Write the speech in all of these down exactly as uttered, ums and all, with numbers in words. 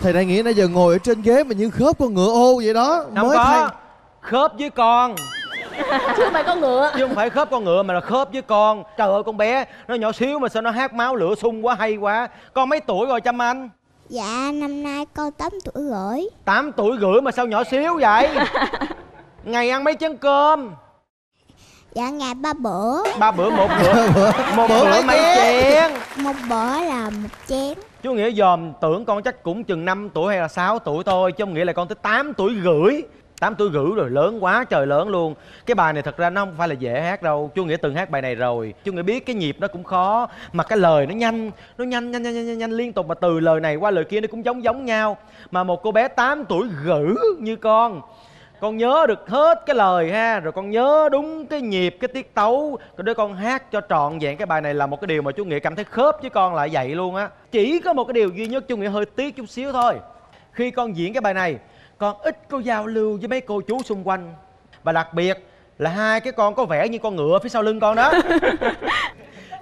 Thì đại nghĩa nãy giờ ngồi ở trên ghế mà như khớp con ngựa ô vậy đó. Không mới có thay... khớp với con chứ không phải con ngựa, chứ không phải khớp con ngựa mà là khớp với con. Trời ơi, con bé nó nhỏ xíu mà sao nó hát máu lửa sung quá, hay quá. Con mấy tuổi rồi Trâm Anh? Dạ năm nay con tám tuổi rưỡi. Tám tuổi rưỡi mà sao nhỏ xíu vậy? Ngày ăn mấy chén cơm? Dạ ngày ba bữa. Ba bữa một bữa một, một bữa, bữa mấy chén? Một bữa là một chén. Chú Nghĩa dòm tưởng con chắc cũng chừng năm tuổi hay là sáu tuổi thôi, chứ không nghĩa là con tới tám tuổi rưỡi. Tám tuổi rưỡi rồi, lớn quá trời lớn luôn. Cái bài này thật ra nó không phải là dễ hát đâu. Chú Nghĩa từng hát bài này rồi, chú Nghĩa biết cái nhịp nó cũng khó, mà cái lời nó nhanh, nó nhanh nhanh nhanh nhanh, nhanh liên tục, mà từ lời này qua lời kia nó cũng giống giống nhau. Mà một cô bé tám tuổi rưỡi như con, con nhớ được hết cái lời ha, rồi con nhớ đúng cái nhịp, cái tiết tấu, rồi để con hát cho trọn vẹn cái bài này là một cái điều mà chú Nghĩa cảm thấy khớp với con lại vậy luôn á. Chỉ có một cái điều duy nhất chú Nghĩa hơi tiếc chút xíu thôi, khi con diễn cái bài này con ít có giao lưu với mấy cô chú xung quanh, và đặc biệt là hai cái con có vẻ như con ngựa phía sau lưng con đó.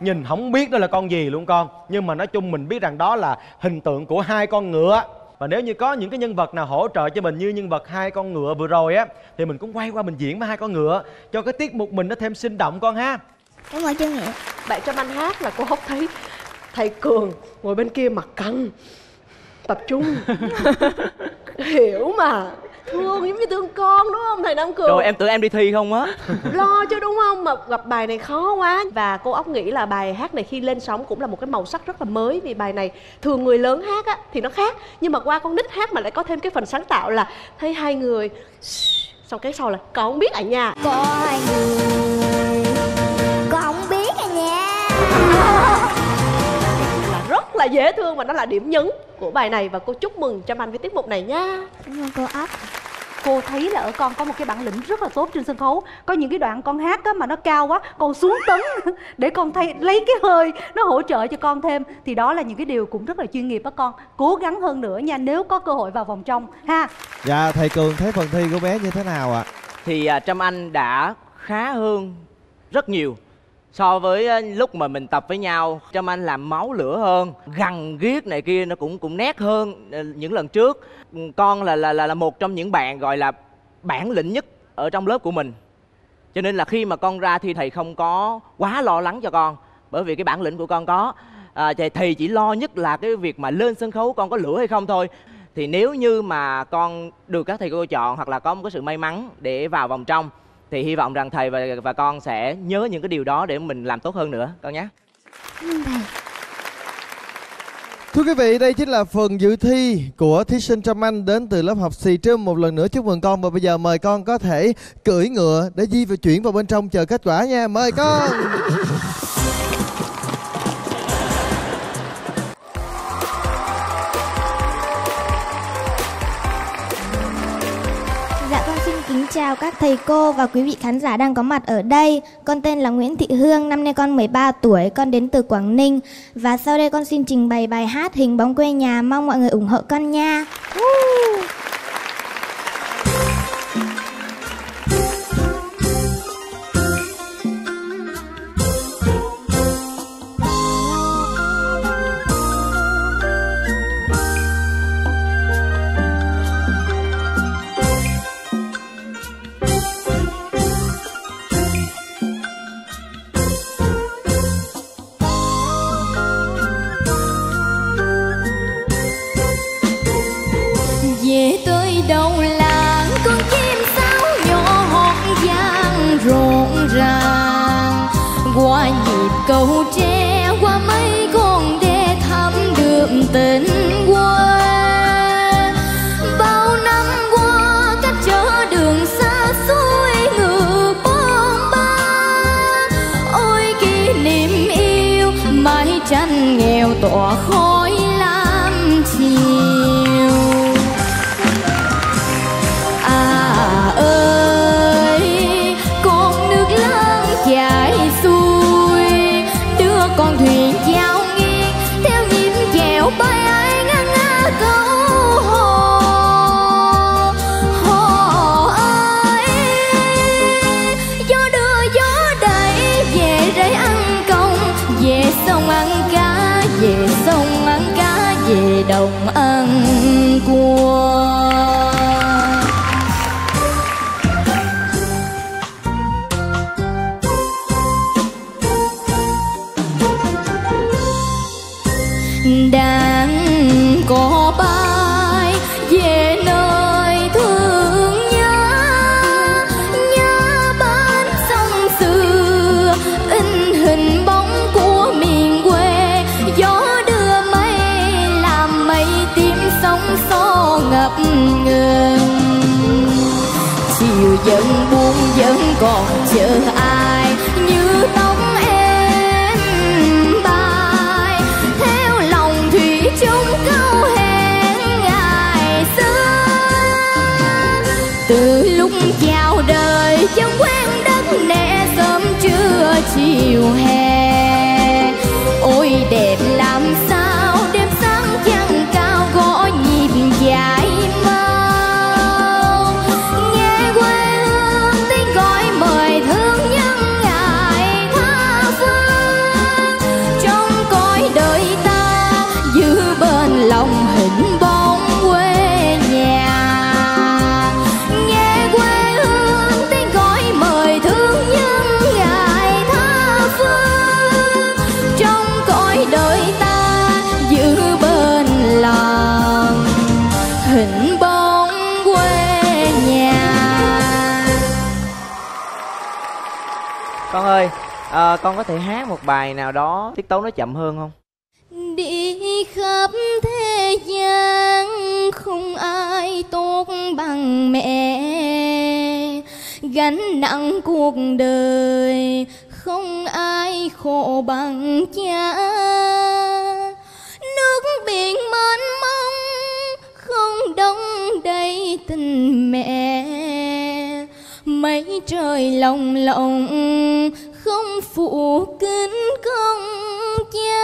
Nhìn không biết đó là con gì luôn con, nhưng mà nói chung mình biết rằng đó là hình tượng của hai con ngựa. Và nếu như có những cái nhân vật nào hỗ trợ cho mình như nhân vật hai con ngựa vừa rồi á, thì mình cũng quay qua mình diễn với hai con ngựa cho cái tiết mục mình nó thêm sinh động con ha. Đúng rồi chứ nghĩa. Bạn Trâm Anh hát là cô hốc thấy thầy Cường ngồi bên kia mặt căng, tập trung. Hiểu mà, thương giống như thương con đúng không thầy Nam Cường? Rồi em tưởng em đi thi không á. Lo chứ đúng không, mà gặp bài này khó quá. Và cô Ốc nghĩ là bài hát này khi lên sóng cũng là một cái màu sắc rất là mới. Vì bài này thường người lớn hát á thì nó khác, nhưng mà qua con nít hát mà lại có thêm cái phần sáng tạo là thấy hai người, xong cái sau là con không biết à nha. Có hai người con không biết à nha. Là rất là dễ thương và nó là điểm nhấn của bài này, và cô chúc mừng Trâm Anh với tiết mục này nha. Cảm ơn cô Ốc. Cô thấy là ở con có một cái bản lĩnh rất là tốt trên sân khấu. Có những cái đoạn con hát á mà nó cao quá, con xuống tấn để con thay lấy cái hơi nó hỗ trợ cho con thêm, thì đó là những cái điều cũng rất là chuyên nghiệp đó con. Cố gắng hơn nữa nha, nếu có cơ hội vào vòng trong ha. Dạ thầy Cường thấy phần thi của bé như thế nào ạ? À? Thì uh, Trâm Anh đã khá hơn rất nhiều so với lúc mà mình tập với nhau. Trâm Anh làm máu lửa hơn, gằn ghiết này kia nó cũng cũng nét hơn những lần trước. Con là là là một trong những bạn gọi là bản lĩnh nhất ở trong lớp của mình, cho nên là khi mà con ra thì thầy không có quá lo lắng cho con, bởi vì cái bản lĩnh của con có. À, thầy chỉ lo nhất là cái việc mà lên sân khấu con có lửa hay không thôi. Thì nếu như mà con được các thầy cô chọn hoặc là có một cái sự may mắn để vào vòng trong, thì hy vọng rằng thầy và và con sẽ nhớ những cái điều đó để mình làm tốt hơn nữa con nhé. Thưa quý vị, đây chính là phần dự thi của thí sinh Trâm Anh đến từ lớp học Xì Trâm. Một lần nữa chúc mừng con, và bây giờ mời con có thể cưỡi ngựa để di và chuyển vào bên trong chờ kết quả nha. Mời con. Chào các thầy cô và quý vị khán giả đang có mặt ở đây. Con tên là Nguyễn Thị Hương, năm nay con mười ba tuổi, con đến từ Quảng Ninh. Và sau đây con xin trình bày bài hát Hình bóng quê nhà, mong mọi người ủng hộ con nha. Cầu tre qua mấy con đê thăm được tình quê, bao năm qua cách trở đường xa xôi ngược bom ba. Ôi kỷ niệm yêu mái tranh nghèo tỏa khói lam chiều. À ơi con nước láng chảy xuôi, con thuyền chao nghiêng theo nhịp chèo bay ai ngang ngã câu hồ. Hồ ơi gió đưa gió đẩy về rẫy ăn công, về sông ăn cá, về sông ăn cá, về đồng ăn buồn buồn vẫn còn chờ ai như tóc em bay theo lòng thủy chung câu hẹn ngày xưa. Từ lúc chào đời chẳng quen đất nẻ sớm trưa chiều hè, ôi đẹp lắm sao đêm sáng trăng cao gõ nhịp dài. Con ơi, à, con có thể hát một bài nào đó tiết tấu nó chậm hơn không? Đi khắp thế gian không ai tốt bằng mẹ, gánh nặng cuộc đời không ai khổ bằng cha. Nước biển mênh mông không đong đầy tình mẹ, mấy trời lòng lòng không phụ kính công cha.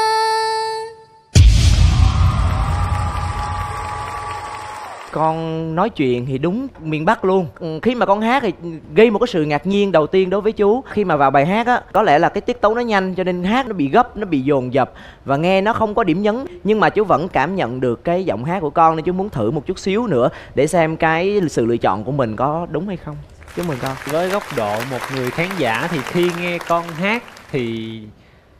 Con nói chuyện thì đúng miền Bắc luôn. Khi mà con hát thì gây một cái sự ngạc nhiên đầu tiên đối với chú. Khi mà vào bài hát á, có lẽ là cái tiết tấu nó nhanh cho nên hát nó bị gấp, nó bị dồn dập và nghe nó không có điểm nhấn. Nhưng mà chú vẫn cảm nhận được cái giọng hát của con nên chú muốn thử một chút xíu nữa để xem cái sự lựa chọn của mình có đúng hay không. Chúc mừng con. Với góc độ một người khán giả thì khi nghe con hát thì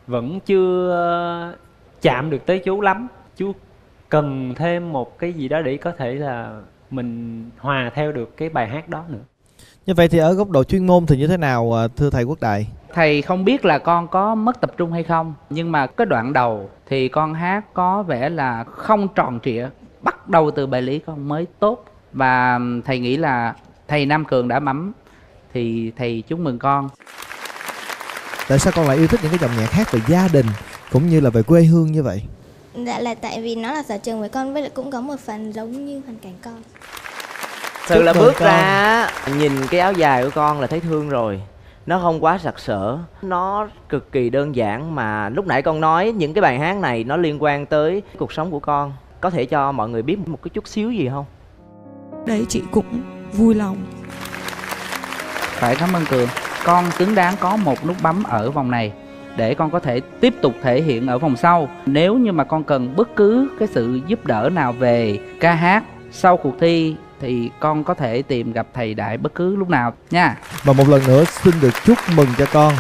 vẫn chưa chạm được tới chú lắm. Chú cần thêm một cái gì đó để có thể là mình hòa theo được cái bài hát đó nữa. Như vậy thì ở góc độ chuyên môn thì như thế nào thưa thầy Quốc Đại? Thầy không biết là con có mất tập trung hay không, nhưng mà cái đoạn đầu thì con hát có vẻ là không tròn trịa. Bắt đầu từ bài lý con mới tốt. Và thầy nghĩ là thầy Nam Cường đã mắm. Thì thầy chúc mừng con. Tại sao con lại yêu thích những cái dòng nhạc hát về gia đình cũng như là về quê hương như vậy? Dạ là tại vì nó là sở trường với con, với lại cũng có một phần giống như hoàn cảnh con. Sự là bước con ra nhìn cái áo dài của con là thấy thương rồi. Nó không quá sặc sỡ, nó cực kỳ đơn giản. Mà lúc nãy con nói những cái bài hát này nó liên quan tới cuộc sống của con. Có thể cho mọi người biết một cái chút xíu gì không? Đấy, chị cũng vui lòng. Phải cảm ơn Cường. Con xứng đáng có một nút bấm ở vòng này để con có thể tiếp tục thể hiện ở vòng sau. Nếu như mà con cần bất cứ cái sự giúp đỡ nào về ca hát sau cuộc thi thì con có thể tìm gặp thầy Đại bất cứ lúc nào nha. Và một lần nữa xin được chúc mừng cho con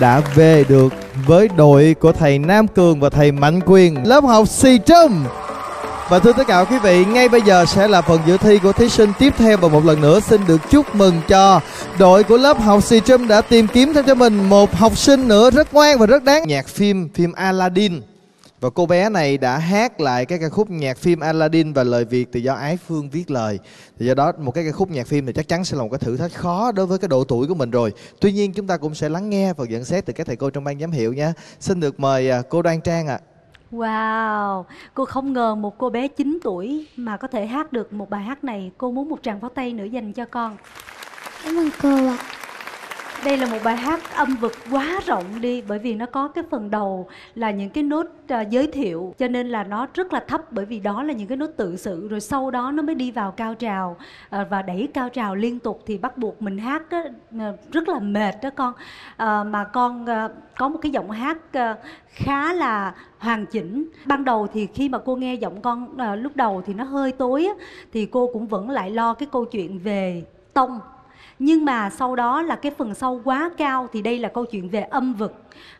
đã về được với đội của thầy Nam Cường và thầy Mạnh Quyền lớp học Xì Trâm. Và thưa tất cả quý vị, ngay bây giờ sẽ là phần dự thi của thí sinh tiếp theo. Và một lần nữa xin được chúc mừng cho đội của lớp học Xì Trâm đã tìm kiếm thêm cho mình một học sinh nữa rất ngoan và rất đáng. Nhạc phim, phim Aladdin. Và cô bé này đã hát lại cái ca khúc nhạc phim Aladdin và lời Việt thì do Ái Phương viết lời. Thì do đó một cái ca khúc nhạc phim thì chắc chắn sẽ là một cái thử thách khó đối với cái độ tuổi của mình rồi. Tuy nhiên chúng ta cũng sẽ lắng nghe và nhận xét từ các thầy cô trong ban giám hiệu nha. Xin được mời cô Đoan Trang ạ. À. Wow, cô không ngờ một cô bé chín tuổi mà có thể hát được một bài hát này. Cô muốn một tràng pháo tay nữa dành cho con. Cảm ơn cô ạ. Đây là một bài hát âm vực quá rộng đi. Bởi vì nó có cái phần đầu là những cái nốt uh, giới thiệu, cho nên là nó rất là thấp. Bởi vì đó là những cái nốt tự sự. Rồi sau đó nó mới đi vào cao trào, uh, và đẩy cao trào liên tục. Thì bắt buộc mình hát uh, rất là mệt đó con. uh, Mà con uh, có một cái giọng hát uh, khá là hoàn chỉnh. Ban đầu thì khi mà cô nghe giọng con uh, lúc đầu thì nó hơi tối á, thì cô cũng vẫn lại lo cái câu chuyện về tông. Nhưng mà sau đó là cái phần sau quá cao. Thì đây là câu chuyện về âm vực.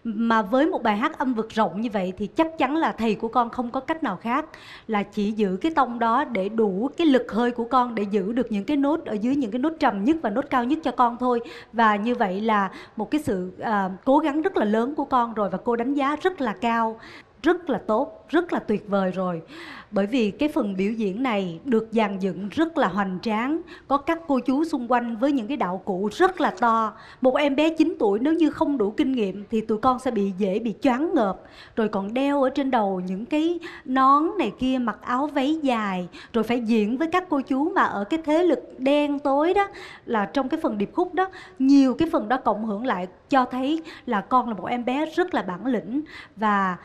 Mà với một bài hát âm vực rộng như vậy thì chắc chắn là thầy của con không có cách nào khác là chỉ giữ cái tông đó để đủ cái lực hơi của con, để giữ được những cái nốt ở dưới, những cái nốt trầm nhất và nốt cao nhất cho con thôi. Và như vậy là một cái sự uh, cố gắng rất là lớn của con rồi. Và cô đánh giá rất là cao. rất là tốt, rất là tuyệt vời rồi. Bởi vì cái phần biểu diễn này được dàn dựng rất là hoành tráng, có các cô chú xung quanh với những cái đạo cụ rất là to. Một em bé chín tuổi nếu như không đủ kinh nghiệm thì tụi con sẽ bị dễ bị choáng ngợp. Rồi còn đeo ở trên đầu những cái nón này kia, mặc áo váy dài, rồi phải diễn với các cô chú mà ở cái thế lực đen tối đó. Là trong cái phần điệp khúc đó, nhiều cái phần đó cộng hưởng lại cho thấy là con là một em bé rất là bản lĩnh. Và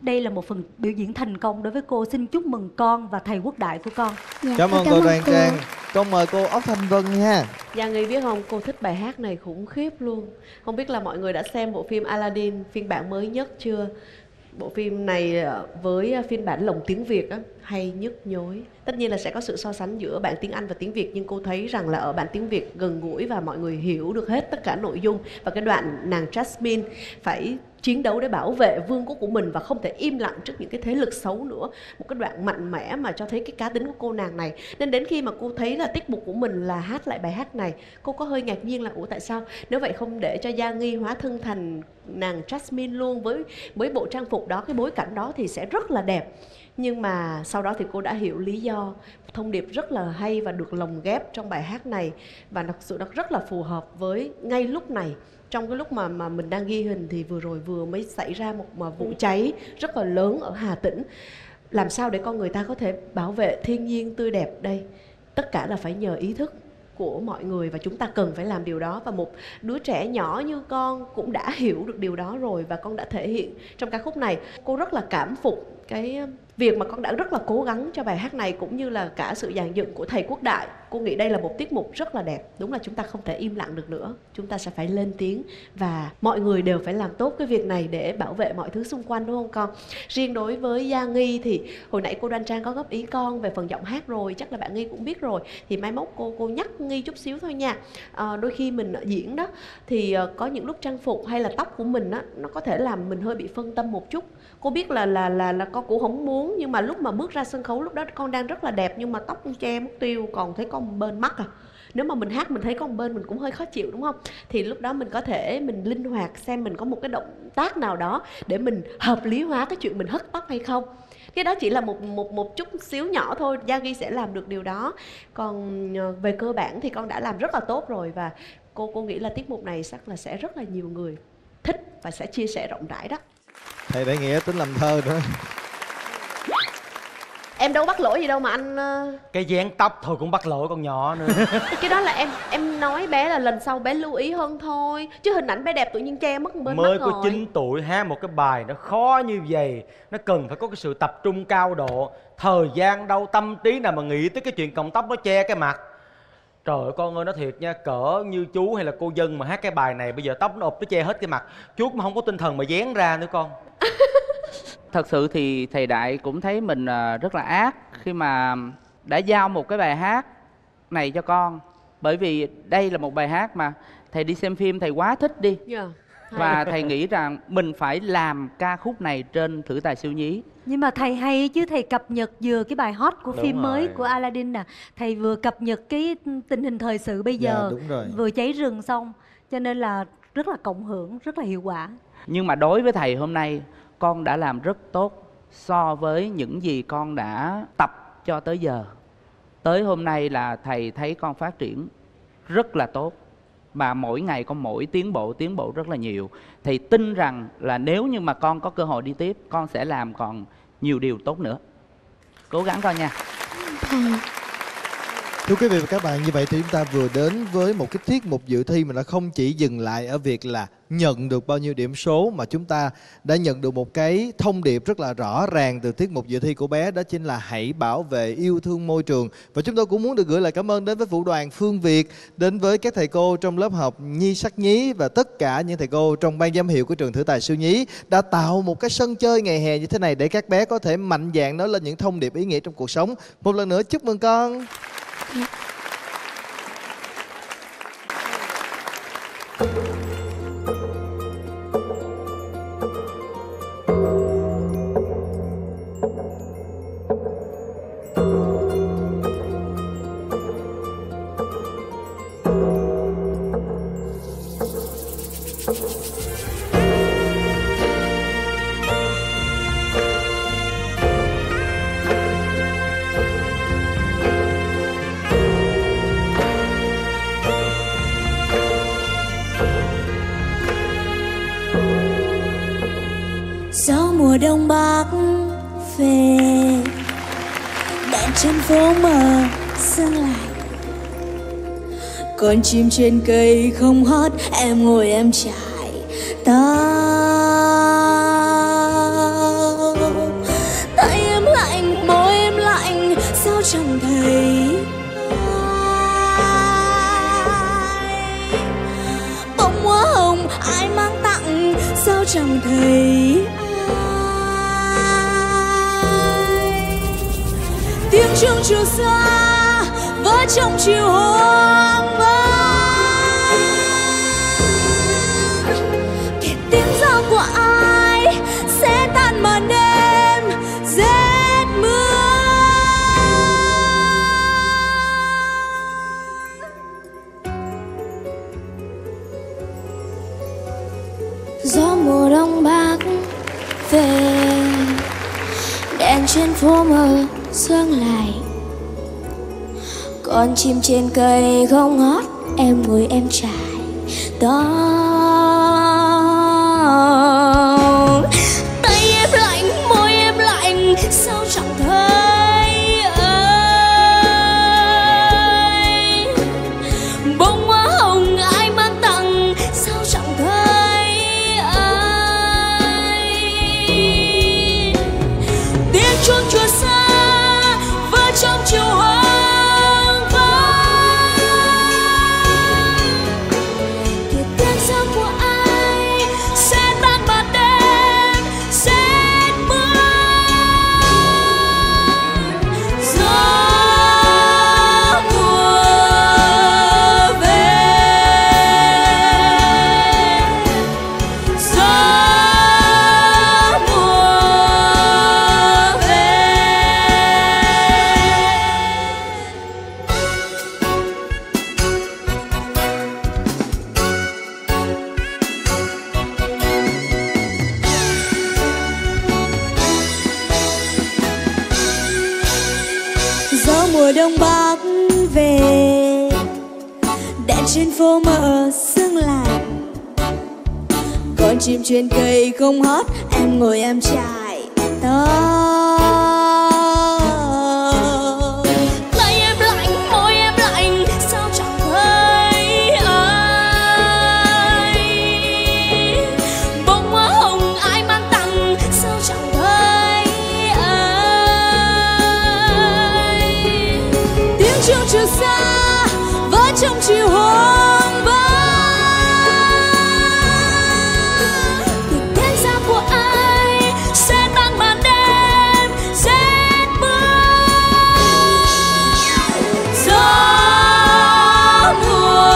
đây là một phần biểu diễn thành công đối với cô. Xin chúc mừng con và thầy Quốc Đại của con. Dạ, cảm ơn cô Đoàn Trang. Con mời cô Ốc Thanh Vân nha. Dạ, người biết không, cô thích bài hát này khủng khiếp luôn. Không biết là mọi người đã xem bộ phim Aladdin phiên bản mới nhất chưa? Bộ phim này với phiên bản lồng tiếng Việt á, hay nhức nhối. Tất nhiên là sẽ có sự so sánh giữa bản tiếng Anh và tiếng Việt, nhưng cô thấy rằng là ở bản tiếng Việt gần gũi và mọi người hiểu được hết tất cả nội dung. Và cái đoạn nàng Jasmine phải chiến đấu để bảo vệ vương quốc của mình và không thể im lặng trước những cái thế lực xấu nữa, một cái đoạn mạnh mẽ mà cho thấy cái cá tính của cô nàng này. Nên đến khi mà cô thấy là tiết mục của mình là hát lại bài hát này, cô có hơi ngạc nhiên là ủa tại sao nếu vậy không để cho Gia Nghi hóa thân thành nàng Jasmine luôn với với bộ trang phục đó, cái bối cảnh đó thì sẽ rất là đẹp. Nhưng mà sau đó thì cô đã hiểu lý do. Thông điệp rất là hay và được lồng ghép trong bài hát này. Và thật sự nó rất là phù hợp với ngay lúc này. Trong cái lúc mà, mà mình đang ghi hình thì vừa rồi vừa mới xảy ra một mà vụ cháy rất là lớn ở Hà Tĩnh. Làm sao để con người ta có thể bảo vệ thiên nhiên tươi đẹp đây? Tất cả là phải nhờ ý thức của mọi người và chúng ta cần phải làm điều đó. Và một đứa trẻ nhỏ như con cũng đã hiểu được điều đó rồi. Và con đã thể hiện trong ca khúc này. Cô rất là cảm phục cái việc mà con đã rất là cố gắng cho bài hát này, cũng như là cả sự dàn dựng của thầy Quốc Đại. Cô nghĩ đây là một tiết mục rất là đẹp. Đúng là chúng ta không thể im lặng được nữa, chúng ta sẽ phải lên tiếng và mọi người đều phải làm tốt cái việc này để bảo vệ mọi thứ xung quanh, đúng không con? Riêng đối với Gia Nghi thì hồi nãy cô Đoan Trang có góp ý con về phần giọng hát rồi, chắc là bạn Nghi cũng biết rồi. Thì mai mốt cô cô nhắc Nghi chút xíu thôi nha. À, đôi khi mình diễn đó thì có những lúc trang phục hay là tóc của mình đó, nó có thể làm mình hơi bị phân tâm một chút. Cô biết là là là là con cũng không muốn, nhưng mà lúc mà bước ra sân khấu lúc đó con đang rất là đẹp nhưng mà tóc con che mất tiêu, còn thấy con bên mắt à. Nếu mà mình hát mình thấy con bên mình cũng hơi khó chịu, đúng không? Thì lúc đó mình có thể mình linh hoạt xem mình có một cái động tác nào đó để mình hợp lý hóa cái chuyện mình hất tóc hay không. Cái đó chỉ là một một một chút xíu nhỏ thôi, Gia Ghi sẽ làm được điều đó. Còn về cơ bản thì con đã làm rất là tốt rồi, và cô cô nghĩ là tiết mục này chắc là sẽ rất là nhiều người thích và sẽ chia sẻ rộng rãi đó. Thầy Đại Nghĩa tính làm thơ nữa. Em đâu bắt lỗi gì đâu mà anh... Cái dáng tóc thôi cũng bắt lỗi con nhỏ nữa. Cái đó là em em nói bé là lần sau bé lưu ý hơn thôi. Chứ hình ảnh bé đẹp tự nhiên che mất bên mới mắt rồi. Mới có chín tuổi hát một cái bài nó khó như vậy. Nó cần phải có cái sự tập trung cao độ. Thời gian đâu, tâm trí nào mà nghĩ tới cái chuyện cọng tóc nó che cái mặt. Trời ơi con ơi, nói thiệt nha, cỡ như chú hay là cô Dân mà hát cái bài này bây giờ tóc nó ụp nó che hết cái mặt, chú cũng không có tinh thần mà dán ra nữa con. Thật sự thì thầy Đại cũng thấy mình rất là ác khi mà đã giao một cái bài hát này cho con. Bởi vì đây là một bài hát mà thầy đi xem phim thầy quá thích đi, yeah. Và thầy nghĩ rằng mình phải làm ca khúc này trên thử tài siêu nhí. Nhưng mà thầy hay chứ, thầy cập nhật vừa cái bài hot của đúng phim rồi. Mới của Aladdin nè à. Thầy vừa cập nhật cái tình hình thời sự bây giờ, yeah, vừa cháy rừng xong. Cho nên là rất là cộng hưởng, rất là hiệu quả. Nhưng mà đối với thầy hôm nay, con đã làm rất tốt so với những gì con đã tập cho tới giờ. Tới hôm nay là thầy thấy con phát triển rất là tốt. Mà mỗi ngày con mỗi tiến bộ, tiến bộ rất là nhiều. Thầy tin rằng là nếu như mà con có cơ hội đi tiếp, con sẽ làm còn nhiều điều tốt nữa. Cố gắng con nha. Thưa quý vị và các bạn, như vậy thì chúng ta vừa đến với một cái tiết mục dự thi mà nó không chỉ dừng lại ở việc là nhận được bao nhiêu điểm số, mà chúng ta đã nhận được một cái thông điệp rất là rõ ràng từ tiết mục dự thi của bé, đó chính là hãy bảo vệ yêu thương môi trường. Và chúng tôi cũng muốn được gửi lời cảm ơn đến với Vũ đoàn Phương Việt, đến với các thầy cô trong lớp học Nhi Sắc Nhí và tất cả những thầy cô trong ban giám hiệu của trường Thử Tài Siêu Nhí đã tạo một cái sân chơi ngày hè như thế này để các bé có thể mạnh dạn nói lên những thông điệp ý nghĩa trong cuộc sống. Một lần nữa chúc mừng con. mùa đông bắc về. Đèn trên phố mờ sương lại, con chim trên cây không hót, em ngồi em trải tóc. Tay em lạnh, môi em lạnh, sao chẳng thấy ai. Bông hoa hồng ai mang tặng, sao chẳng thấy ai. Tiếng chuông chiều xa vỡ trong chiều hôm. Trên phố mờ sương lại, con chim trên cây không hót, em ngồi em trải tóc. Tay em lạnh, môi em lạnh, sao chẳng thấy ơi. Bông hoa hồng ai mang tặng, sao chẳng thấy ơi. Tiếng chuông chùa xa vỡ trong chiều hoang vắng. Kìa tiếng gió của ai sẽ tan màn đêm rét mưa. Gió mùa về, gió mùa về. Gió mùa đông bắc về, đèn trên phố mờ sương lại, con chim trên cây không hót, em ngồi em trải tóc. Tay em lạnh, môi em lạnh, sao chẳng thấy ai. Bông hoa hồng ai mang tặng, sao chẳng thấy ai. Tiếng chuông chiều xa vỡ trong chiều hôm vắng. Tiếng tiếng ra của ai sẽ tan màn đêm rét mưa. Gió mùa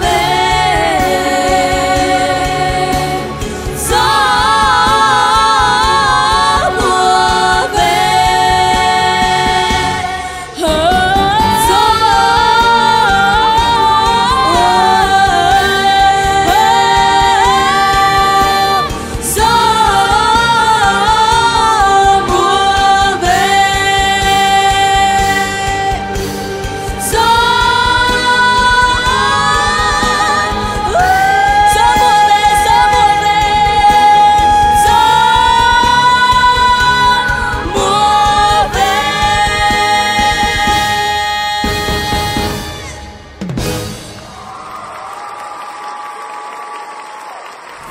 về, gió mùa về. Gió gió mùa về, gió gió mùa về, gió mùa về, gió mùa về.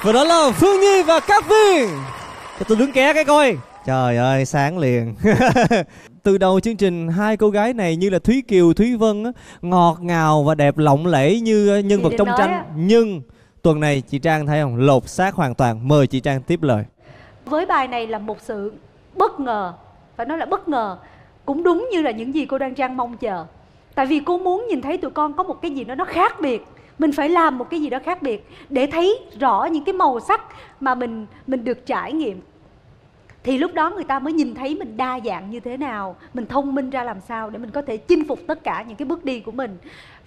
Và đó là Phương Nhi và Cát Viên. Cho tôi đứng ké cái coi. Trời ơi, sáng liền. Từ đầu chương trình, hai cô gái này như là Thúy Kiều, Thúy Vân á, ngọt ngào và đẹp lộng lẫy như nhân vật định trong nói tranh. á. Nhưng tuần này chị Trang thấy không, lột xác hoàn toàn. Mời chị Trang tiếp lời. Với bài này là một sự bất ngờ, phải nói là bất ngờ, cũng đúng như là những gì cô Đoan Trang mong chờ. Tại vì cô muốn nhìn thấy tụi con có một cái gì đó nó khác biệt, mình phải làm một cái gì đó khác biệt để thấy rõ những cái màu sắc mà mình mình được trải nghiệm. Thì lúc đó người ta mới nhìn thấy mình đa dạng như thế nào, mình thông minh ra làm sao để mình có thể chinh phục tất cả những cái bước đi của mình.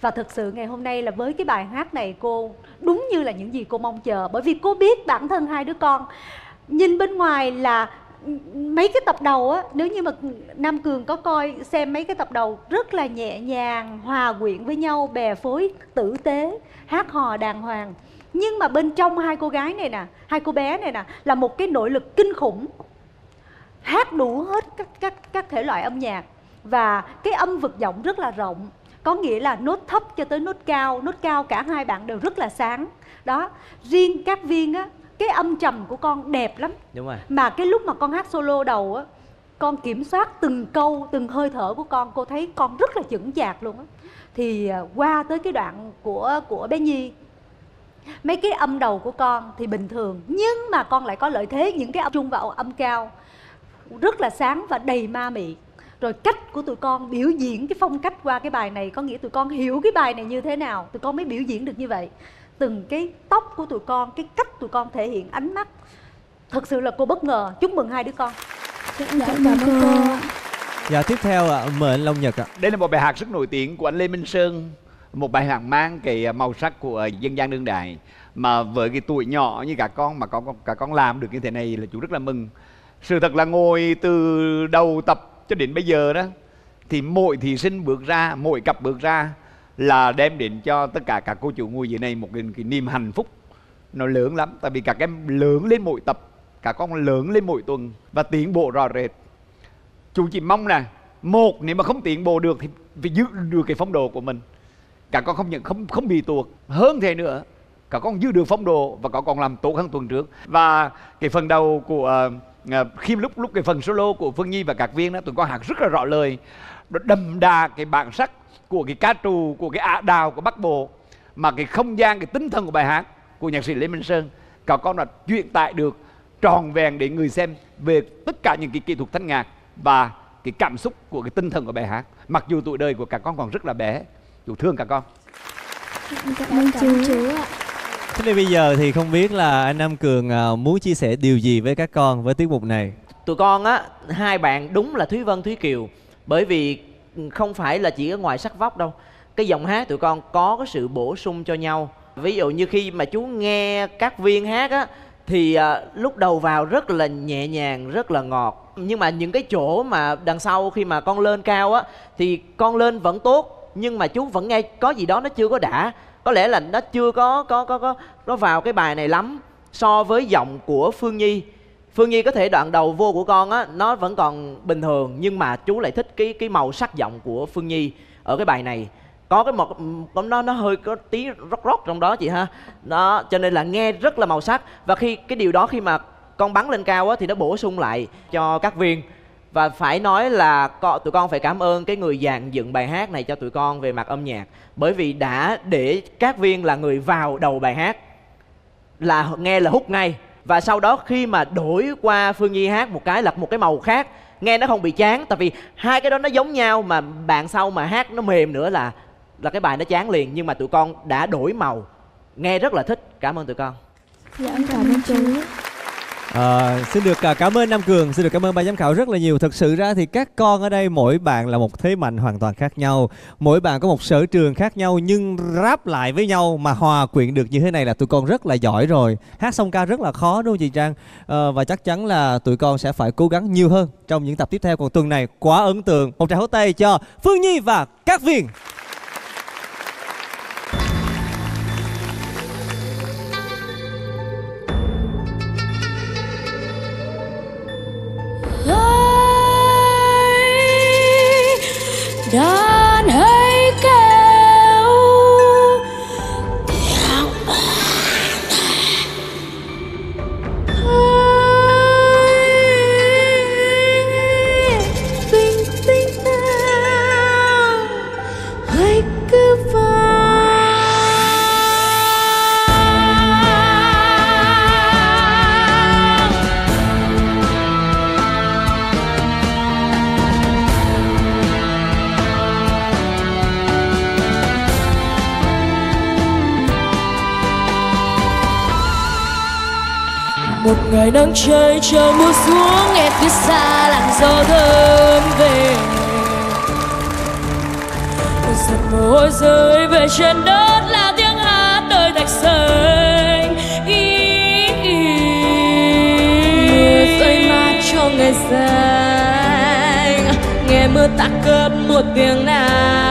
Và thực sự ngày hôm nay là với cái bài hát này, cô đúng như là những gì cô mong chờ. Bởi vì cô biết bản thân hai đứa con nhìn bên ngoài là mấy cái tập đầu á, nếu như mà Nam Cường có coi xem mấy cái tập đầu rất là nhẹ nhàng, hòa quyện với nhau, bè phối tử tế, hát hò đàng hoàng. Nhưng mà bên trong hai cô gái này nè, hai cô bé này nè, là một cái nội lực kinh khủng. Hát đủ hết các, các, các thể loại âm nhạc. Và cái âm vực giọng rất là rộng, có nghĩa là nốt thấp cho tới nốt cao. Nốt cao cả hai bạn đều rất là sáng. Đó, riêng các viên á, cái âm trầm của con đẹp lắm. Đúng rồi. Mà cái lúc mà con hát solo đầu á, con kiểm soát từng câu, từng hơi thở của con. Cô thấy con rất là chững chạc luôn á. Thì qua tới cái đoạn của, của bé Nhi, mấy cái âm đầu của con thì bình thường, nhưng mà con lại có lợi thế những cái âm trung và âm cao rất là sáng và đầy ma mị. Rồi cách của tụi con biểu diễn cái phong cách qua cái bài này, có nghĩa tụi con hiểu cái bài này như thế nào, tụi con mới biểu diễn được như vậy. Từng cái tóc của tụi con, cái cách tụi con thể hiện, ánh mắt, thật sự là cô bất ngờ. Chúc mừng hai đứa con. Cảm ơn cô. Dạ, tiếp theo ạ, mời anh Long Nhật ạ. Đây là một bài hát rất nổi tiếng của anh Lê Minh Sơn, một bài hát mang cái màu sắc của dân gian đương đại, mà với cái tuổi nhỏ như cả con mà con cả con làm được như thế này là chú rất là mừng. Sự thật là ngồi từ đầu tập cho đến bây giờ đó, thì mỗi thí sinh bước ra, mỗi cặp bước ra là đem đến cho tất cả các cô chủ ngồi dưới này một cái, cái niềm hạnh phúc nó lớn lắm. Tại vì các em lớn lên mỗi tập, các con lớn lên mỗi tuần và tiến bộ rõ rệt. Chú chỉ mong là một, nếu mà không tiến bộ được thì phải giữ được cái phong độ của mình. Các con không những không không bị tuột, hơn thế nữa, các con giữ được phong độ và các con làm tốt hơn tuần trước. Và cái phần đầu của uh, khi lúc lúc cái phần solo của Phương Nhi và các viên đó, tụi con hát rất là rõ lời, đậm đà cái bản sắc của cái ca trù, của cái ả đào của Bắc Bộ, mà cái không gian, cái tinh thần của bài hát của nhạc sĩ Lê Minh Sơn, các con là truyền tải được tròn vẹn để người xem về tất cả những cái kỹ thuật thanh nhạc và cái cảm xúc của cái tinh thần của bài hát. Mặc dù tuổi đời của các con còn rất là bé, chú thương các con. Cảm ơn chú ạ. Thế nên bây giờ thì không biết là anh Nam Cường muốn chia sẻ điều gì với các con với tiết mục này? Tụi con á, hai bạn đúng là Thúy Vân, Thúy Kiều. Bởi vì không phải là chỉ ở ngoài sắc vóc đâu, cái giọng hát tụi con có cái sự bổ sung cho nhau. Ví dụ như khi mà chú nghe các viên hát á, thì à, lúc đầu vào rất là nhẹ nhàng, rất là ngọt. Nhưng mà những cái chỗ mà đằng sau khi mà con lên cao á, thì con lên vẫn tốt, nhưng mà chú vẫn nghe có gì đó nó chưa có đã. Có lẽ là nó chưa có có có có nó vào cái bài này lắm. So với giọng của Phương Nhi, Phương Nhi có thể đoạn đầu vô của con á, nó vẫn còn bình thường, nhưng mà chú lại thích cái cái màu sắc giọng của Phương Nhi ở cái bài này. Có cái một nó nó hơi có tí rock rock trong đó chị ha. Đó, cho nên là nghe rất là màu sắc. Và khi cái điều đó khi mà con bắn lên cao á, thì nó bổ sung lại cho các viên. Và phải nói là tụi con phải cảm ơn cái người dàn dựng bài hát này cho tụi con về mặt âm nhạc, bởi vì đã để các viên là người vào đầu bài hát, là nghe là hút ngay. Và sau đó khi mà đổi qua Phương Nhi hát một cái là một cái màu khác, nghe nó không bị chán. Tại vì hai cái đó nó giống nhau, mà bạn sau mà hát nó mềm nữa là là cái bài nó chán liền. Nhưng mà tụi con đã đổi màu, nghe rất là thích. Cảm ơn tụi con. Dạ, em cảm ơn chú. À, xin được cảm ơn Nam Cường, xin được cảm ơn ban giám khảo rất là nhiều. Thật sự ra thì các con ở đây mỗi bạn là một thế mạnh hoàn toàn khác nhau, mỗi bạn có một sở trường khác nhau, nhưng ráp lại với nhau mà hòa quyện được như thế này là tụi con rất là giỏi rồi. Hát song ca rất là khó đúng không chị Trang? À, và chắc chắn là tụi con sẽ phải cố gắng nhiều hơn trong những tập tiếp theo. Còn tuần này quá ấn tượng. Một tràng pháo tay cho Phương Nhi và các viên. Đàn hãy kêu tiếng bàn tay bình tĩnh nào, hãy cứ vào. Một ngày nắng cháy trời mưa xuống, nghe phía xa làn gió thơm về, giọt mồ hôi rơi về trên đất là tiếng hát nơi thạch xanh. Mưa rơi mát cho ngày xanh, nghe mưa tạt cất một tiếng nào.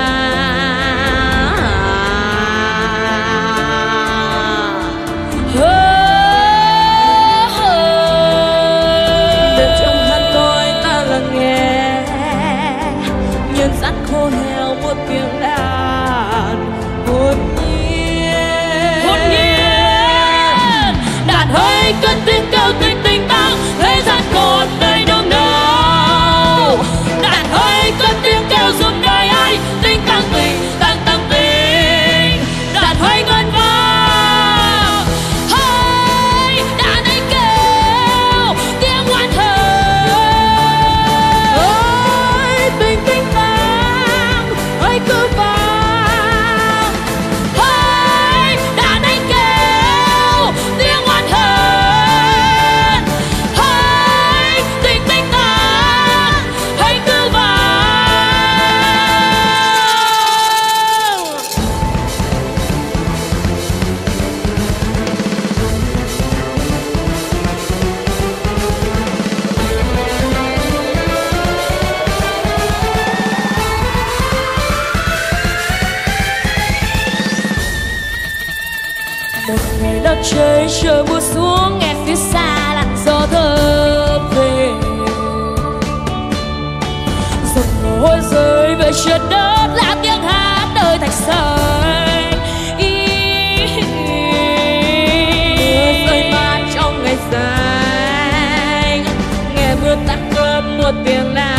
chợt trời trời mưa xuống, nghe phía xa làn gió thơ về, giọt mồ hôi rơi về trên đất là tiếng hát nơi Thạch Sơn. Mưa rơi mát trong ngày dài, nghe mưa tắt cơn một tiếng la.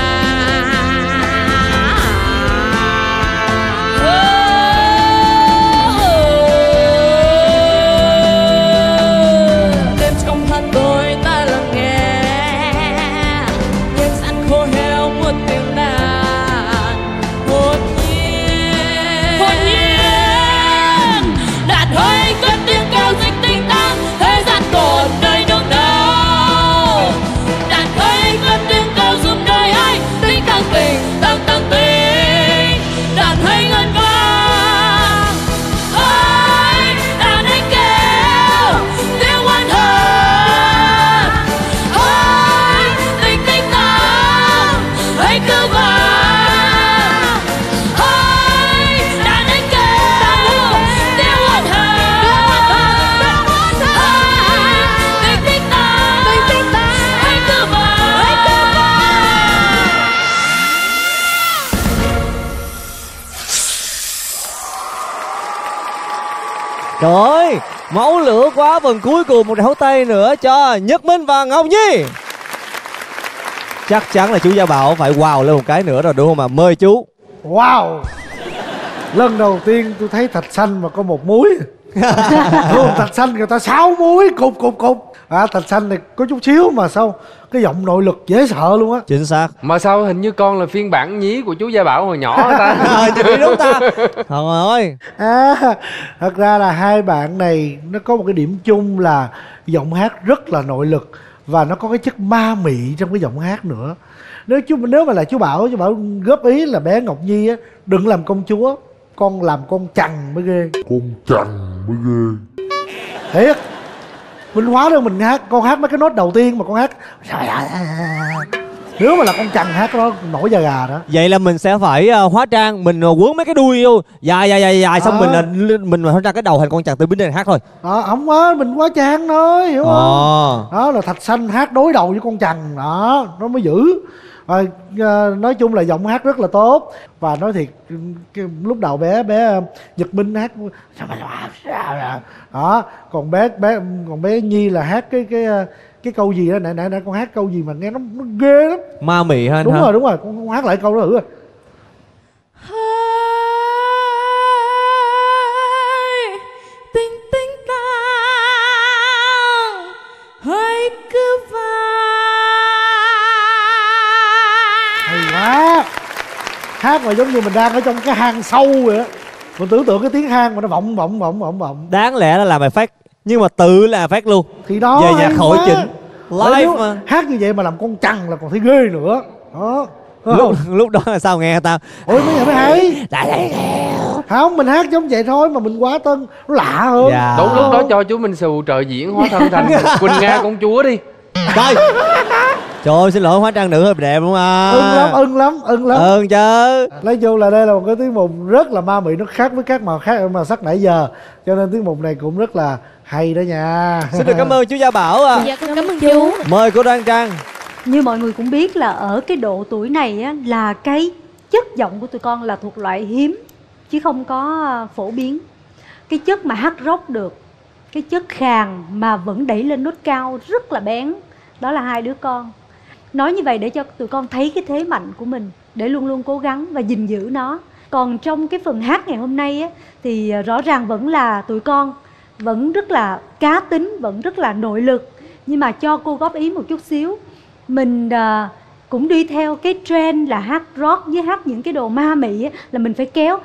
Trời ơi, máu lửa quá. Phần cuối cùng một đảo tay nữa cho Nhất Minh và Ngọc Nhi. Chắc chắn là chú Gia Bảo phải wow lên một cái nữa rồi đúng không ạ? Mời chú. Wow. Lần đầu tiên tôi thấy thạch xanh mà có một muối. Luôn thạch xanh người ta sáu muối cục cục cục. À, thạch xanh này có chút xíu mà sao cái giọng nội lực dễ sợ luôn á. Chính xác. Mà sao hình như con là phiên bản nhí của chú Gia Bảo hồi nhỏ ta. À, chị đúng ta. Thôi ơi. À, thật ra là hai bạn này nó có một cái điểm chung là giọng hát rất là nội lực và nó có cái chất ma mị trong cái giọng hát nữa. Nếu chú nếu mà là chú Bảo, chú Bảo góp ý là bé Ngọc Nhi á, đừng làm công chúa, con làm con chằn mới ghê. Con chằn mới ghê. Thiệt. Mình hóa đâu mình hát, con hát mấy cái nốt đầu tiên mà con hát. Nếu mà là con chằn hát đó nổi da gà đó. Vậy là mình sẽ phải hóa trang, mình quấn mấy cái đuôi vô dài dài dài dài, xong à. mình là mình hóa ra cái đầu thành con chằn từ bên đây hát thôi. Ờ à, không á, mình hóa trang thôi, hiểu à. không? Đó là thạch xanh hát đối đầu với con chằn đó, nó mới giữ. À, nói chung là giọng hát rất là tốt. Và nói thiệt cái, lúc đầu bé bé Nhật Minh hát đó, còn bé bé còn bé Nhi là hát cái cái cái câu gì đó nãy nãy nãy con hát câu gì mà nghe nó, nó ghê lắm, ma mị hơn. Đúng hả? Rồi đúng rồi, con, con hát lại câu đó thử rồi. Hát mà giống như mình đang ở trong cái hang sâu vậy á, mình tưởng tượng cái tiếng hang mà nó vọng vọng vọng vọng vọng. Đáng lẽ là làm bài phát nhưng mà tự là phát luôn thì đó, về nhạc hội chỉnh live mà hát như vậy mà làm con chằn là còn thấy ghê nữa đó. Lúc, lúc đó là sao nghe tao ôi mấy giờ mới hay không, mình hát giống vậy thôi mà mình quá tân nó lạ hơn. Dạ. Đúng lúc đó cho chú Minh Sù trợ diễn hóa thân thành Quỳnh Nga công chúa đi. Trời. Trời ơi, xin lỗi, hóa trang nữ hơi đẹp đúng không à? Ưng lắm, ưng lắm, ưng lắm. Ưng chứ. Nói chung là đây là một cái tiết mục rất là ma mị, nó khác với các màu khác màu sắc nãy giờ. Cho nên tiết mục này cũng rất là hay đó nha. Xin được cảm ơn chú Gia Bảo ạ. À. Dạ, cảm, cảm ơn chú. Mời cô Đoan Trang. Như mọi người cũng biết là ở cái độ tuổi này á, là cái chất giọng của tụi con là thuộc loại hiếm chứ không có phổ biến. Cái chất mà hát rock được, cái chất khàn mà vẫn đẩy lên nốt cao rất là bén. Đó là hai đứa con. Nói như vậy để cho tụi con thấy cái thế mạnh của mình, để luôn luôn cố gắng và gìn giữ nó. Còn trong cái phần hát ngày hôm nay á, thì rõ ràng vẫn là tụi con vẫn rất là cá tính, vẫn rất là nội lực. Nhưng mà cho cô góp ý một chút xíu. Mình à, cũng đi theo cái trend là hát rock với hát những cái đồ ma mị á, là mình phải kéo.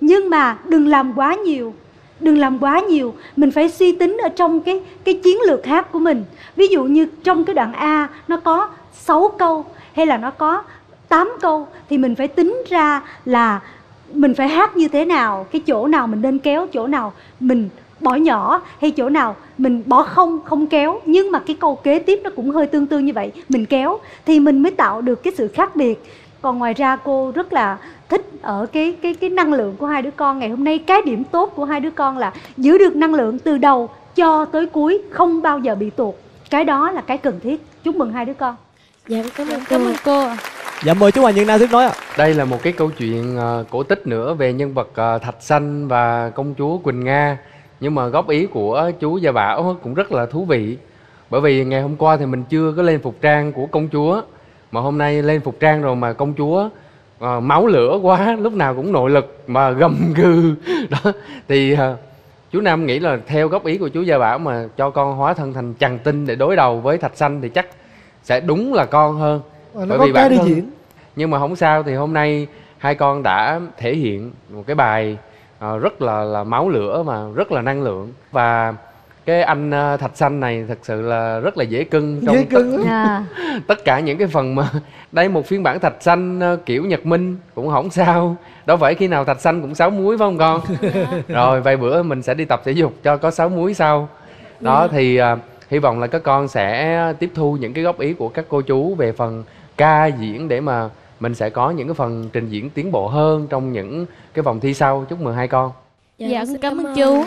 Nhưng mà đừng làm quá nhiều. Đừng làm quá nhiều, mình phải suy tính ở trong cái cái chiến lược hát của mình. Ví dụ như trong cái đoạn A nó có sáu câu hay là nó có tám câu thì mình phải tính ra là mình phải hát như thế nào, cái chỗ nào mình nên kéo, chỗ nào mình bỏ nhỏ hay chỗ nào mình bỏ không, không kéo. Nhưng mà cái câu kế tiếp nó cũng hơi tương tự như vậy, mình kéo thì mình mới tạo được cái sự khác biệt. Còn ngoài ra cô rất là thích ở cái cái cái năng lượng của hai đứa con. Ngày hôm nay cái điểm tốt của hai đứa con là giữ được năng lượng từ đầu cho tới cuối, không bao giờ bị tuột. Cái đó là cái cần thiết. Chúc mừng hai đứa con. Dạ cảm ơn, cảm ơn cô. Dạ mời chú Hoàng Nhân Na tiếp nói ạ. Đây là một cái câu chuyện cổ tích nữa về nhân vật Thạch Xanh và công chúa Quỳnh Nga. Nhưng mà góp ý của chú Gia Bảo cũng rất là thú vị. Bởi vì ngày hôm qua thì mình chưa có lên phục trang của công chúa, mà hôm nay lên phục trang rồi mà công chúa à, máu lửa quá, lúc nào cũng nội lực mà gầm gừ đó. Thì à, chú Nam nghĩ là theo góp ý của chú Gia Bảo mà cho con hóa thân thành chằn tinh để đối đầu với Thạch Xanh thì chắc sẽ đúng là con hơn. À, bởi vì bản thân. Nhưng mà không sao, thì hôm nay hai con đã thể hiện một cái bài à, rất là là máu lửa mà rất là năng lượng. Và cái anh Thạch Xanh này thật sự là rất là dễ cưng trong dễ cưng. Tất, tất cả những cái phần mà đây một phiên bản Thạch Xanh kiểu Nhật Minh cũng không sao. Đâu phải khi nào Thạch Xanh cũng sáu múi phải không con? Rồi vài bữa mình sẽ đi tập thể dục cho có sáu múi sau. Đó thì uh, hy vọng là các con sẽ tiếp thu những cái góp ý của các cô chú về phần ca diễn để mà mình sẽ có những cái phần trình diễn tiến bộ hơn trong những cái vòng thi sau. Chúc mừng hai con. Dạ, dạ cảm, cảm ơn chú.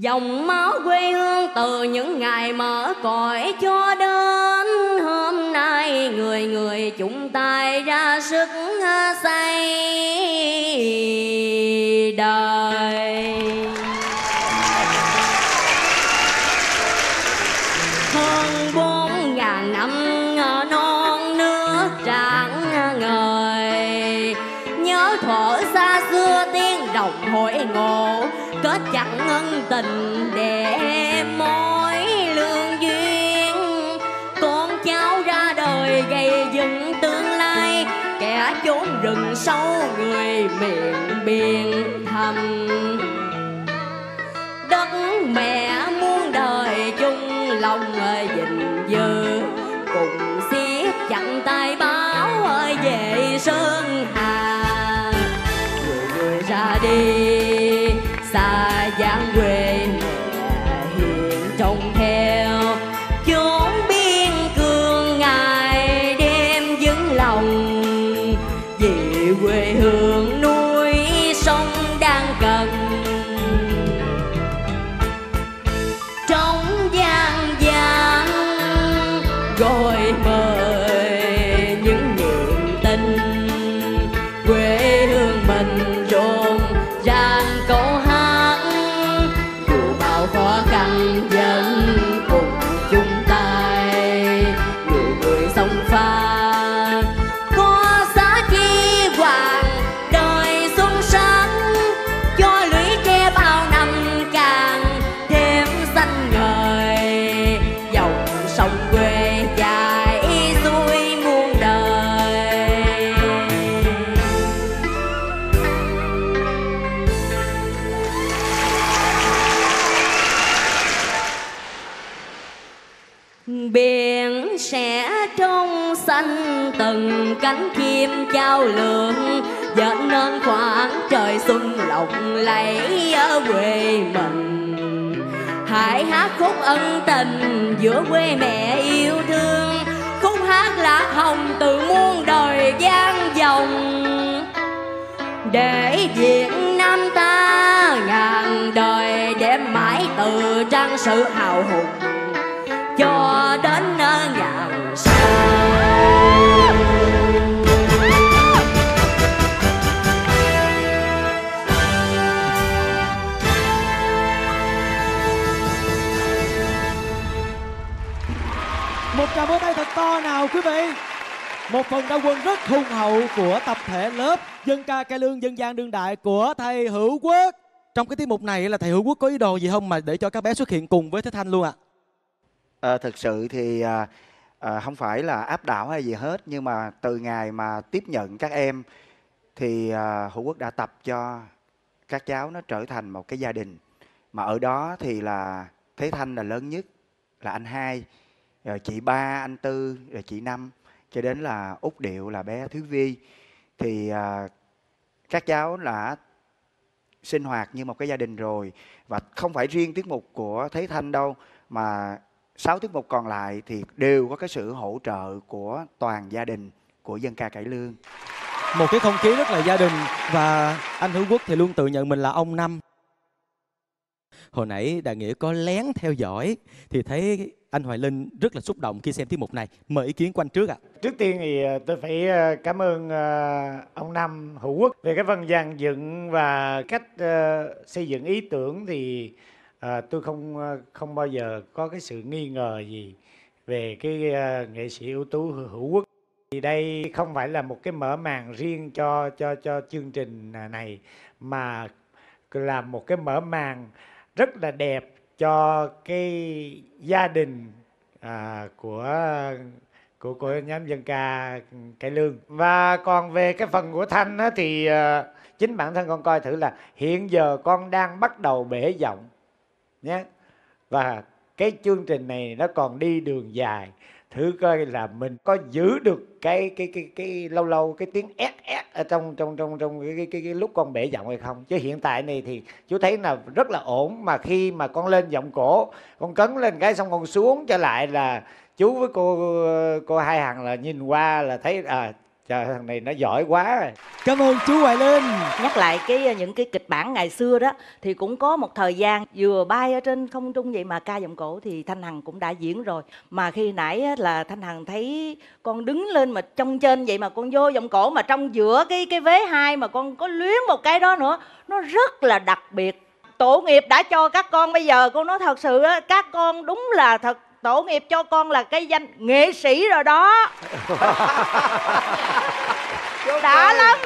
Dòng máu quê hương từ những ngày mở cõi cho đến hôm nay, người người chúng tay ra sức xây đời. Hơn bốn ngàn năm non nước tràn ngời, nhớ thuở xa xưa tiếng đồng hội ngộ, kết chặt ân tình để mối lương duyên. Con cháu ra đời gây dựng tương lai, kẻ chốn rừng sâu người miền biên thầm. Đất mẹ muôn đời chung lòng gìn giữ, cùng siết chặt tay báo về Sơn Hà. Người người ra đi xa giang quê, mẹ hiền trông theo chốn biên cương ngày đêm vững lòng. Vì quê hương núi sông đang cần, trong gian gian gọi mời những niềm tin quê hương mình trốn gian câu hát. Dù bao khó khăn vẫn cùng chung tay, người người sông pha có giá chi hoàng đời xuân sáng. Cho lũy tre bao năm càng thêm xanh ngời, dòng sông quê dài xuôi muôn đời. Biển sẽ trong xanh từng cánh chim trao lượng, giờ nên khoảng trời xuân lộng lẫy ở quê mình. Hãy hát khúc ân tình giữa quê mẹ yêu thương, khúc hát lạc hồng từ muôn đời gian dòng. Để Việt Nam ta ngàn đời đem mãi từ trang sử hào hùng cho đến ngàn sau. Một tràng vỗ tay thật to nào quý vị. Một phần ra quân rất hùng hậu của tập thể lớp dân ca cải lương dân gian đương đại của thầy Hữu Quốc. Trong cái tiết mục này là thầy Hữu Quốc có ý đồ gì không mà để cho các bé xuất hiện cùng với Thế Thanh luôn ạ? À? À, thực sự thì à, à, không phải là áp đảo hay gì hết, nhưng mà từ ngày mà tiếp nhận các em thì à, Hữu Quốc đã tập cho các cháu nó trở thành một cái gia đình. Mà ở đó thì là Thế Thanh là lớn nhất, là anh hai, rồi chị ba, anh tư, rồi chị năm, cho đến là Út Điệu là bé Thúy Vi. Thì à, các cháu đã sinh hoạt như một cái gia đình rồi. Và không phải riêng tiết mục của Thế Thanh đâu, mà sáu tiết mục còn lại thì đều có cái sự hỗ trợ của toàn gia đình của dân ca cải lương. Một cái không khí rất là gia đình. Và anh Hữu Quốc thì luôn tự nhận mình là ông Năm. Hồi nãy Đại Nghĩa có lén theo dõi thì thấy anh Hoài Linh rất là xúc động khi xem tiết mục này. Mời ý kiến của anh trước ạ. À. Trước tiên thì tôi phải cảm ơn ông Năm Hữu Quốc về cái phần dàn dựng và cách xây dựng ý tưởng. Thì tôi không không bao giờ có cái sự nghi ngờ gì về cái nghệ sĩ ưu tú Hữu Quốc. Thì đây không phải là một cái mở màn riêng cho cho cho chương trình này, mà là một cái mở màn rất là đẹp cho cái gia đình à, của của của nhóm dân ca cải lương. Và còn về cái phần của Thanh á, thì à, chính bản thân con coi thử là hiện giờ con đang bắt đầu bể giọng nhé, và cái chương trình này nó còn đi đường dài. Thử coi là mình có giữ được cái cái cái cái lâu lâu cái tiếng ét ét ở trong trong trong trong cái cái, cái, cái lúc con bể giọng hay không. Chứ hiện tại này thì chú thấy là rất là ổn, mà khi mà con lên giọng cổ, con cấn lên cái xong con xuống trở lại là chú với cô cô Hai Hằng là nhìn qua là thấy à trời, thằng này nó giỏi quá rồi. Cảm ơn chú Hoài Linh. Nhắc lại cái những cái kịch bản ngày xưa đó thì cũng có một thời gian vừa bay ở trên không trung vậy mà ca giọng cổ thì Thanh Hằng cũng đã diễn rồi. Mà khi nãy là Thanh Hằng thấy con đứng lên mà trong trên vậy mà con vô giọng cổ, mà trong giữa cái cái vế hai mà con có luyến một cái đó nữa, nó rất là đặc biệt. Tổ nghiệp đã cho các con, bây giờ con nói thật sự á, các con đúng là thật tổ nghiệp cho con là cái danh nghệ sĩ rồi đó. Đã lắm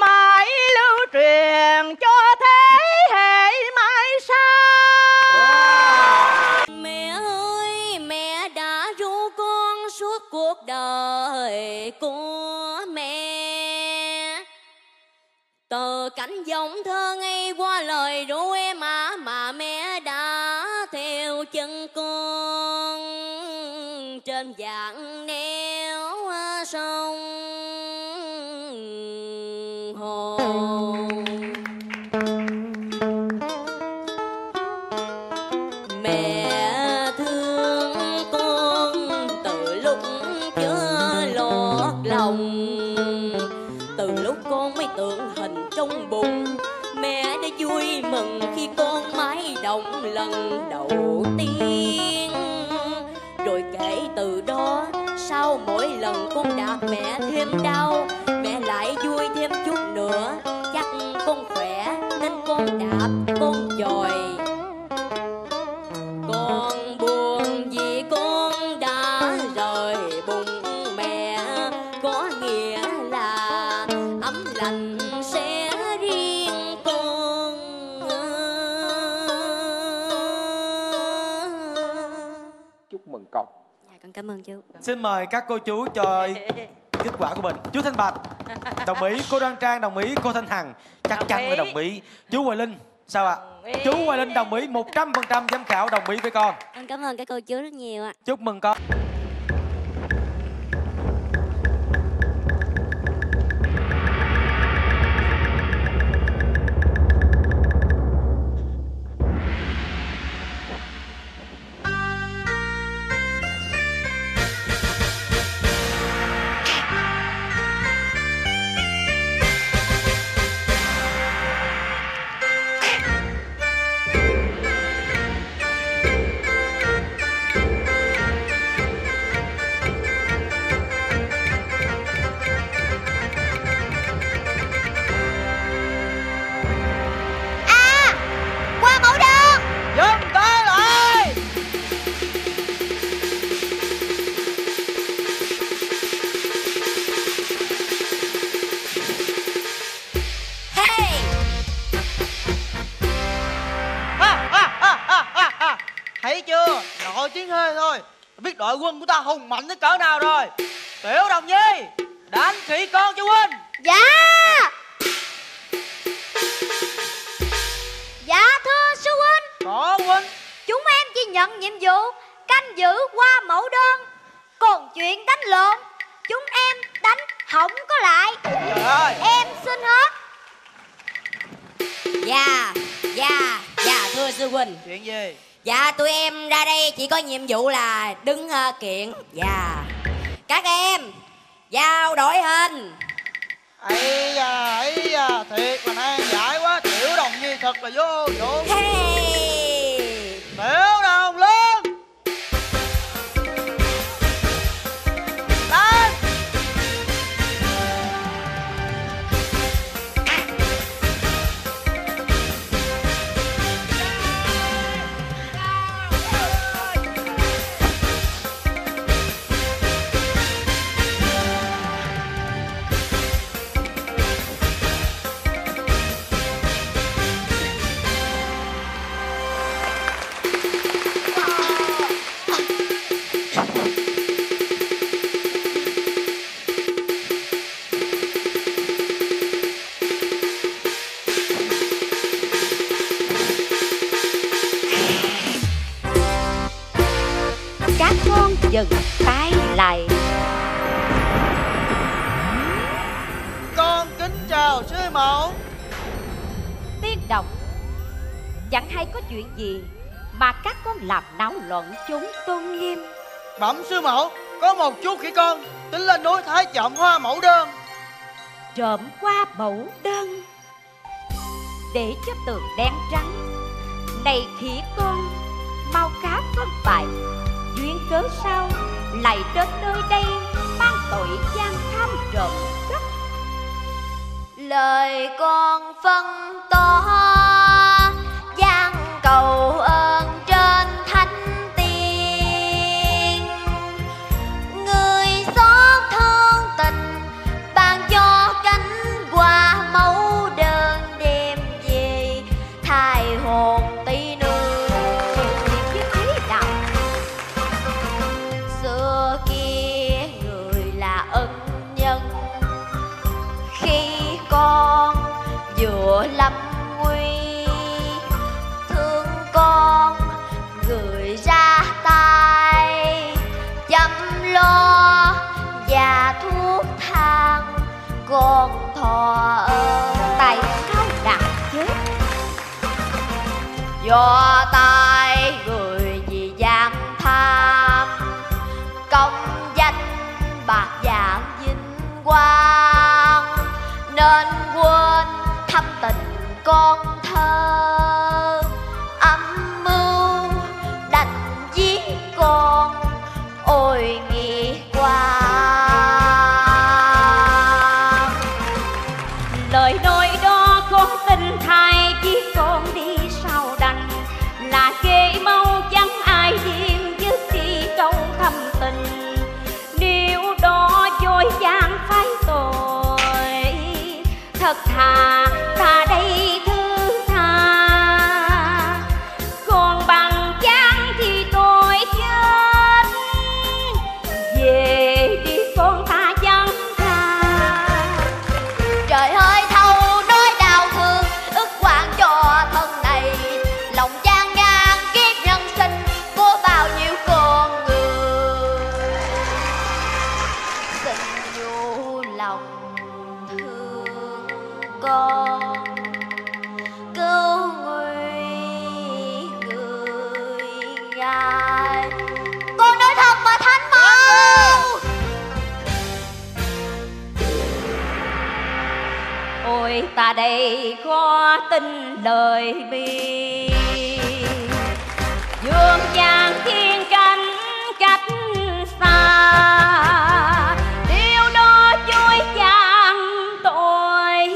mãi lưu truyền cho cảnh giọng thơ ngay qua lời ru em à, mà mẹ đã theo chân con trên dạng neo sông hồ. Trong bụng mẹ đã vui mừng khi con mái đồng lần đầu tiên, rồi kể từ đó sau mỗi lần con đạp mẹ thêm đau, mẹ lại vui thêm chút nữa. Chắc con khỏe nên con đạp con chòi. Con buồn vì con đã rời bụng mẹ, có nghĩa là ấm lành sẽ còn. Dạ, con cảm ơn chú. Xin mời các cô chú cho kết quả của mình. Chú Thanh Bạch đồng ý, cô Đoan Trang đồng ý, cô Thanh Hằng chắc đồng chắn là đồng ý. Chú Hoài Linh sao ạ? À? Chú Hoài Linh đồng ý một trăm phần trăm, giám khảo đồng ý với con. Con cảm ơn các cô chú rất nhiều ạ. À. Chúc mừng con. Quân của ta hùng mạnh đến cỡ nào rồi. Tiểu Đồng Nhi đánh khỉ con cho huynh. Dạ. Dạ thưa sư huynh. Có huynh. Chúng em chỉ nhận nhiệm vụ canh giữ qua mẫu đơn, còn chuyện đánh lộn chúng em đánh hỏng có lại. Trời ơi. Em xin hết. Dạ. Dạ. Dạ thưa sư huynh. Chuyện gì? Dạ tụi em ra đây chỉ có nhiệm vụ là đứng uh, kiện. Dạ các em giao đổi hình. Ây da, ấy da, thiệt là nan giải quá. Tiểu Đồng Nhi thật là vô dụng. Hey. Tiểu Đồng lên. Lên. Dừng tái lại. Con kính chào sư mẫu. Tiên Đồng, chẳng hay có chuyện gì mà các con làm náo loạn chúng tôn nghiêm. Bẩm sư mẫu, có một chú khỉ con tính lên núi thái trộm hoa mẫu đơn. Trộm hoa mẫu đơn để cho tường đen trắng. Này khỉ con, mau cá phân bài, duyên cớ sao lại đến nơi đây mang tội gian tham trộm cắp. Lời con phân to gian cầu ơn trên thánh tiên, người xót thương tình ban cho cánh hoa mẫu đơn đem về thai hồn. của lâm nguy, thương con gửi ra tay, chăm lo và thuốc thang con thọ ơn. Tài không đạt chứ do tay người vì gian tham, công danh bạc dạng vinh quang, nên quên thăm tình con thơ. Âm mưu đành giết con, ôi nghĩ qua lời nói đó con tin thay, chứ con đi sau đành là kê mau chẳng ai điên dứt đi câu thâm tình. Điều đó dối gian phái tội, thật thà ta đây thứ tha, còn bằng chán thì tôi chết. Về đi con ta chẳng tha. Trời ơi thâu nỗi đau thương ức quản cho thân này, lòng chán ngang kiếp nhân sinh của bao nhiêu con người. Xin vô lòng thương con, ta đây khó tin lời bi. Dương gian thiên cánh cách xa, điều đó vui chán tôi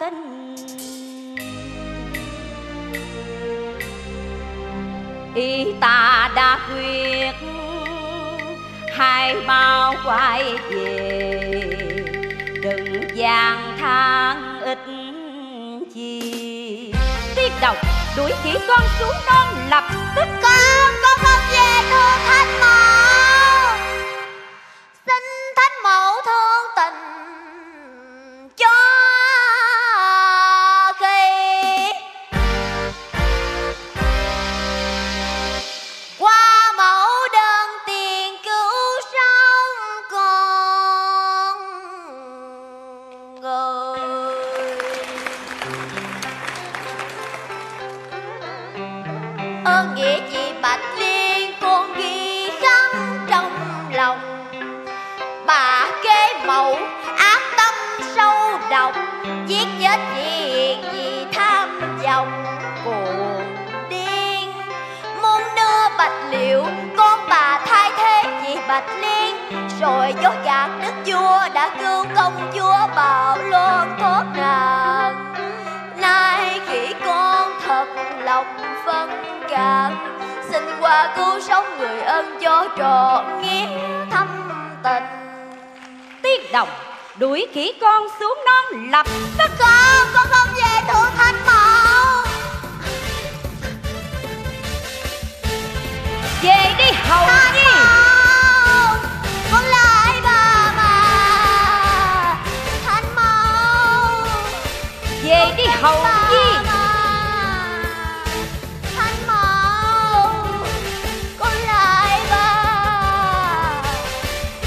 tin. Ý ta đã quyết hai bao quay về, đừng gian than ít chi. Tiết độc đuổi chỉ con xuống non lập tức. Con, con không về thương thánh mẫu, xin thánh mẫu thương tình cho khi qua mẫu đơn tiền cứu sống con người. Ơn nghĩa chị Bạch Liên con ghi khắc trong lòng, bà kế mẫu ác tâm sâu độc, giết chết việc vì tham vọng cuồng điên. Muốn đưa Bạch Liệu con bà thay thế chị Bạch Liên, rồi dối gạt đức vua đã cứu công chúa Bảo Loan thoát nạn. Nay khi con thật lòng phân cảm, xin qua cứu sống người ơn cho trọn nghĩa thâm tình. Tiết đồng đuổi khỉ con xuống non lập tức. Con, con không về thương thánh mẫu, về đi hầu đi mẫu. Con lại bà mà thánh mẫu, về con đi hầu đi thánh mẫu. Con lại bà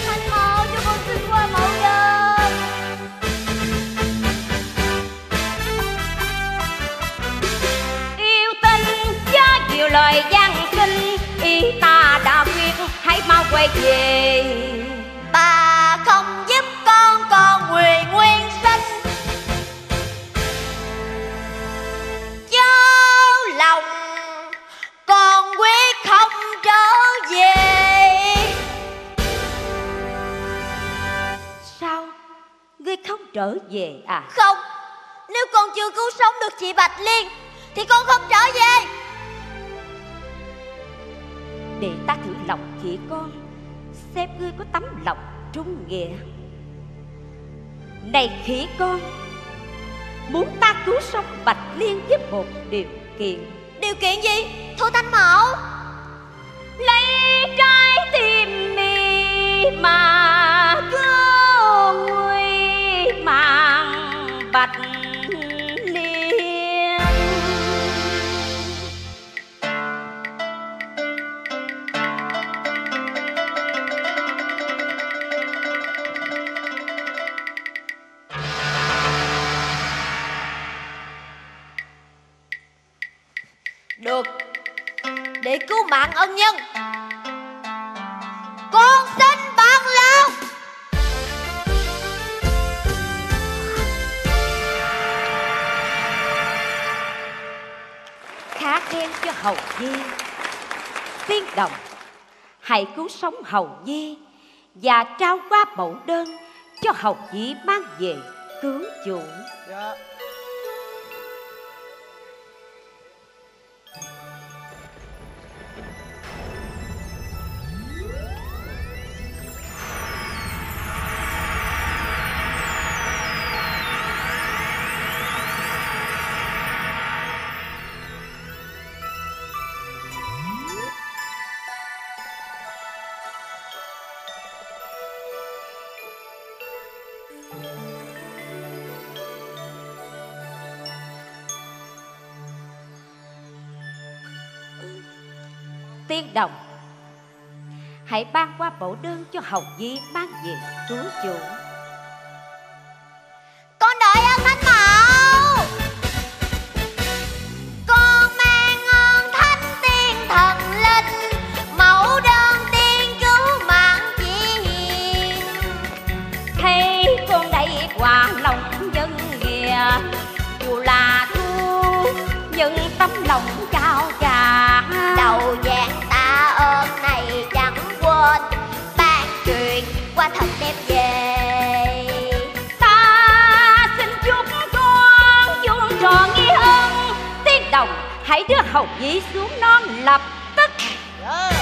thánh mẫu, cho con xin qua mẫu đơn. Yêu tình chớ chịu lời gian sinh, y ta đã quyết hãy mau quay về. Bà không giúp con, con nguyện nguyên sinh cho lòng, con quyết không trở về. Sao ngươi không trở về à? Không, nếu con chưa cứu sống được chị Bạch Liên thì con không trở về. Để ta thử lòng chị con, xem ngươi có tấm lòng trung nghĩa. Này khỉ con, muốn ta cứu sống Bạch Liên với một điều kiện. Điều kiện gì? Thôi thánh mẫu, lấy trái tim mi mà cứu nguy mang Bạch Được. Để cứu mạng ân nhân, con xin bằng lòng. Khá khen cho Hầu Nhi. Tiên đồng, hãy cứu sống Hầu Nhi và trao qua mẫu đơn cho Hầu Nhi mang về cứu chuộng. Dạ. Tiên đồng, hãy ban qua mẫu đơn cho Hồng Di mang về cứu chuộng. Con đợi ơn Thánh Mẫu. Con mang ơn Thánh Tiên Thần Linh, mẫu đơn tiên cứu mạng chị Hiền. Thấy con đây qua lòng nhân nghĩa, dù là thua nhưng tấm lòng cao cả đầu vàng. Hãy đưa Hồng Nhi xuống non lập tức. Yeah.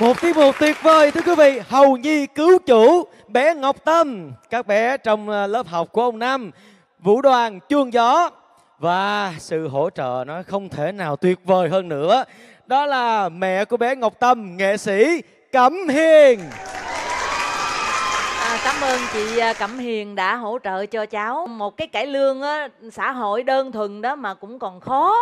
Một tiết mục tuyệt vời thưa quý vị. Hồng Nhi cứu chủ bé Ngọc Tâm. Các bé trong lớp học của ông Năm, vũ đoàn chuông gió và sự hỗ trợ nó không thể nào tuyệt vời hơn nữa. Đó là mẹ của bé Ngọc Tâm, nghệ sĩ Cẩm Hiền. À, cảm ơn chị Cẩm Hiền đã hỗ trợ cho cháu. Một cái cải lương á, xã hội đơn thuần đó mà cũng còn khó.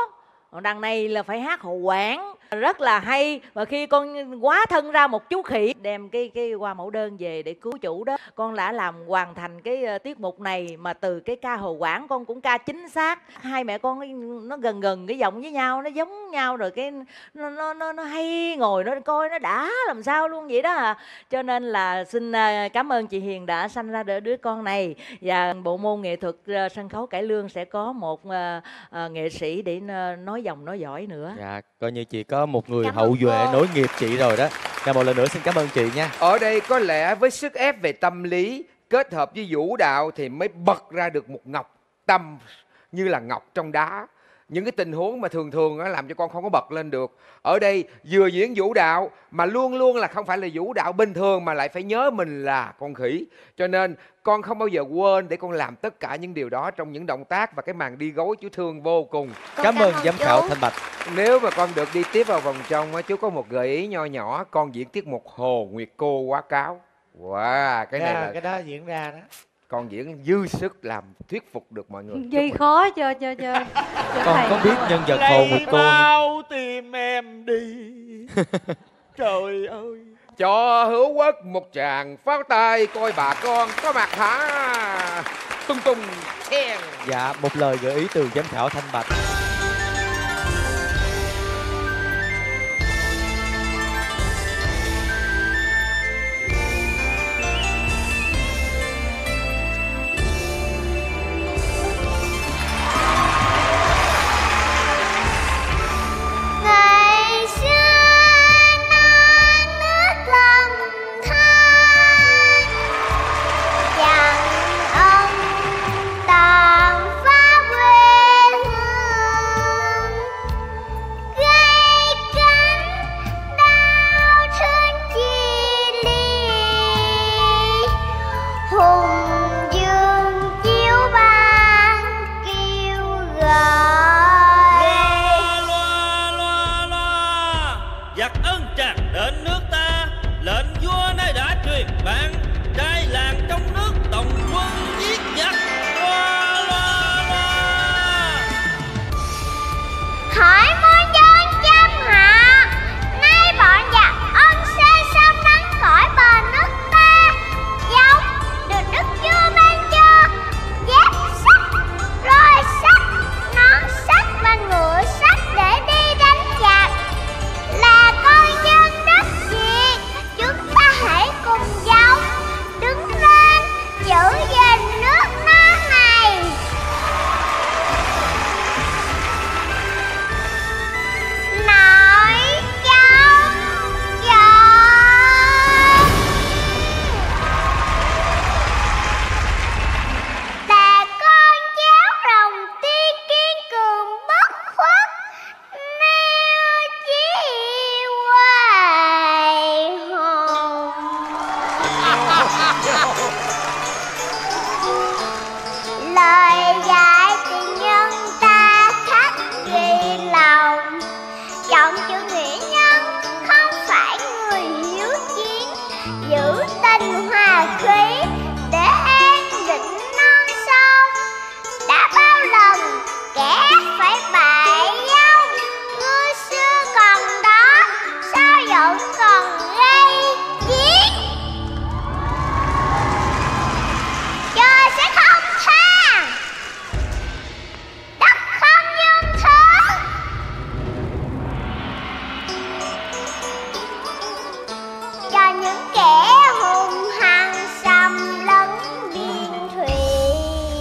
Còn đằng này là phải hát hộ quảng rất là hay. Và khi con quá thân ra một chú khỉ đem cái cái qua mẫu đơn về để cứu chủ đó, con đã làm hoàn thành cái tiết mục này mà từ cái ca hồ quảng con cũng ca chính xác. Hai mẹ con nó gần gần cái giọng với nhau, nó giống nhau rồi cái nó nó nó, nó hay, ngồi nó coi nó đã làm sao luôn vậy đó à. Cho nên là xin cảm ơn chị Hiền đã sanh ra đứa con này. Và bộ môn nghệ thuật sân khấu cải lương sẽ có một nghệ sĩ để nói dòng nói giỏi nữa. Dạ, coi như chị có một người cảm hậu duệ nối nghiệp chị rồi đó. Và một lần nữa xin cảm ơn chị nha. Ở đây có lẽ với sức ép về tâm lý kết hợp với vũ đạo thì mới bật ra được một Ngọc Tâm như là ngọc trong đá. Những cái tình huống mà thường thường làm cho con không có bật lên được. Ở đây vừa diễn vũ đạo mà luôn luôn là không phải là vũ đạo bình thường mà lại phải nhớ mình là con khỉ. Cho nên con không bao giờ quên để con làm tất cả những điều đó trong những động tác và cái màn đi gối. Chú thương vô cùng. Con cảm ơn giám khảo Thanh Bạch. Nếu mà con được đi tiếp vào vòng trong, chú có một gợi ý nho nhỏ. Con diễn tiết mục Hồ Nguyệt Cô Quá Cáo. Wow, cái này là... cái đó diễn ra đó. Con diễn dư sức làm thuyết phục được mọi người. Dây khó cho cho cho. Con có biết nhân vật Hồ Nguyệt Cô? Bao tìm em đi. Trời ơi. Cho Hữu Quốc một tràng pháo tay coi bà con có mặt hả? Tung tung. Dạ, một lời gợi ý từ giám khảo Thanh Bạch. lời dạy tình nhân ta khắc ghi lòng. Chọn chữ nghĩa nhân không phải người hiếu chiến, giữ tình hòa khí để an định non sông. Đã bao lần kẻ phải bại dâu, người xưa còn đó sao vẫn còn gây chiến. Trời sẽ không tha, đất không nhân thứ. Cho những kẻ hung hăng xâm lấn biên thuyền,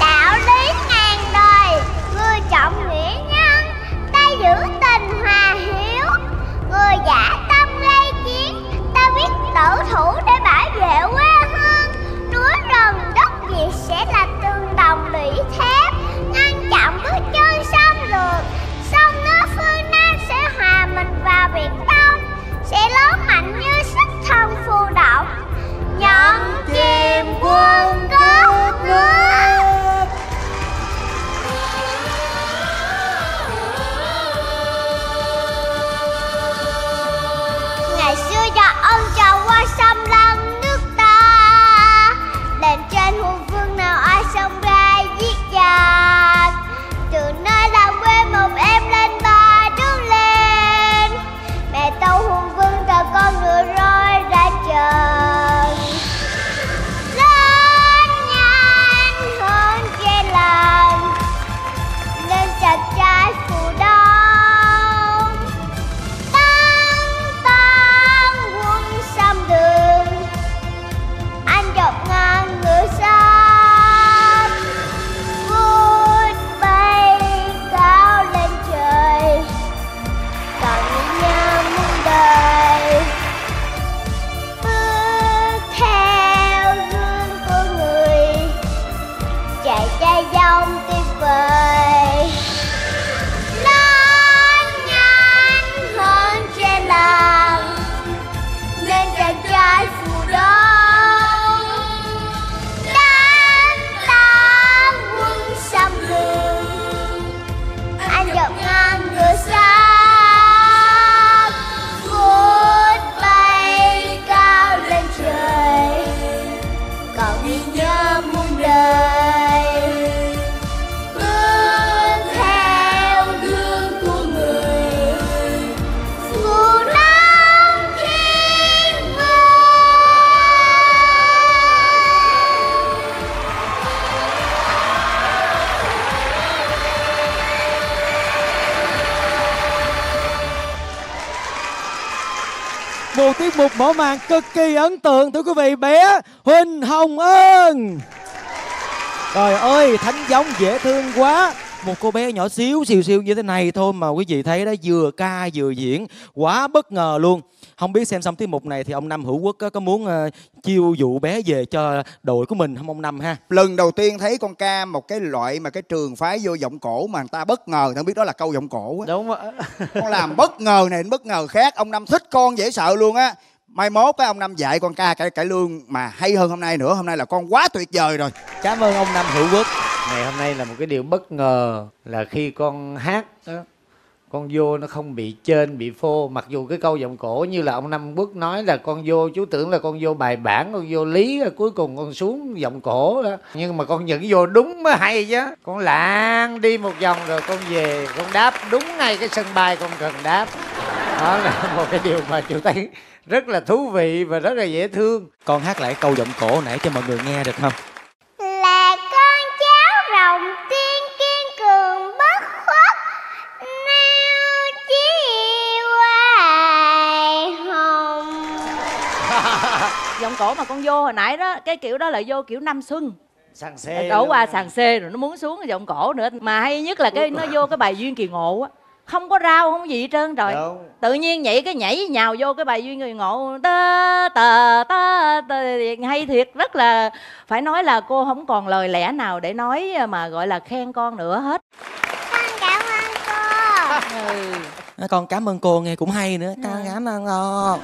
đạo lý ngàn đời. Người trọng nghĩa nhân ta giữ tình hòa hiếu, người giả tâm gây chiến ta biết tử thủ để bảo vệ quê hương. Núi rừng đất Việt sẽ là tường đồng lũy thép, ngăn chặn bước chân xâm lược. Sông nước phương Nam sẽ hòa mình vào Biển Đông, sẽ lớn mạnh như sức thần phù động. Nhận chìm quân cướp nước. Ngày xưa do ông trò qua xâm lăng nước ta, đền trên hùng vương nào ai xông ra giết giặc. Từ nơi làng quê một em lên ba đứa lên, mẹ tâu hùng vương thờ con ngựa roi ra trận. Lên nhanh hơn trên làng, lên chặt trai phù đông. Tăng tăng quân xăm đường, anh dọc ngang ngựa xăm. Vút bay cao lên trời, còn những nhà muôn đời. Bước theo gương của người, chạy trai dòng tuyệt vời. Lên nhanh hơn trên làng, lên chàng trai phù đông. Đánh tan quân xâm lược, anh dọc ngang ngựa xa. Vút bay cao lên trời, còn ghi nhớ muôn đời. Bước theo gương của người, phù long thiên vương. Một tiết mục mở màn cực kỳ ấn tượng thưa quý vị, bé Huỳnh Hồng Ân. Trời ơi, thánh giống dễ thương quá. Một cô bé nhỏ xíu xìu xiu như thế này thôi mà quý vị thấy đó, vừa ca vừa diễn, quá bất ngờ luôn. Không biết xem xong tiết mục này thì ông Năm Hữu Quốc có, có muốn ờ, chiêu dụ bé về cho đội của mình không ông Năm ha? Lần đầu tiên thấy con ca một cái loại mà cái trường phái vô giọng cổ mà người ta bất ngờ, không biết đó là câu giọng cổ á. Đúng á. Con làm bất ngờ này đến bất ngờ khác, ông Năm thích con dễ sợ luôn á. Mai mốt cái ông Năm dạy con ca cải cải lương mà hay hơn hôm nay nữa. Hôm nay là con quá tuyệt vời rồi. Cảm ơn ông Năm Hữu Quốc. Ngày hôm nay là một cái điều bất ngờ là khi con hát đó, con vô nó không bị trên bị phô. Mặc dù cái câu giọng cổ như là ông Năm Quốc nói là con vô, chú tưởng là con vô bài bản, con vô lý, cuối cùng con xuống giọng cổ đó. Nhưng mà con vẫn vô đúng mới hay chứ. Con lạng đi một vòng rồi con về, con đáp đúng ngay cái sân bay con cần đáp. Đó là một cái điều mà chú thấy rất là thú vị và rất là dễ thương. Con hát lại câu giọng cổ nãy cho mọi người nghe được không? Là con cháu rồng tiên kiên cường bất khuất, nêu chí hoài hồng. Giọng cổ mà con vô hồi nãy đó, cái kiểu đó là vô kiểu Năm Xuân sàn xê, đổ qua sàn xê rồi nó muốn xuống cái giọng cổ nữa. Mà hay nhất là cái nó vô cái bài Duyên Kỳ Ngộ á, không có rau không gì hết trơn rồi. Đúng. Tự nhiên nhảy cái nhảy nhào vô cái bài Duyên Người Ngộ ta ta ta hay thiệt, rất là phải nói là cô không còn lời lẽ nào để nói mà gọi là khen con nữa hết. Con cảm ơn cô. Ừ. Con cảm ơn cô nghe cũng hay nữa. Con cảm ơn cô.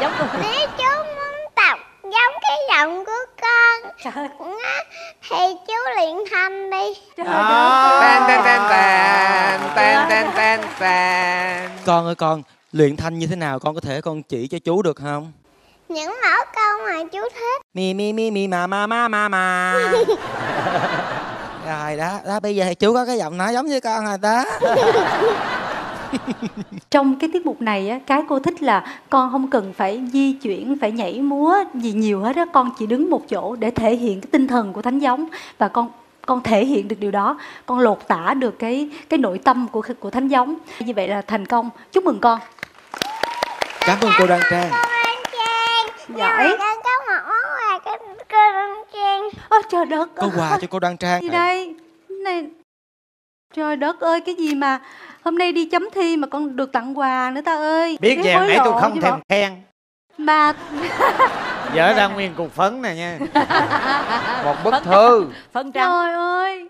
Giống cô. Nếu chú muốn tập giống cái giọng của con Trời á, thì chú luyện thanh đi. Trời ơi. Tan tan tan tan tan tan tan tan. Con ơi con, luyện thanh như thế nào con có thể con chỉ cho chú được không? Những mẫu câu mà chú thích. Mi mi mi mi ma ma ma ma ma. Rồi đó, đó bây giờ thì chú có cái giọng nói giống như con rồi đó. Trong cái tiết mục này á, cái cô thích là con không cần phải di chuyển, phải nhảy múa gì nhiều hết á, con chỉ đứng một chỗ để thể hiện cái tinh thần của thánh giống và con con thể hiện được điều đó, con lột tả được cái cái nội tâm của của thánh giống. Như vậy là thành công. Chúc mừng con. Cảm ơn cô Đăng Trang. Giỏi. Cô Đăng Trang. Ôi trời đất ơi. Có quà cho cô Đăng Trang. Đi đây. Này. Trời đất ơi, cái gì mà hôm nay đi chấm thi mà con được tặng quà nữa ta ơi. Biết vậy nãy tôi không thèm khen. Mà vợ đang nguyên cục phấn nè nha. Một bức thư. Phấn trắng. Trời ơi.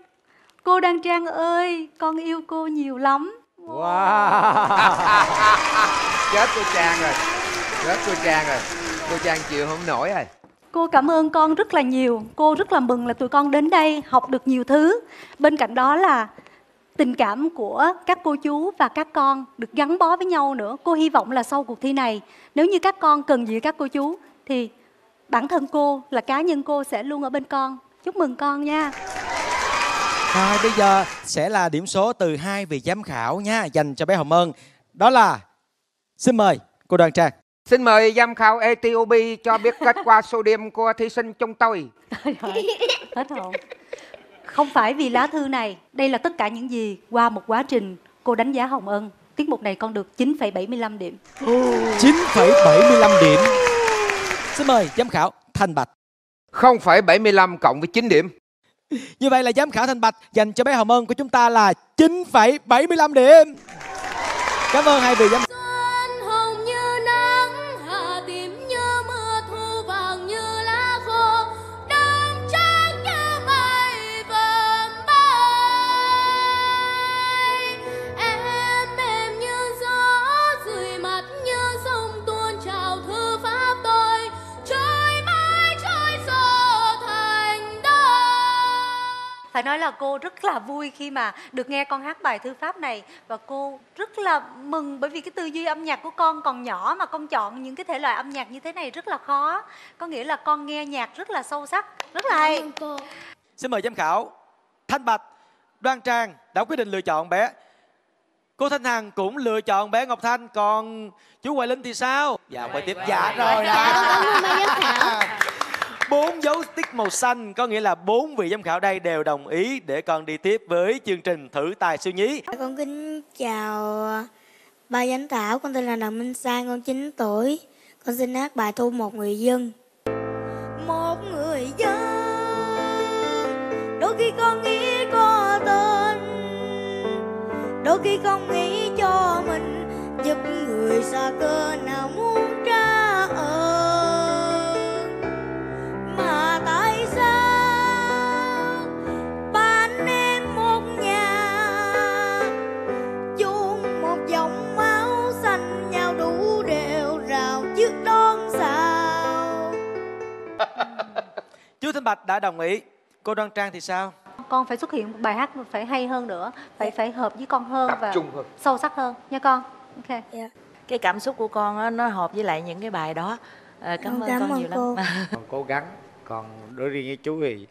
Cô Đăng Trang ơi, con yêu cô nhiều lắm. Wow. Chết cô Trang rồi. Chết cô Trang rồi. Cô Trang chịu không nổi rồi. Cô cảm ơn con rất là nhiều. Cô rất là mừng là tụi con đến đây học được nhiều thứ. Bên cạnh đó là tình cảm của các cô chú và các con được gắn bó với nhau nữa. Cô hy vọng là sau cuộc thi này, nếu như các con cần gì các cô chú thì bản thân cô là cá nhân cô sẽ luôn ở bên con. Chúc mừng con nha. Rồi bây giờ sẽ là điểm số từ hai vị giám khảo nha, dành cho bé Hồng Ân. Đó là xin mời cô Đăng Trang. Xin mời giám khảo Ethiopia cho biết kết quả sodium của thí sinh chúng tôi. Hết hồn. Không phải vì lá thư này, đây là tất cả những gì qua một quá trình cô đánh giá Hồng Ân. Tiết mục này con được chín phẩy bảy mươi lăm điểm. chín phẩy bảy mươi lăm điểm. Xin mời giám khảo Thanh Bạch. không phẩy bảy mươi lăm cộng với chín điểm. Như vậy là giám khảo Thanh Bạch dành cho bé Hồng Ân của chúng ta là chín phẩy bảy mươi lăm điểm. Cảm ơn hai vị giám khảo. Phải nói là cô rất là vui khi mà được nghe con hát bài thư pháp này và cô rất là mừng bởi vì cái tư duy âm nhạc của con còn nhỏ mà con chọn những cái thể loại âm nhạc như thế này rất là khó. Có nghĩa là con nghe nhạc rất là sâu sắc, rất là hay. Xin mời giám khảo Thanh Bạch. Đoan Trang đã quyết định lựa chọn bé. Cô Thanh Hằng cũng lựa chọn bé Ngọc Thanh. Còn chú Hoài Linh thì sao? Dạ, quay tiếp. Dạ rồi đó. Bốn dấu tích màu xanh có nghĩa là bốn vị giám khảo đây đều đồng ý để con đi tiếp với chương trình thử tài siêu nhí. Con kính chào ba giám khảo, con tên là Trần Minh Sa, con chín tuổi. Con xin hát bài Thu một người dân. Một người dân, đôi khi con nghĩ có tên, đôi khi con nghĩ cho mình giúp người xa cơ nào muốn ra ở. Mà tại sao ba anh em một nhà chung một dòng máu xanh nhau đủ đều rào trước đón sao? Chú Thanh Bạch đã đồng ý. Cô Đoan Trang thì sao? Con phải xuất hiện một bài hát phải hay hơn nữa, phải phải hợp với con hơn, tập và trung hơn, sâu sắc hơn nha con. Ok. Yeah. Cái cảm xúc của con đó, nó hợp với lại những cái bài đó. À, cảm, cảm ơn con, con nhiều cô. Lắm. Con cố gắng. Còn đối riêng với chú thì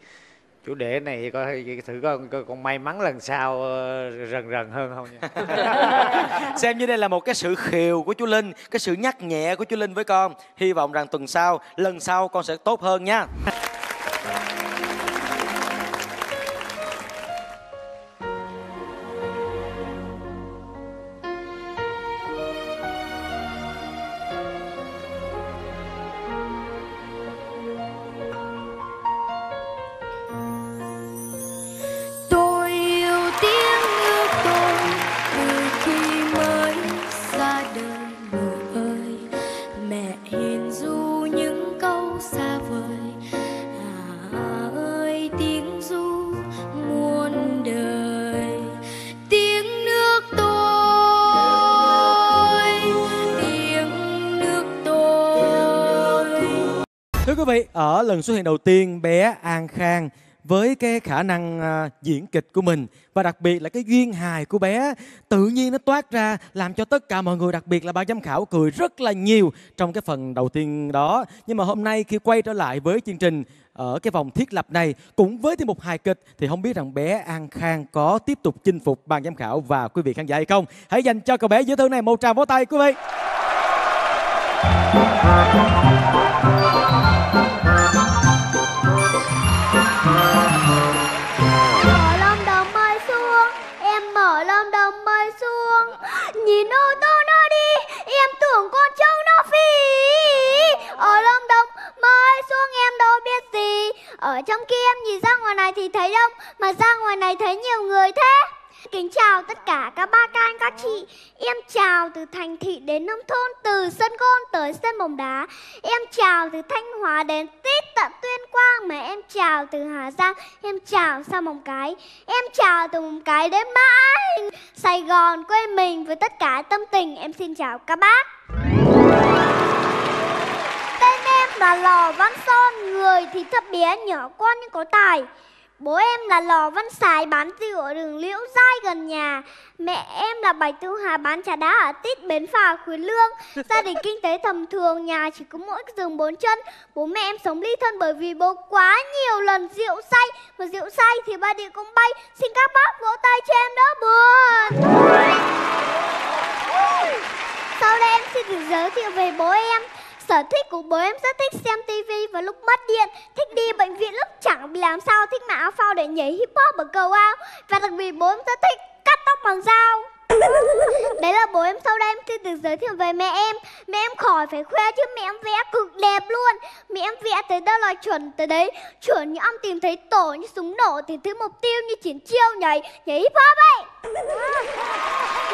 chủ đề này coi thử coi con, con may mắn lần sau uh, rần rần hơn không nha. Xem như đây là một cái sự khiều của chú Linh, cái sự nhắc nhẹ của chú Linh với con. Hy vọng rằng tuần sau, lần sau con sẽ tốt hơn nha. Xa vời quý vị, ở lần xuất hiện đầu tiên, bé An Khang với cái khả năng uh, diễn kịch của mình và đặc biệt là cái duyên hài của bé, tự nhiên nó toát ra làm cho tất cả mọi người, đặc biệt là ban giám khảo cười rất là nhiều trong cái phần đầu tiên đó. Nhưng mà hôm nay khi quay trở lại với chương trình ở cái vòng thiết lập này cũng với thêm một hài kịch thì không biết rằng bé An Khang có tiếp tục chinh phục ban giám khảo và quý vị khán giả hay không. Hãy dành cho cậu bé dễ thương này một tràng vỗ tay quý vị. Nhìn ô tô nó đi, em tưởng con trâu nó phì. Ở Lâm Đồng mới xuống em đâu biết gì. Ở trong kia em nhìn ra ngoài này thì thấy đông, mà ra ngoài này thấy nhiều người thế. Kính chào tất cả các ba can các chị. Em chào từ thành thị đến nông thôn, từ sân gôn tới sân bóng đá. Em chào từ Thanh Hóa đến tít tận Tuyên Quang. Mà em chào từ Hà Giang, em chào sang Móng Cái. Em chào từ Móng Cái đến Mãi Sài Gòn quê mình. Với tất cả tâm tình em xin chào các bác. Tên em là Lò Văn Son, người thì thấp bé nhỏ con nhưng có tài. Bố em là Lò Văn Xài bán rượu ở đường Liễu Giai gần nhà. Mẹ em là Bài Tư Hà bán trà đá ở tít Bến Phà Khuyến Lương. Gia đình kinh tế tầm thường, nhà chỉ có mỗi giường bốn chân. Bố mẹ em sống ly thân bởi vì bố quá nhiều lần rượu say. Mà rượu say thì ba đĩa cũng bay. Xin các bác vỗ tay cho em đỡ buồn. Sau đây em xin được giới thiệu về bố em. Sở thích của bố em rất thích xem tivi và lúc mất điện, thích đi bệnh viện lúc chẳng bị làm sao, thích mặc áo phao để nhảy hip hop ở cầu ao. Và đặc biệt bố em rất thích cắt tóc bằng dao. Đấy là bố em. Sau đây em xin được giới thiệu về mẹ em. Mẹ em khỏi phải khoe chứ mẹ em vẽ cực đẹp luôn. Mẹ em vẽ tới đâu là chuẩn tới đấy. Chuẩn như ông tìm thấy tổ, như súng nổ, tìm thấy mục tiêu, như chiến chiêu, nhảy nhảy hip hop ấy.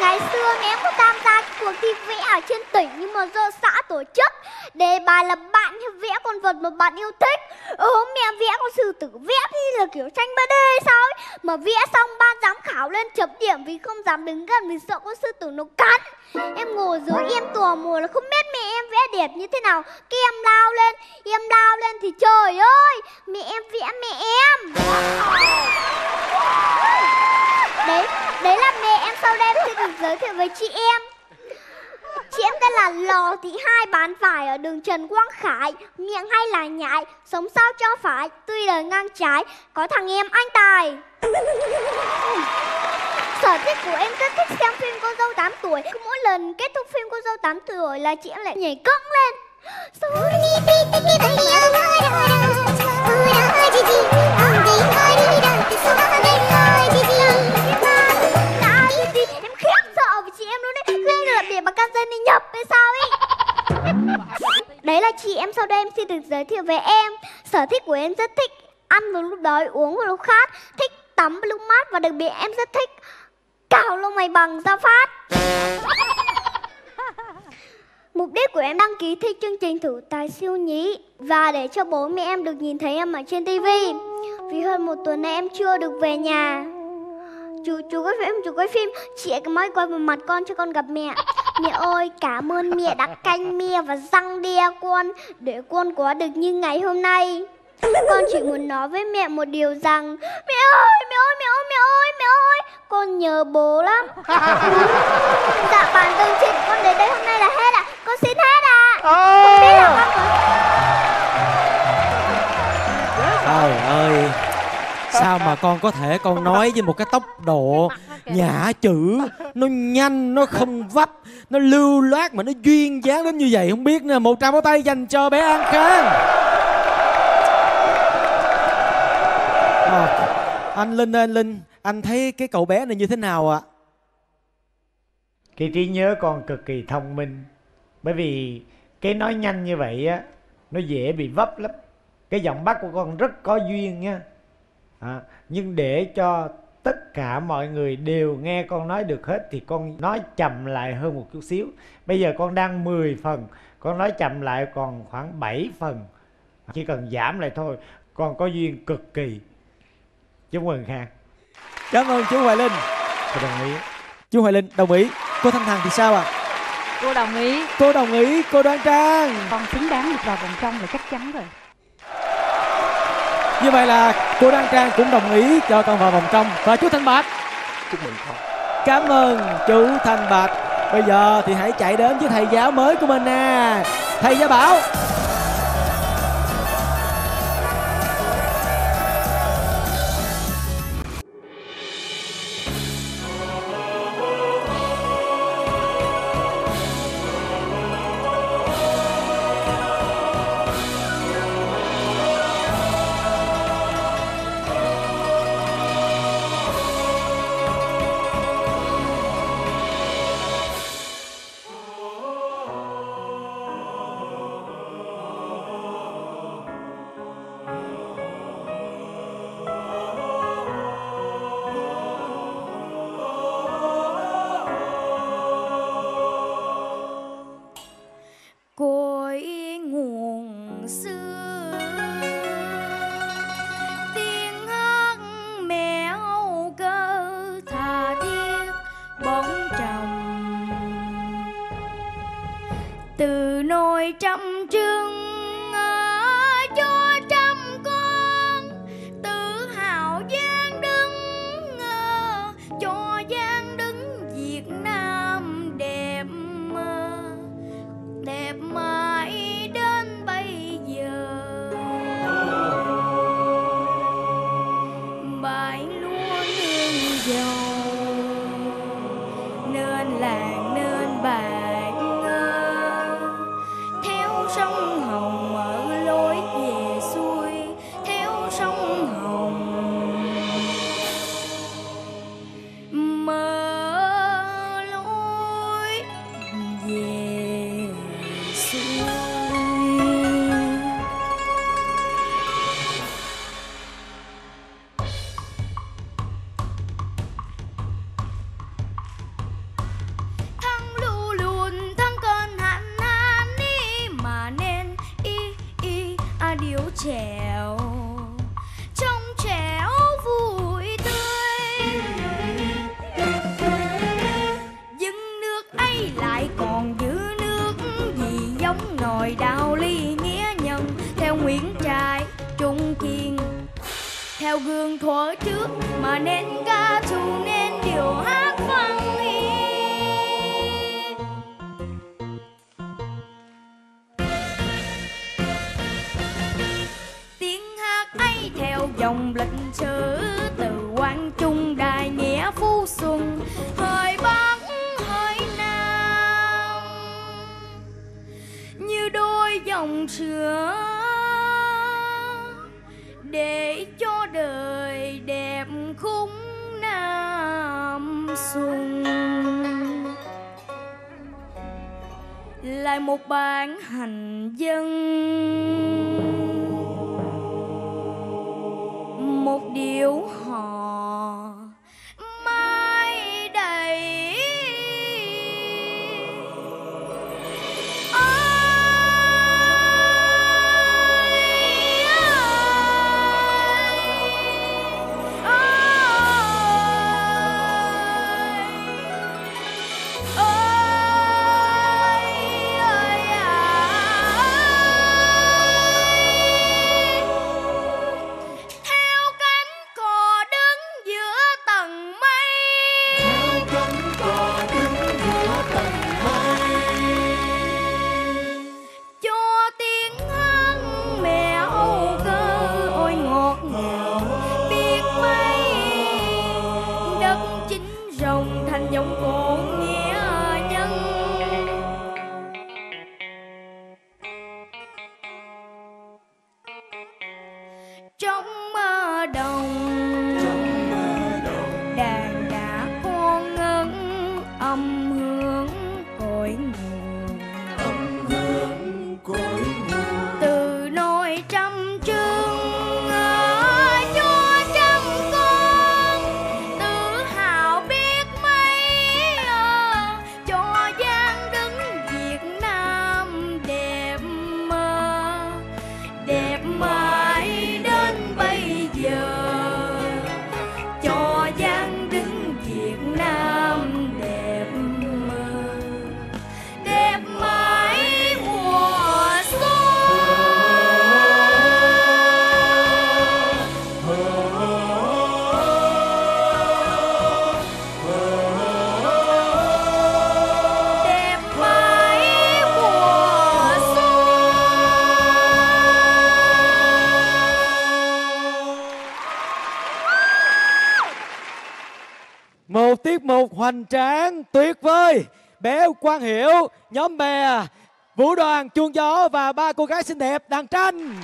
Ngày xưa mẹ em có tham gia cuộc thi vẽ ở trên tỉnh nhưng mà do xã tổ chức. Đề bài là bạn hãy vẽ con vật mà bạn yêu thích. Ừ, mẹ vẽ con sư tử, vẽ như là kiểu tranh ba đê sao ấy. Mà vẽ xong ban giám khảo lên chấm điểm vì không dám đứng gần vì sợ con sư tử nó cắn. Em ngồi dưới em tò mò là không biết mẹ em vẽ đẹp như thế nào. Cái em lao lên, em lao lên thì trời ơi, mẹ em vẽ mẹ em. Đấy, đấy là mẹ em. Sau đây em sẽ được giới thiệu với chị em. Chị em tên là Lò Thị Hai bán vải ở đường Trần Quang Khải. Miệng hay là nhại, sống sao cho phải, tuy đời ngang trái, có thằng em anh tài. Sở thích của em rất thích xem phim Cô Dâu Tám Tuổi. Cứ mỗi lần kết thúc phim Cô Dâu Tám Tuổi là chị em lại nhảy cẫng lên. Em khiếp sợ với chị em luôn đấy. Khuyên là bị bà can dây này nhập hay sao ấy. Đấy là chị em. Sau đây em xin được giới thiệu về em. Sở thích của em rất thích ăn vào lúc đói, uống vào lúc khát, thích tắm vào lúc mát và đặc biệt em rất thích cào lông mày bằng dao phát. Mục đích của em đăng ký thi chương trình thử tài siêu nhí và để cho bố mẹ em được nhìn thấy em ở trên tivi. Vì hơn một tuần nay em chưa được về nhà. Chú, chú quay phim, chú quay phim. Chị ấy mới quay vào mặt con cho con gặp mẹ. Mẹ ơi, cảm ơn mẹ đã canh mẹ và răng đe con để con có được như ngày hôm nay. Con chỉ muốn nói với mẹ một điều rằng mẹ ơi, mẹ ơi, mẹ ơi, mẹ ơi, mẹ ơi, con nhớ bố lắm. Dạ, bản tường trình con đến đây hôm nay là hết ạ. À. Con xin hết ạ. À. Không biết là con có... Trời ơi, sao mà con có thể con nói với một cái tốc độ nhả chữ, nó nhanh, nó không vấp, nó lưu loát mà nó duyên dáng đến như vậy, không biết nè. Một tràng pháo tay dành cho bé An Khang. À, anh Linh ơi, anh Linh, anh thấy cái cậu bé này như thế nào ạ? À? Cái trí nhớ con cực kỳ thông minh. Bởi vì cái nói nhanh như vậy á, nó dễ bị vấp lắm. Cái giọng bắc của con rất có duyên nha. À, nhưng để cho tất cả mọi người đều nghe con nói được hết thì con nói chậm lại hơn một chút xíu. Bây giờ con đang mười phần, con nói chậm lại còn khoảng bảy phần. Chỉ cần giảm lại thôi, con có duyên cực kỳ. Chúc mừng Khang. Cảm ơn chú Hoài Linh. Tôi đồng ý. Chú Hoài Linh đồng ý. Cô Thanh Hằng thì sao ạ? À? Cô đồng ý. Cô đồng ý, cô Đoan Trang. Con xứng đáng được vào vòng trong là chắc chắn rồi. Như vậy là cô Đăng Trang cũng đồng ý cho con vào vòng trong. Và chú Thanh Bạch, chúc mừng con. Cảm ơn chú Thanh Bạch. Bây giờ thì hãy chạy đến với thầy giáo mới của mình nè, thầy giáo Bảo. Mãi đến bây giờ Một tiết mục hoành tráng tuyệt vời. Bé Quang Hiểu, nhóm bè, vũ đoàn chuông gió và ba cô gái xinh đẹp đàn tranh.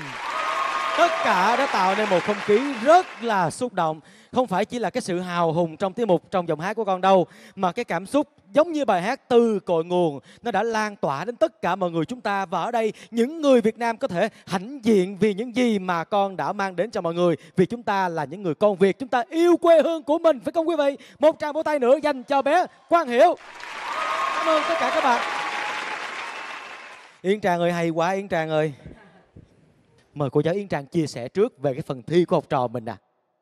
Tất cả đã tạo nên một không khí rất là xúc động. Không phải chỉ là cái sự hào hùng trong tiết mục, trong giọng hát của con đâu, mà cái cảm xúc giống như bài hát Từ Cội Nguồn, nó đã lan tỏa đến tất cả mọi người chúng ta. Và ở đây, những người Việt Nam có thể hãnh diện vì những gì mà con đã mang đến cho mọi người. Vì chúng ta là những người con Việt, chúng ta yêu quê hương của mình, phải không quý vị? Một tràng vỗ tay nữa dành cho bé Quang Hiểu. Cảm ơn tất cả các bạn. Yến Trang ơi, hay quá Yến Trang ơi. Mời cô giáo Yến Trang chia sẻ trước về cái phần thi của học trò mình nè. À.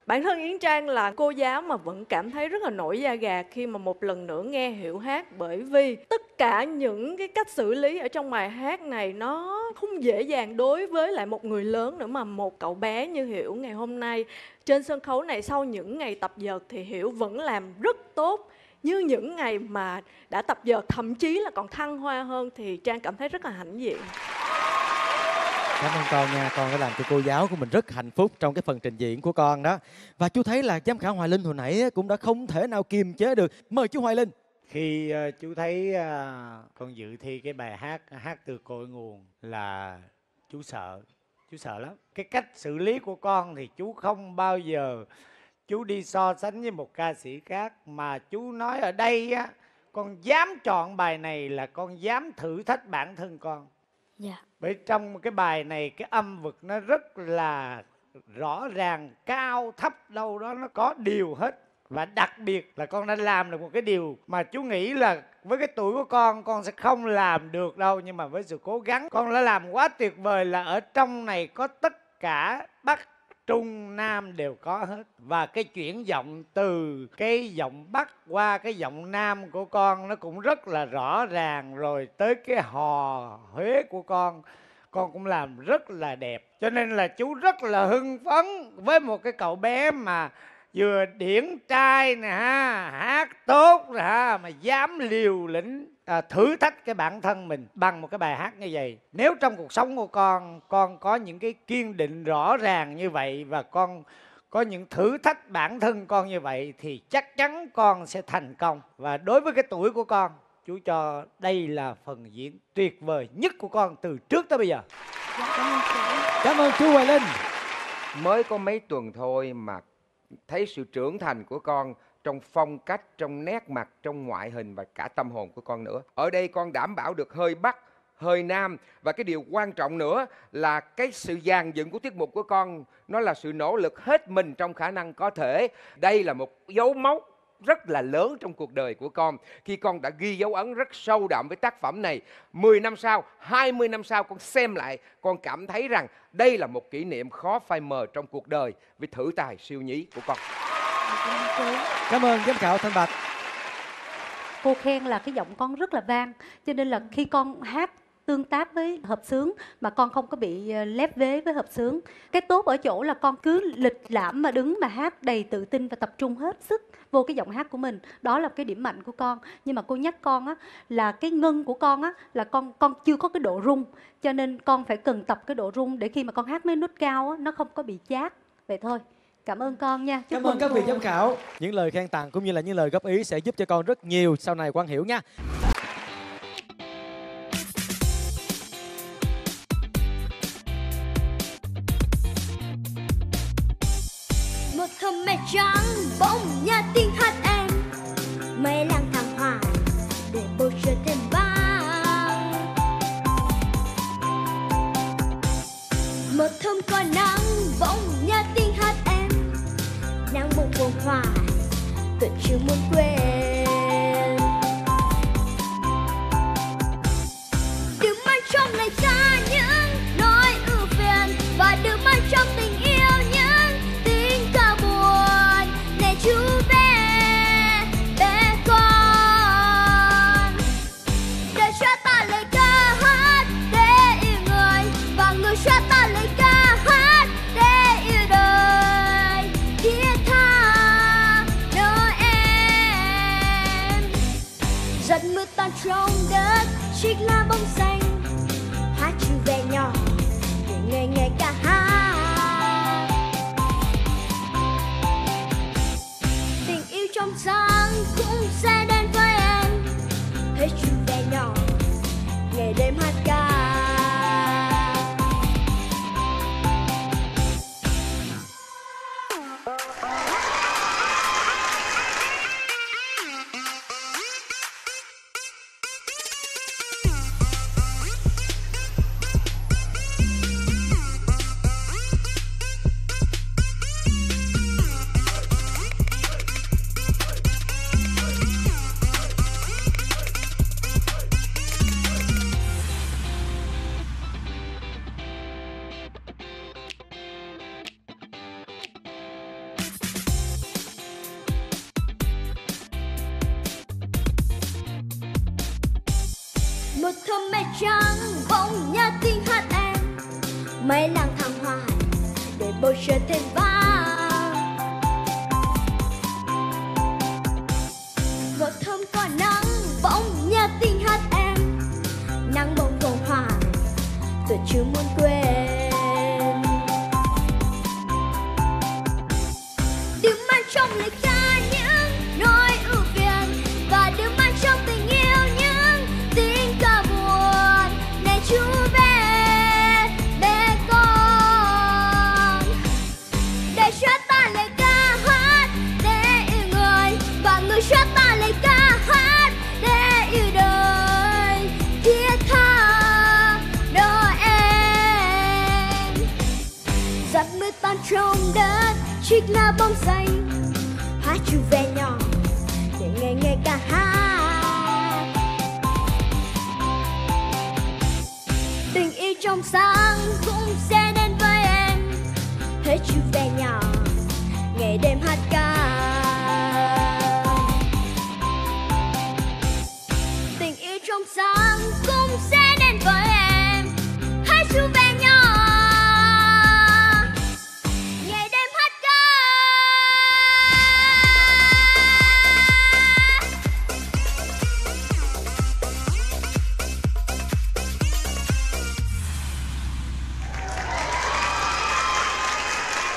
Bản thân Yến Trang là cô giáo mà vẫn cảm thấy rất là nổi da gà khi mà một lần nữa nghe Hiểu hát, bởi vì tất cả những cái cách xử lý ở trong bài hát này nó không dễ dàng đối với lại một người lớn nữa, mà một cậu bé như Hiểu ngày hôm nay. Trên sân khấu này, sau những ngày tập dượt thì Hiểu vẫn làm rất tốt như những ngày mà đã tập dượt, thậm chí là còn thăng hoa hơn, thì Trang cảm thấy rất là hãnh diện. Cảm ơn con nha, con đã làm cho cô giáo của mình rất hạnh phúc trong cái phần trình diễn của con đó. Và chú thấy là giám khảo Hoài Linh hồi nãy cũng đã không thể nào kiềm chế được. Mời chú Hoài Linh. Khi uh, chú thấy uh, con dự thi cái bài hát hát Từ Cội Nguồn là chú sợ, chú sợ lắm. Cái cách xử lý của con thì chú không bao giờ chú đi so sánh với một ca sĩ khác, mà chú nói ở đây á, con dám chọn bài này là con dám thử thách bản thân con. Yeah. Bởi trong cái bài này cái âm vực nó rất là rõ ràng, cao thấp đâu đó nó có điều hết. Và đặc biệt là con đã làm được một cái điều mà chú nghĩ là với cái tuổi của con, con sẽ không làm được đâu. Nhưng mà với sự cố gắng, con đã làm quá tuyệt vời, là ở trong này có tất cả Bắc, Trung, Nam đều có hết. Và cái chuyển giọng từ cái giọng Bắc qua cái giọng Nam của con nó cũng rất là rõ ràng. Rồi tới cái hò Huế của con, con cũng làm rất là đẹp. Cho nên là chú rất là hưng phấn với một cái cậu bé mà vừa điển trai nè ha, hát tốt nè ha, mà dám liều lĩnh à, thử thách cái bản thân mình bằng một cái bài hát như vậy. Nếu trong cuộc sống của con, con có những cái kiên định rõ ràng như vậy và con có những thử thách bản thân con như vậy thì chắc chắn con sẽ thành công. Và đối với cái tuổi của con, chú cho đây là phần diễn tuyệt vời nhất của con từ trước tới bây giờ. Cảm ơn chú Hoài Linh. Mới có mấy tuần thôi mà thấy sự trưởng thành của con trong phong cách, trong nét mặt, trong ngoại hình và cả tâm hồn của con nữa. Ở đây con đảm bảo được hơi Bắc, hơi Nam. Và cái điều quan trọng nữa là cái sự dàn dựng của tiết mục của con, nó là sự nỗ lực hết mình trong khả năng có thể. Đây là một dấu mốc rất là lớn trong cuộc đời của con, khi con đã ghi dấu ấn rất sâu đậm với tác phẩm này. Mười năm sau, hai mươi năm sau con xem lại, con cảm thấy rằng đây là một kỷ niệm khó phai mờ trong cuộc đời với thử tài siêu nhí của con. Cảm ơn giám khảo Thanh Bạch. Cô khen là cái giọng con rất là vang, cho nên là khi con hát tương tác với hợp xướng mà con không có bị lép vế với hợp xướng. Cái tốt ở chỗ là con cứ lịch lãm mà đứng mà hát đầy tự tin và tập trung hết sức vô cái giọng hát của mình. Đó là cái điểm mạnh của con. Nhưng mà cô nhắc con á, là cái ngân của con á, là con con chưa có cái độ rung, cho nên con phải cần tập cái độ rung để khi mà con hát mấy nốt cao á, nó không có bị chát. Vậy thôi. Cảm ơn con nha. Chúc Cảm ơn các vị giám khảo. Những lời khen tặng cũng như là những lời góp ý sẽ giúp cho con rất nhiều sau này Quang Hiểu nha. Mẹ trắng bỗng nhà tiếng hát em, mẹ lang thang hoài để bầu trời thêm vang. Một thơm có nắng bỗng nhà tiếng hát em, nắng bông bông hoài tôi chưa muốn quên. Đừng mang trong này ra những nỗi ưu phiền, và đừng mang trong tình yêu những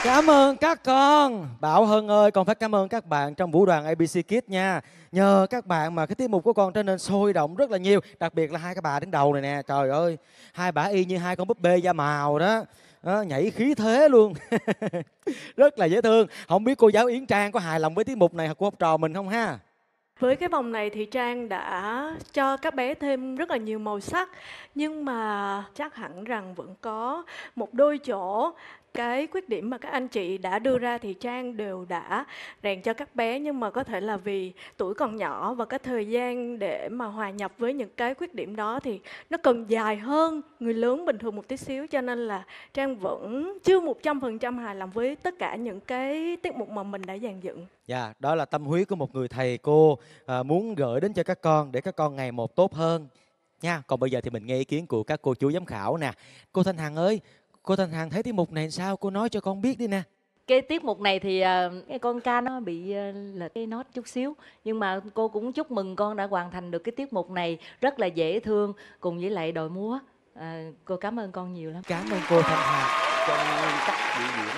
Cảm ơn các con. Bảo Hân ơi, con phải cảm ơn các bạn trong vũ đoàn a bê xê Kids nha. Nhờ các bạn mà cái tiết mục của con trở nên sôi động rất là nhiều. Đặc biệt là hai cái bà đứng đầu này nè. Trời ơi, hai bà y như hai con búp bê da màu đó, đó nhảy khí thế luôn. Rất là dễ thương. Không biết cô giáo Yến Trang có hài lòng với tiết mục này của học trò mình không ha? Với cái vòng này thì Trang đã cho các bé thêm rất là nhiều màu sắc. Nhưng mà chắc hẳn rằng vẫn có một đôi chỗ cái khuyết điểm mà các anh chị đã đưa ra thì Trang đều đã rèn cho các bé. Nhưng mà có thể là vì tuổi còn nhỏ và cái thời gian để mà hòa nhập với những cái khuyết điểm đó thì nó cần dài hơn người lớn bình thường một tí xíu. Cho nên là Trang vẫn chưa một trăm phần trăm hài lòng với tất cả những cái tiết mục mà mình đã dàn dựng. Dạ, yeah, đó là tâm huyết của một người thầy cô à, muốn gửi đến cho các con để các con ngày một tốt hơn nha. Còn bây giờ thì mình nghe ý kiến của các cô chú giám khảo nè. Cô Thanh Hằng ơi, cô Thanh Hằng thấy tiết mục này sao? Cô nói cho con biết đi nè. Cái tiết mục này thì cái con ca nó bị lệch cái nốt chút xíu. Nhưng mà cô cũng chúc mừng con đã hoàn thành được cái tiết mục này rất là dễ thương cùng với lại đội múa. À, cô cảm ơn con nhiều lắm. Cảm ơn cô Thanh Hằng. Trong nguyên tắc biểu diễn,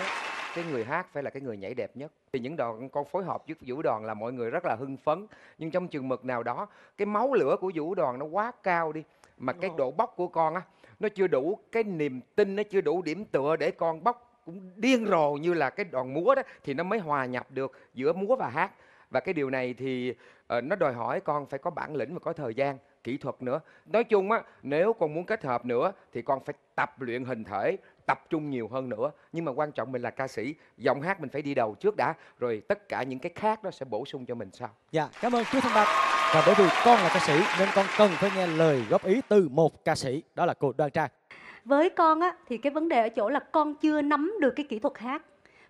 cái người hát phải là cái người nhảy đẹp nhất. Thì những đoàn con phối hợp với vũ đoàn là mọi người rất là hưng phấn. Nhưng trong chừng mực nào đó, cái máu lửa của vũ đoàn nó quá cao đi. Mà cái độ bốc của con á, nó chưa đủ, cái niềm tin nó chưa đủ điểm tựa để con bóc cũng điên rồ như là cái đoàn múa đó. Thì nó mới hòa nhập được giữa múa và hát. Và cái điều này thì uh, nó đòi hỏi con phải có bản lĩnh và có thời gian, kỹ thuật nữa. Nói chung á, nếu con muốn kết hợp nữa thì con phải tập luyện hình thể, tập trung nhiều hơn nữa. Nhưng mà quan trọng mình là ca sĩ, giọng hát mình phải đi đầu trước đã. Rồi tất cả những cái khác đó sẽ bổ sung cho mình sau. Dạ, cảm ơn chú Thanh Bạch. Và bởi vì con là ca sĩ nên con cần phải nghe lời góp ý từ một ca sĩ. Đó là cô Đoan Trang. Với con á, thì cái vấn đề ở chỗ là con chưa nắm được cái kỹ thuật hát.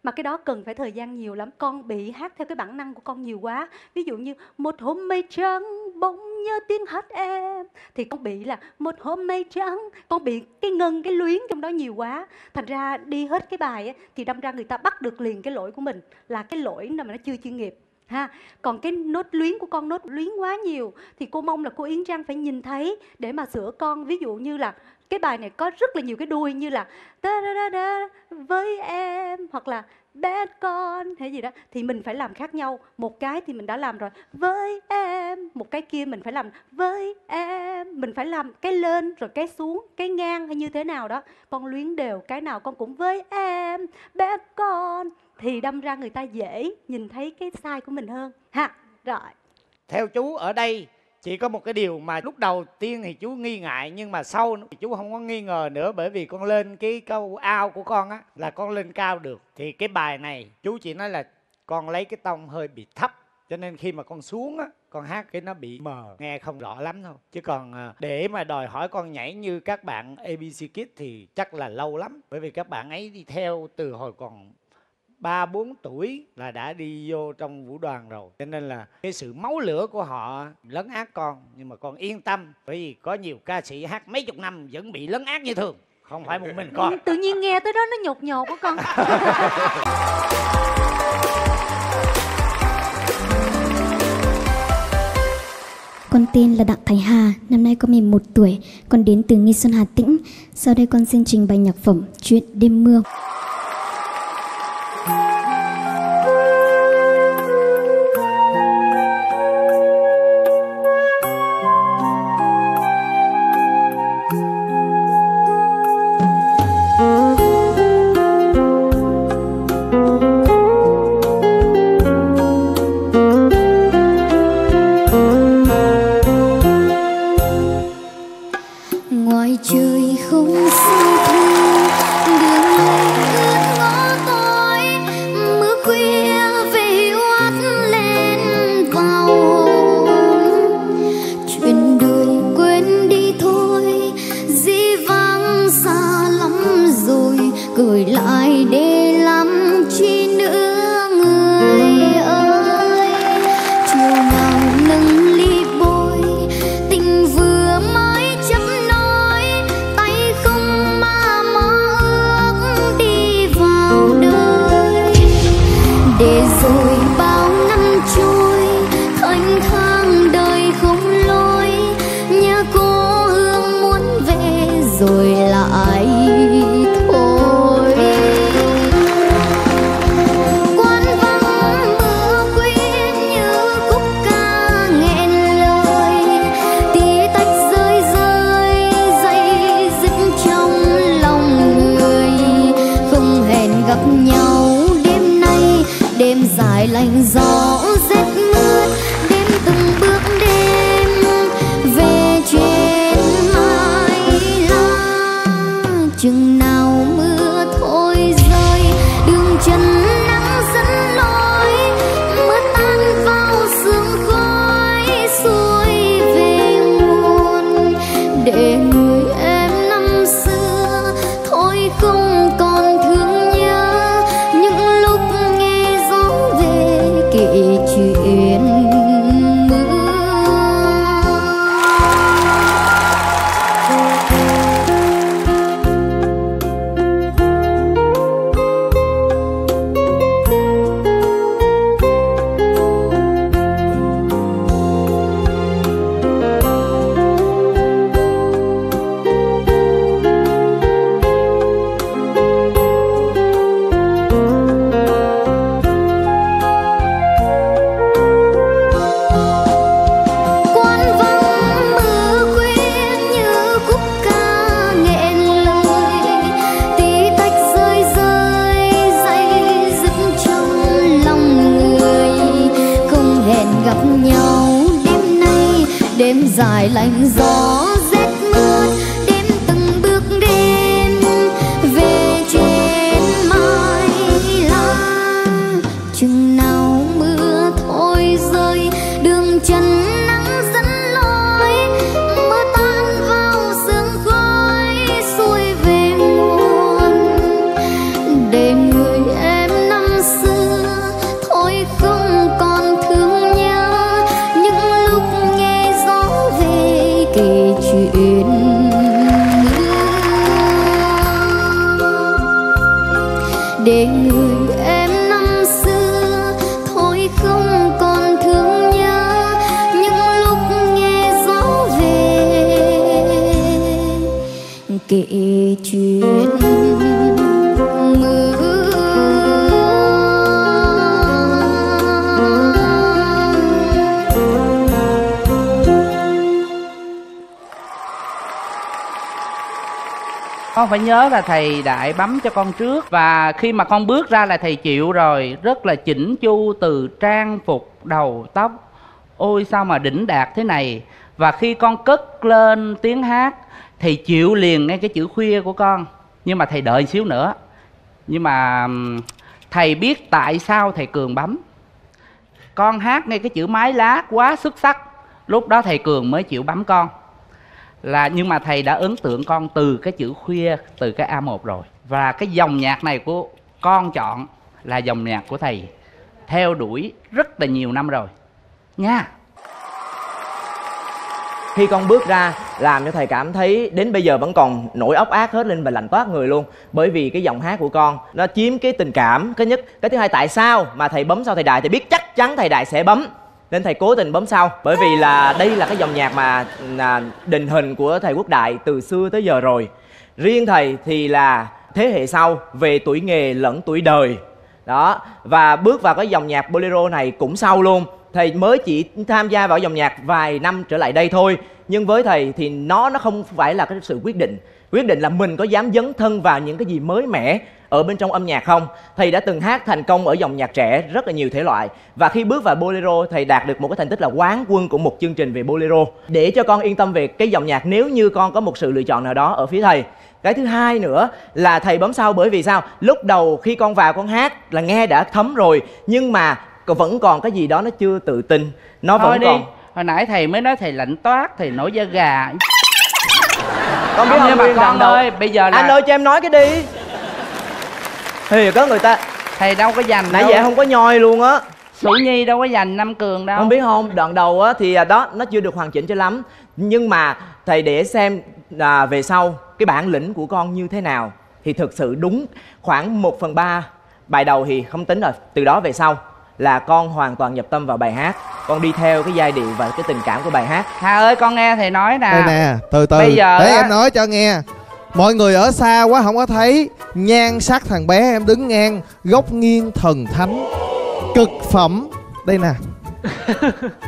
Mà cái đó cần phải thời gian nhiều lắm. Con bị hát theo cái bản năng của con nhiều quá. Ví dụ như một hôm mây trắng bỗng nhớ tiếng hát em. Thì con bị là một hôm mây trắng. Con bị cái ngân, cái luyến trong đó nhiều quá. Thành ra đi hết cái bài ấy, thì đâm ra người ta bắt được liền cái lỗi của mình. Là cái lỗi mà nó chưa chuyên nghiệp ha. Còn cái nốt luyến của con, nốt luyến quá nhiều. Thì cô mong là cô Yến Trang phải nhìn thấy để mà sửa con. Ví dụ như là cái bài này có rất là nhiều cái đuôi như là da da da da, với em, hoặc là bad con hay gì đó. Thì mình phải làm khác nhau. Một cái thì mình đã làm rồi với em, một cái kia mình phải làm với em. Mình phải làm cái lên rồi cái xuống, cái ngang hay như thế nào đó. Con luyến đều cái nào con cũng với em, bad con. thì đâm ra người ta dễ nhìn thấy cái sai của mình hơn ha. Rồi, theo chú ở đây chỉ có một cái điều mà lúc đầu tiên thì chú nghi ngại, nhưng mà sau thì chú không có nghi ngờ nữa, bởi vì con lên cái câu ao của con á là con lên cao được. Thì cái bài này chú chỉ nói là con lấy cái tông hơi bị thấp, cho nên khi mà con xuống á, con hát cái nó bị mờ, nghe không rõ lắm thôi. Chứ còn để mà đòi hỏi con nhảy như các bạn a bê xê Kids thì chắc là lâu lắm. Bởi vì các bạn ấy đi theo từ hồi còn ba bốn tuổi là đã đi vô trong vũ đoàn rồi. Cho nên là cái sự máu lửa của họ lấn át con. Nhưng mà con yên tâm, bởi vì có nhiều ca sĩ hát mấy chục năm vẫn bị lấn át như thường. Không phải một mình con. Tự nhiên nghe tới đó nó nhột nhột của con. Con tên là Đặng Thái Hà, năm nay con mười một tuổi, con đến từ Nghi Xuân, Hà Tĩnh. Sau đây con xin trình bày nhạc phẩm Chuyện Đêm Mưa. con phải nhớ là thầy đại bấm cho con trước. Và khi mà con bước ra là thầy chịu rồi. Rất là chỉnh chu từ trang phục đầu tóc. Ôi sao mà đỉnh đạt thế này. Và khi con cất lên tiếng hát, thầy chịu liền nghe cái chữ khuya của con. Nhưng mà thầy đợi xíu nữa. Nhưng mà thầy biết tại sao thầy Cường bấm. Con hát nghe cái chữ mái lá quá xuất sắc. Lúc đó thầy Cường mới chịu bấm con. Là nhưng mà thầy đã ấn tượng con từ cái chữ khuya, từ cái a một rồi. Và cái dòng nhạc này của con chọn là dòng nhạc của thầy theo đuổi rất là nhiều năm rồi nha. Khi con bước ra làm cho thầy cảm thấy đến bây giờ vẫn còn nổi ốc ác hết lên và lạnh toát người luôn. Bởi vì cái giọng hát của con nó chiếm cái tình cảm. Cái nhất, cái thứ hai, tại sao mà thầy bấm sau thầy đại? Thầy biết chắc chắn thầy đại sẽ bấm nên thầy cố tình bấm sau. Bởi vì là đây là cái dòng nhạc mà định hình của thầy Quốc Đại từ xưa tới giờ rồi. Riêng thầy thì là thế hệ sau về tuổi nghề lẫn tuổi đời. Đó, và bước vào cái dòng nhạc bolero này cũng sau luôn. Thầy mới chỉ tham gia vào dòng nhạc vài năm trở lại đây thôi. Nhưng với thầy thì nó nó không phải là cái sự quyết định. Quyết định là mình có dám dấn thân vào những cái gì mới mẻ ở bên trong âm nhạc không. Thầy đã từng hát thành công ở dòng nhạc trẻ rất là nhiều thể loại. Và khi bước vào bolero, thầy đạt được một cái thành tích là quán quân của một chương trình về bolero. Để cho con yên tâm về cái dòng nhạc nếu như con có một sự lựa chọn nào đó ở phía thầy. Cái thứ hai nữa là thầy bấm sau bởi vì sao? Lúc đầu khi con vào con hát là nghe đã thấm rồi. Nhưng mà vẫn còn cái gì đó nó chưa tự tin. Nó thôi vẫn đi. Còn hồi nãy thầy mới nói thầy lạnh toát, thầy nổi da gà. Con biết không, nhưng mà con ơi đâu. Bây giờ là anh ơi cho em nói cái đi. Thì có người ta thầy đâu có dành nãy vậy không có nhoi luôn á. Sủ Nhi đâu có dành Nam Cường đâu. Không biết không, đoạn đầu á thì đó nó chưa được hoàn chỉnh cho lắm. Nhưng mà thầy để xem à, về sau cái bản lĩnh của con như thế nào. Thì thực sự đúng khoảng một phần ba bài đầu thì không tính rồi. Từ đó về sau là con hoàn toàn nhập tâm vào bài hát. Con đi theo cái giai điệu và cái tình cảm của bài hát. Hà ơi con nghe thầy nói nè. Đây nè, từ từ bây giờ để đó... em nói cho nghe. Mọi người ở xa quá không có thấy. Nhan sắc thằng bé em đứng ngang, góc nghiêng thần thánh, cực phẩm. Đây nè.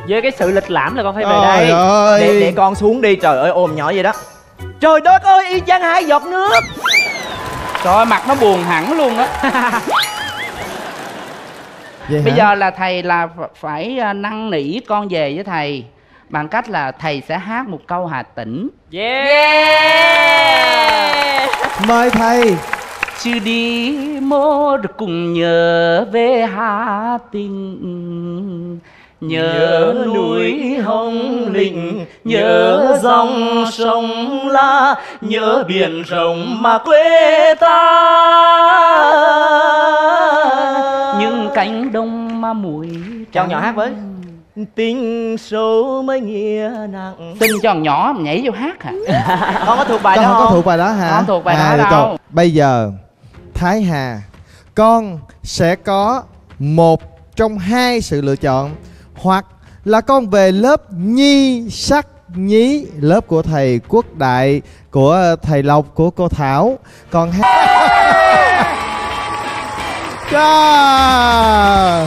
Với cái sự lịch lãm là con phải về trời đây để, để con xuống đi. Trời ơi ôm nhỏ vậy đó. Trời đất ơi y chang hai giọt nước. Trời ơi mặt nó buồn hẳn luôn á. Vậy bây hả? Giờ là thầy là phải năn nỉ con về với thầy bằng cách là thầy sẽ hát một câu Hà Tĩnh. Yeah, yeah. Mời thầy. Chứ đi một cùng nhớ về Hà Tĩnh, nhớ núi Hồng Lĩnh, nhớ dòng sông La, nhớ biển rộng mà quê ta, những cánh đồng mà mùi trăng. Nhỏ hát với tình sâu mới nghĩa nặng. Tin cho nhỏ mà nhảy vô hát hả? Con có thuộc bài con đó không? Con có thuộc bài đó hả? Con thuộc bài à, đó đâu. Bây giờ Thái Hà, con sẽ có một trong hai sự lựa chọn. Hoặc là con về lớp nhi sắc nhí, lớp của thầy Quốc Đại, của thầy Lộc, của cô Thảo. Con hát. Trời.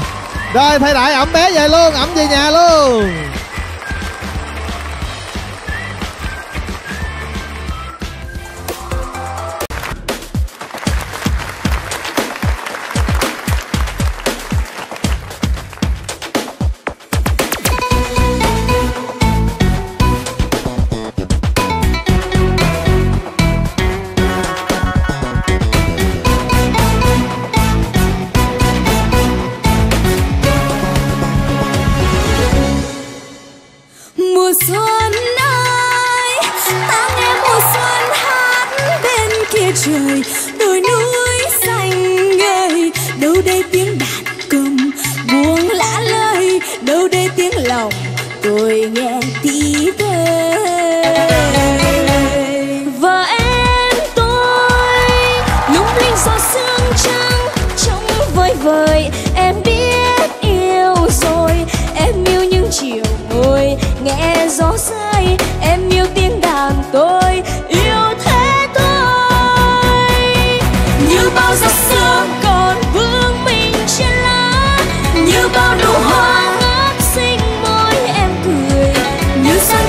Rồi thầy Đại ẩm bé về luôn, ẩm về nhà luôn.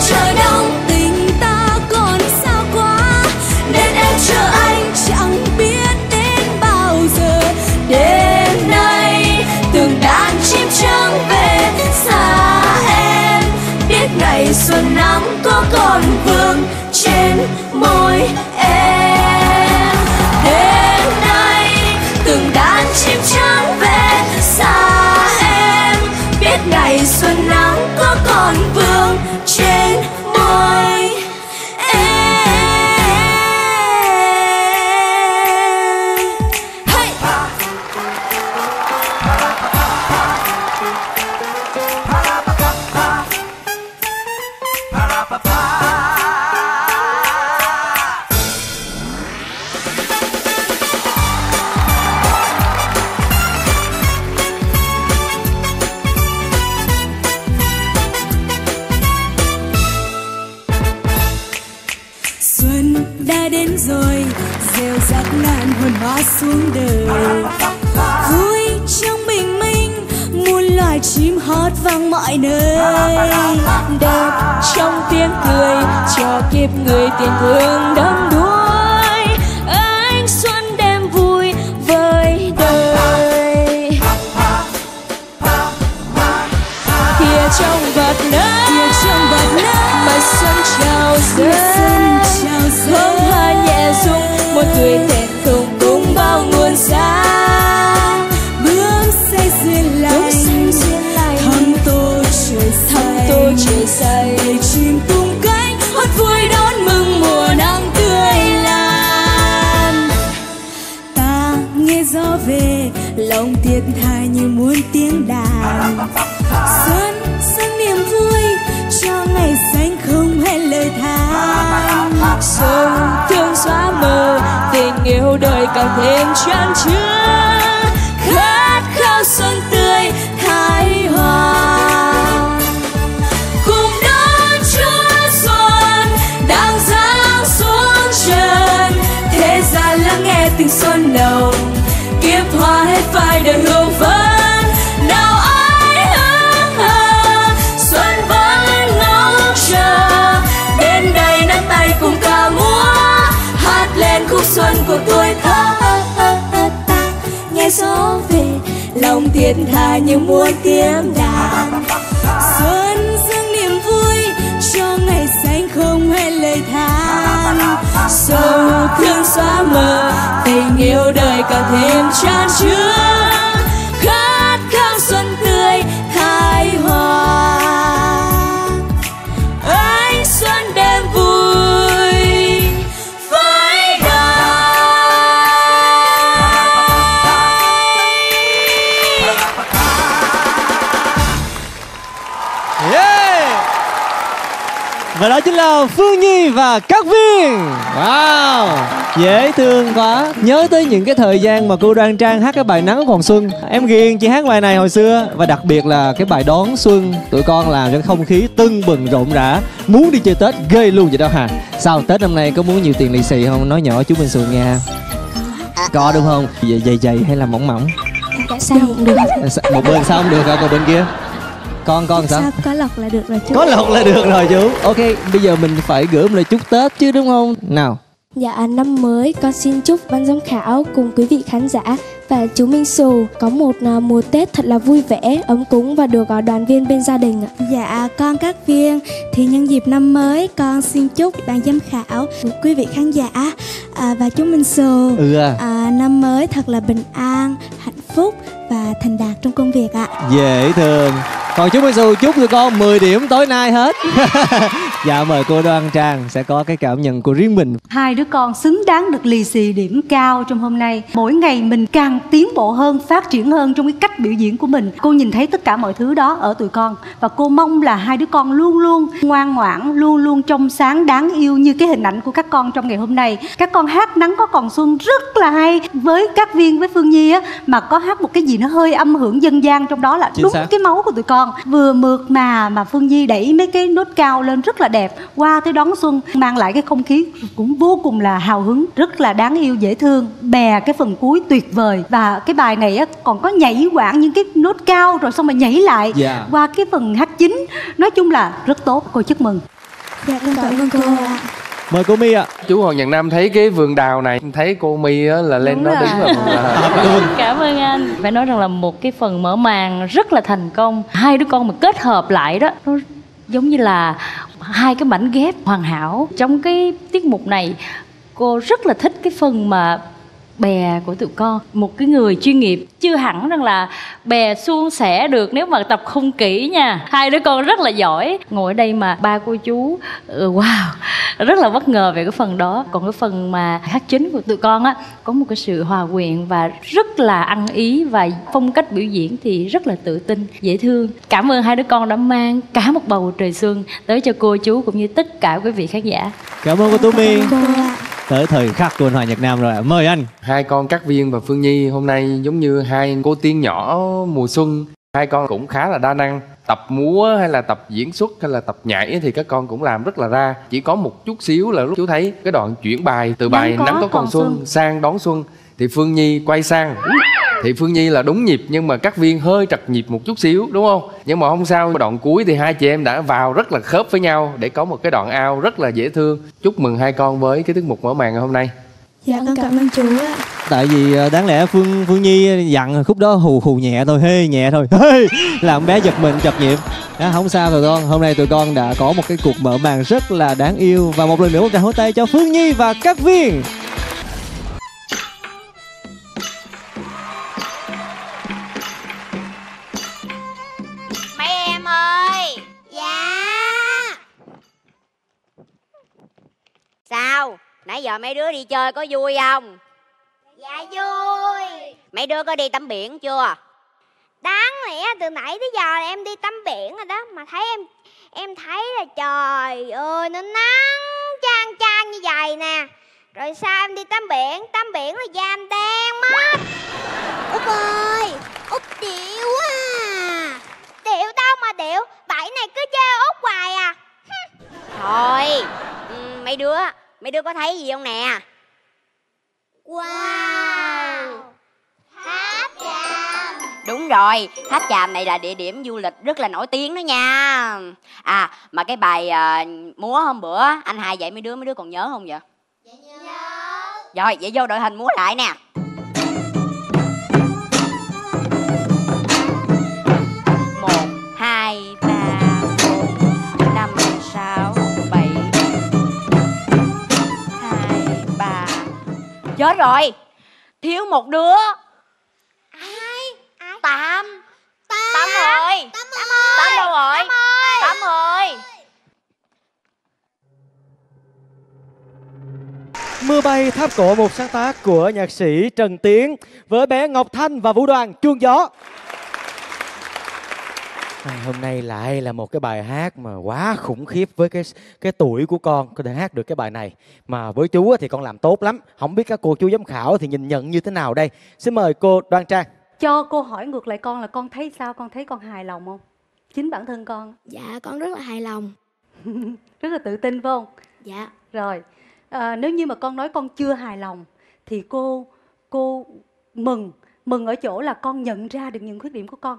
Trời đông tình ta còn xa quá nên em chờ anh. ngày xuân nắng có còn vương trên môi em. Hey! Hoa xuống đời vui trong bình minh, muôn loài chim hót vang mọi nơi, đẹp trong tiếng cười cho kiếp người tiền phương đắm đuối ánh xuân đem vui với đời. Kia trong vật nước, kia trong vật nước mà xuân trào rơi, bông hoa nhẹ rung một cười tệ cùng bao nguồn xa bước say duyên lành, thắm tô trời thắm tô trời say, đầy chim tung cánh hót vui đón mừng mùa nắng tươi lan. Ta nghe gió về lòng thiệt thà như muốn tiếng đàn xuân sang niềm vui cho ngày xanh không hết lời than. Sông thương xóa mờ tình yêu đời càng thêm chan chứa khát khao xuân tươi thái hoa, cùng đón Chúa xuân đang giáng xuống trần thế gian. Lắng nghe tình xuân đầu kiếp hoa hết phai đời hương vấn nào ai hương hờ xuân vẫn ngóng chờ. Đến đây nắm tay cùng ca múa hát lên khúc xuân của tôi thơ. Nghe gió về lòng thiệt thà như muôn tiếng đàn xuân dâng niềm vui cho ngày xanh không hề lời than. Sầu thương xóa mờ tình yêu đời càng thêm chan chứa khát khao xuân tươi khai hoa. Và đó chính là Phương Nhi và Cát Viên. Wow, dễ thương quá. Nhớ tới những cái thời gian mà cô đoan trang hát cái bài Nắng Còn Xuân, em ghiền chị hát bài này hồi xưa. Và đặc biệt là cái bài Đón Xuân, tụi con làm cho không khí tưng bừng rộn rã, muốn đi chơi Tết ghê luôn vậy đó hả? Sao Tết năm nay có muốn nhiều tiền lì xì không? Nói nhỏ chú Minh Sườn nghe. Có đúng không? Dày dày dày hay là mỏng mỏng? Sao không được? Một bên sao không được hả? Còn bên kia? Con con sao? Sao có lọc là được rồi chú. Có lọc là được rồi chú. Ok, bây giờ mình phải gửi một lời chúc Tết chứ đúng không? Nào. Dạ, năm mới con xin chúc ban giám khảo cùng quý vị khán giả và chú Minh Sù có một mùa Tết thật là vui vẻ, ấm cúng và được đoàn viên bên gia đình ạ. Dạ, con Cát Viên thì nhân dịp năm mới con xin chúc ban giám khảo, quý vị khán giả và chú Minh Sù ừ à. à, năm mới thật là bình an, hạnh phúc và thành đạt trong công việc ạ. Dễ thương. Còn chú Minh Sù chúc tụi con mười điểm tối nay hết. Dạ, mời cô Đoan Trang sẽ có cái cảm nhận của riêng mình. Hai đứa con xứng đáng được lì xì điểm cao trong hôm nay. Mỗi ngày mình càng tiến bộ hơn, phát triển hơn trong cái cách biểu diễn của mình. Cô nhìn thấy tất cả mọi thứ đó ở tụi con. Và cô mong là hai đứa con luôn luôn ngoan ngoãn, luôn luôn trong sáng, đáng yêu như cái hình ảnh của các con trong ngày hôm nay. Các con hát Nắng Có Còn Xuân rất là hay. Với Cát Viên, với Phương Nhi á, mà có hát một cái gì nó hơi âm hưởng dân gian trong đó là chính đúng xác. Cái máu của tụi con vừa mượt mà mà Phương Nhi đẩy mấy cái nốt cao lên rất là đẹp, qua tới Đón Xuân mang lại cái không khí cũng vô cùng là hào hứng, rất là đáng yêu, dễ thương. Bè cái phần cuối tuyệt vời. Và cái bài này á, còn có nhảy quảng những cái nốt cao rồi xong mà nhảy lại yeah. qua cái phần hát chính. Nói chung là rất tốt, cô chúc mừng. Dạ, cảm ơn cô. Mời cô My ạ. À. Chú Hoàng Nhật Nam thấy cái vườn đào này, thấy cô My á là lên đó đứng rồi. Cảm ơn anh. Phải nói rằng là một cái phần mở màn rất là thành công. Hai đứa con mà kết hợp lại đó, nó giống như là hai cái mảnh ghép hoàn hảo. Trong cái tiết mục này, cô rất là thích cái phần mà bè của tụi con. Một cái người chuyên nghiệp chưa hẳn rằng là bè suôn sẻ được nếu mà tập không kỹ nha. Hai đứa con rất là giỏi. Ngồi ở đây mà ba cô chú wow, rất là bất ngờ về cái phần đó. Còn cái phần mà hát chính của tụi con á, có một cái sự hòa quyện và rất là ăn ý, và phong cách biểu diễn thì rất là tự tin, dễ thương. Cảm ơn hai đứa con đã mang cả một bầu trời xuân tới cho cô chú cũng như tất cả quý vị khán giả. Cảm ơn cô Tú My. Tới thời khắc của Hòa Nhạc Nam rồi. Mời anh. Hai con Cát Viên và Phương Nhi hôm nay giống như hai cô tiên nhỏ mùa xuân. Hai con cũng khá là đa năng. Tập múa hay là tập diễn xuất hay là tập nhảy thì các con cũng làm rất là ra. Chỉ có một chút xíu là lúc chú thấy cái đoạn chuyển bài từ bài Nắng Có Còn Xuân sang Đón Xuân thì Phương Nhi quay sang. Thì Phương Nhi là đúng nhịp nhưng mà Cát Viên hơi trật nhịp một chút xíu, đúng không? Nhưng mà không sao, đoạn cuối thì hai chị em đã vào rất là khớp với nhau để có một cái đoạn ao rất là dễ thương. Chúc mừng hai con với cái tiết mục mở màn ngày hôm nay. Dạ con cảm ơn chú ạ. Tại vì đáng lẽ Phương Phương Nhi dặn khúc đó hù hù nhẹ thôi, hê nhẹ thôi, hê, làm bé giật mình chập nhịp. Đã, không sao rồi con, hôm nay tụi con đã có một cái cuộc mở màn rất là đáng yêu. Và một lần nữa một tràng hỗ tay cho Phương Nhi và Cát Viên. Sao? Nãy giờ mấy đứa đi chơi có vui không? Dạ vui. Mấy đứa có đi tắm biển chưa? Đáng lẽ từ nãy tới giờ là em đi tắm biển rồi đó. Mà thấy em em thấy là trời ơi nó nắng chang chang như vậy nè. Rồi sao em đi tắm biển? Tắm biển là da em đen mất. Úp ơi, Úp điệu quá à. Điệu đâu mà điệu, bẫy này cứ chơi Úp hoài à. Thôi mấy đứa, mấy đứa có thấy gì không nè? Wow, tháp chàm. Đúng rồi, tháp chàm này là địa điểm du lịch rất là nổi tiếng đó nha. À, mà cái bài uh, múa hôm bữa anh hai dạy mấy đứa, mấy đứa còn nhớ không vậy? Dạ nhớ. Rồi, vậy vô đội hình múa lại nè. Chết rồi, thiếu một đứa. Ai? Ai? Tám. Tám rồi. Tám rồi. Tám đâu rồi? Tám rồi. Mưa Bay Tháp Cổ, một sáng tác của nhạc sĩ Trần Tiến với bé Ngọc Thanh và vũ đoàn Chuông Gió. À, hôm nay lại là một cái bài hát mà quá khủng khiếp với cái cái tuổi của con có thể hát được cái bài này. Mà với chú thì con làm tốt lắm. Không biết các cô chú giám khảo thì nhìn nhận như thế nào đây? Xin mời cô Đoan Trang. Cho cô hỏi ngược lại con là con thấy sao? Con thấy con hài lòng không? Chính bản thân con. Dạ con rất là hài lòng. Rất là tự tin phải không? Dạ. Rồi à, nếu như mà con nói con chưa hài lòng thì cô cô mừng. Mừng ở chỗ là con nhận ra được những khuyết điểm của con.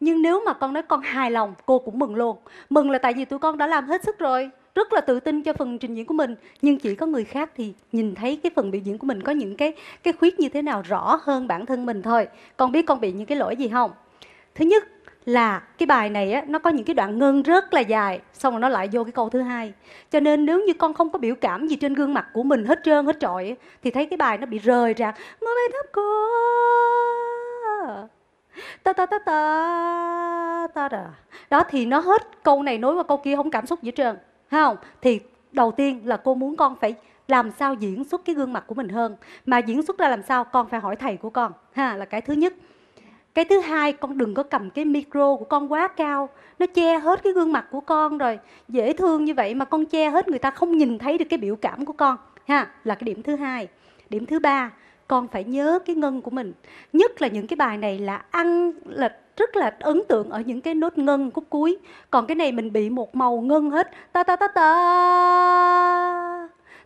Nhưng nếu mà con nói con hài lòng, cô cũng mừng luôn. Mừng là tại vì tụi con đã làm hết sức rồi, rất là tự tin cho phần trình diễn của mình. Nhưng chỉ có người khác thì nhìn thấy cái phần biểu diễn của mình có những cái cái khuyết như thế nào rõ hơn bản thân mình thôi. Con biết con bị những cái lỗi gì không? Thứ nhất là cái bài này á, nó có những cái đoạn ngân rất là dài, xong rồi nó lại vô cái câu thứ hai. Cho nên nếu như con không có biểu cảm gì trên gương mặt của mình hết trơn hết trọi á, thì thấy cái bài nó bị rời rạc. Mưa bay thấp cô ta ta ta ta ta ra. Đó thì nó hết câu này nối qua câu kia, không cảm xúc gì hết trơn, thấy không? Thì đầu tiên là cô muốn con phải làm sao diễn xuất cái gương mặt của mình hơn. Mà diễn xuất ra làm sao con phải hỏi thầy của con ha, là cái thứ nhất. Cái thứ hai, con đừng có cầm cái micro của con quá cao, nó che hết cái gương mặt của con rồi. Dễ thương như vậy mà con che hết, người ta không nhìn thấy được cái biểu cảm của con ha, là cái điểm thứ hai. Điểm thứ ba, con phải nhớ cái ngân của mình. Nhất là những cái bài này là ăn là rất là ấn tượng ở những cái nốt ngân khúc cuối. Còn cái này mình bị một màu ngân hết. Ta ta ta ta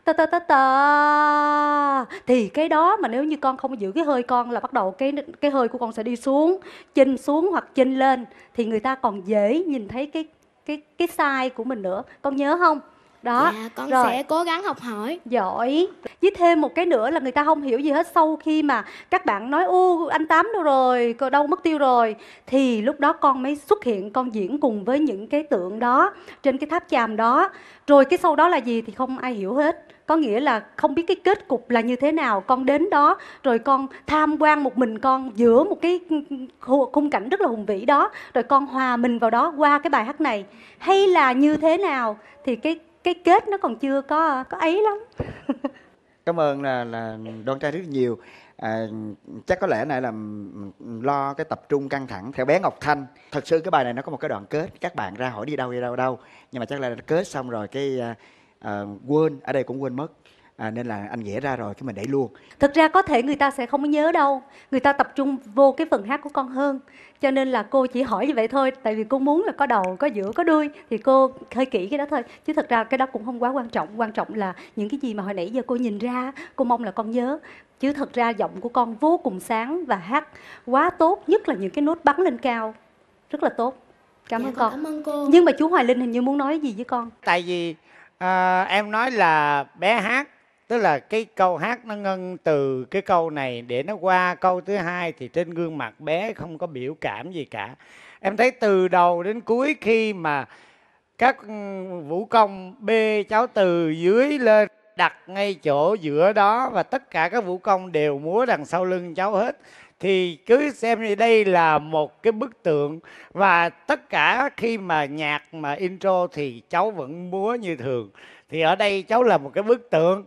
ta ta ta ta. Thì cái đó mà nếu như con không giữ cái hơi con là bắt đầu cái cái hơi của con sẽ đi xuống, chinh xuống hoặc chinh lên, thì người ta còn dễ nhìn thấy cái cái cái sai của mình nữa. Con nhớ không? Đó, dạ, con rồi. Sẽ cố gắng học hỏi. Giỏi. Với thêm một cái nữa là người ta không hiểu gì hết. Sau khi mà các bạn nói ô anh Tám đâu rồi, đâu mất tiêu rồi, thì lúc đó con mới xuất hiện, con diễn cùng với những cái tượng đó trên cái tháp chàm đó. Rồi cái sau đó là gì thì không ai hiểu hết. Có nghĩa là không biết cái kết cục là như thế nào. Con đến đó rồi con tham quan một mình con giữa một cái khung cảnh rất là hùng vĩ đó, rồi con hòa mình vào đó qua cái bài hát này, hay là như thế nào thì cái cái kết nó còn chưa có có ấy lắm. Cảm ơn là, là Đoan Trai rất nhiều. À, chắc có lẽ này là lo cái tập trung căng thẳng theo bé Ngọc Thanh. Thật sự cái bài này nó có một cái đoạn kết, các bạn ra hỏi đi đâu đi đâu đâu, nhưng mà chắc là nó kết xong rồi cái à, quên, ở đây cũng quên mất. À, nên là anh vẽ ra rồi cái mình để luôn. Thực ra có thể người ta sẽ không nhớ đâu, người ta tập trung vô cái phần hát của con hơn. Cho nên là cô chỉ hỏi như vậy thôi, tại vì cô muốn là có đầu, có giữa, có đuôi, thì cô hơi kỹ cái đó thôi. Chứ thật ra cái đó cũng không quá quan trọng. Quan trọng là những cái gì mà hồi nãy giờ cô nhìn ra, cô mong là con nhớ. Chứ thật ra giọng của con vô cùng sáng và hát quá tốt, nhất là những cái nốt bắn lên cao rất là tốt. Cảm, dạ, ơn, con. Cảm ơn cô. Nhưng mà chú Hoài Linh hình như muốn nói gì với con. Tại vì à, em nói là bé hát, tức là cái câu hát nó ngân từ cái câu này để nó qua câu thứ hai, thì trên gương mặt bé không có biểu cảm gì cả. Em thấy từ đầu đến cuối khi mà các vũ công bê cháu từ dưới lên, đặt ngay chỗ giữa đó, và tất cả các vũ công đều múa đằng sau lưng cháu hết, thì cứ xem như đây là một cái bức tượng. Và tất cả khi mà nhạc mà intro thì cháu vẫn múa như thường, thì ở đây cháu là một cái bức tượng.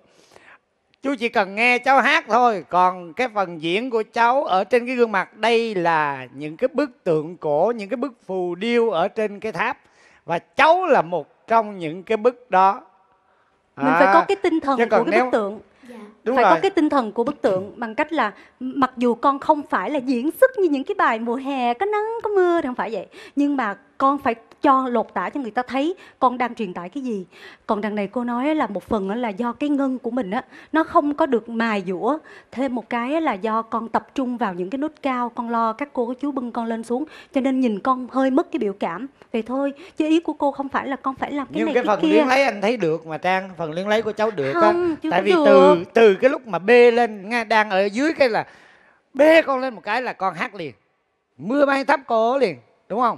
Chú chỉ cần nghe cháu hát thôi, còn cái phần diễn của cháu ở trên cái gương mặt, đây là những cái bức tượng cổ, những cái bức phù điêu ở trên cái tháp, và cháu là một trong những cái bức đó. Mình à, phải có cái tinh thần của cái nếu... bức tượng. Dạ. Đúng phải rồi. Có cái tinh thần của bức tượng bằng cách là mặc dù con không phải là diễn xuất như những cái bài mùa hè có nắng có mưa thì không phải vậy, nhưng mà con phải cho lột tả cho người ta thấy con đang truyền tải cái gì. Còn đằng này cô nói là một phần là do cái ngân của mình á, nó không có được mài dũa. Thêm một cái là do con tập trung vào những cái nốt cao, con lo các cô các chú bưng con lên xuống, cho nên nhìn con hơi mất cái biểu cảm. Vậy thôi, chứ ý của cô không phải là con phải làm cái nhưng này cái, cái kia. Nhưng cái phần luyến lấy anh thấy được mà Trang, phần luyến lấy của cháu được không? Tại vì được. từ từ cái lúc mà bê lên, đang ở dưới cái là bê con lên một cái là con hát liền, mưa bay tháp cổ liền, đúng không?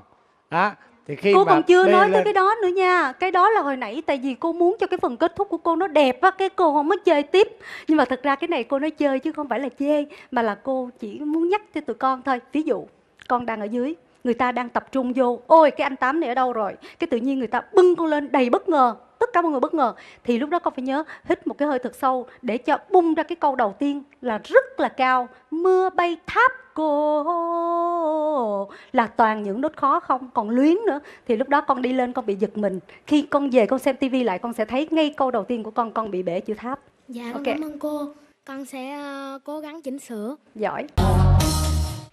Đó. Thì khi cô còn chưa nói lên... tới cái đó nữa nha. Cái đó là hồi nãy tại vì cô muốn cho cái phần kết thúc của cô nó đẹp á, cái cô không có chơi tiếp. Nhưng mà thật ra cái này cô nói chơi chứ không phải là chê, mà là cô chỉ muốn nhắc cho tụi con thôi. Ví dụ con đang ở dưới, người ta đang tập trung vô, ôi cái anh Tám này ở đâu rồi, cái tự nhiên người ta bưng con lên đầy bất ngờ, tất cả mọi người bất ngờ, thì lúc đó con phải nhớ hít một cái hơi thật sâu để cho bung ra cái câu đầu tiên là rất là cao, mưa bay tháp cổ, là toàn những nốt khó không, còn luyến nữa. Thì lúc đó con đi lên con bị giật mình, khi con về con xem tivi lại con sẽ thấy ngay câu đầu tiên của con, con bị bể chữ tháp. Dạ, con okay. Cảm ơn cô, con sẽ uh, cố gắng chỉnh sửa. Giỏi.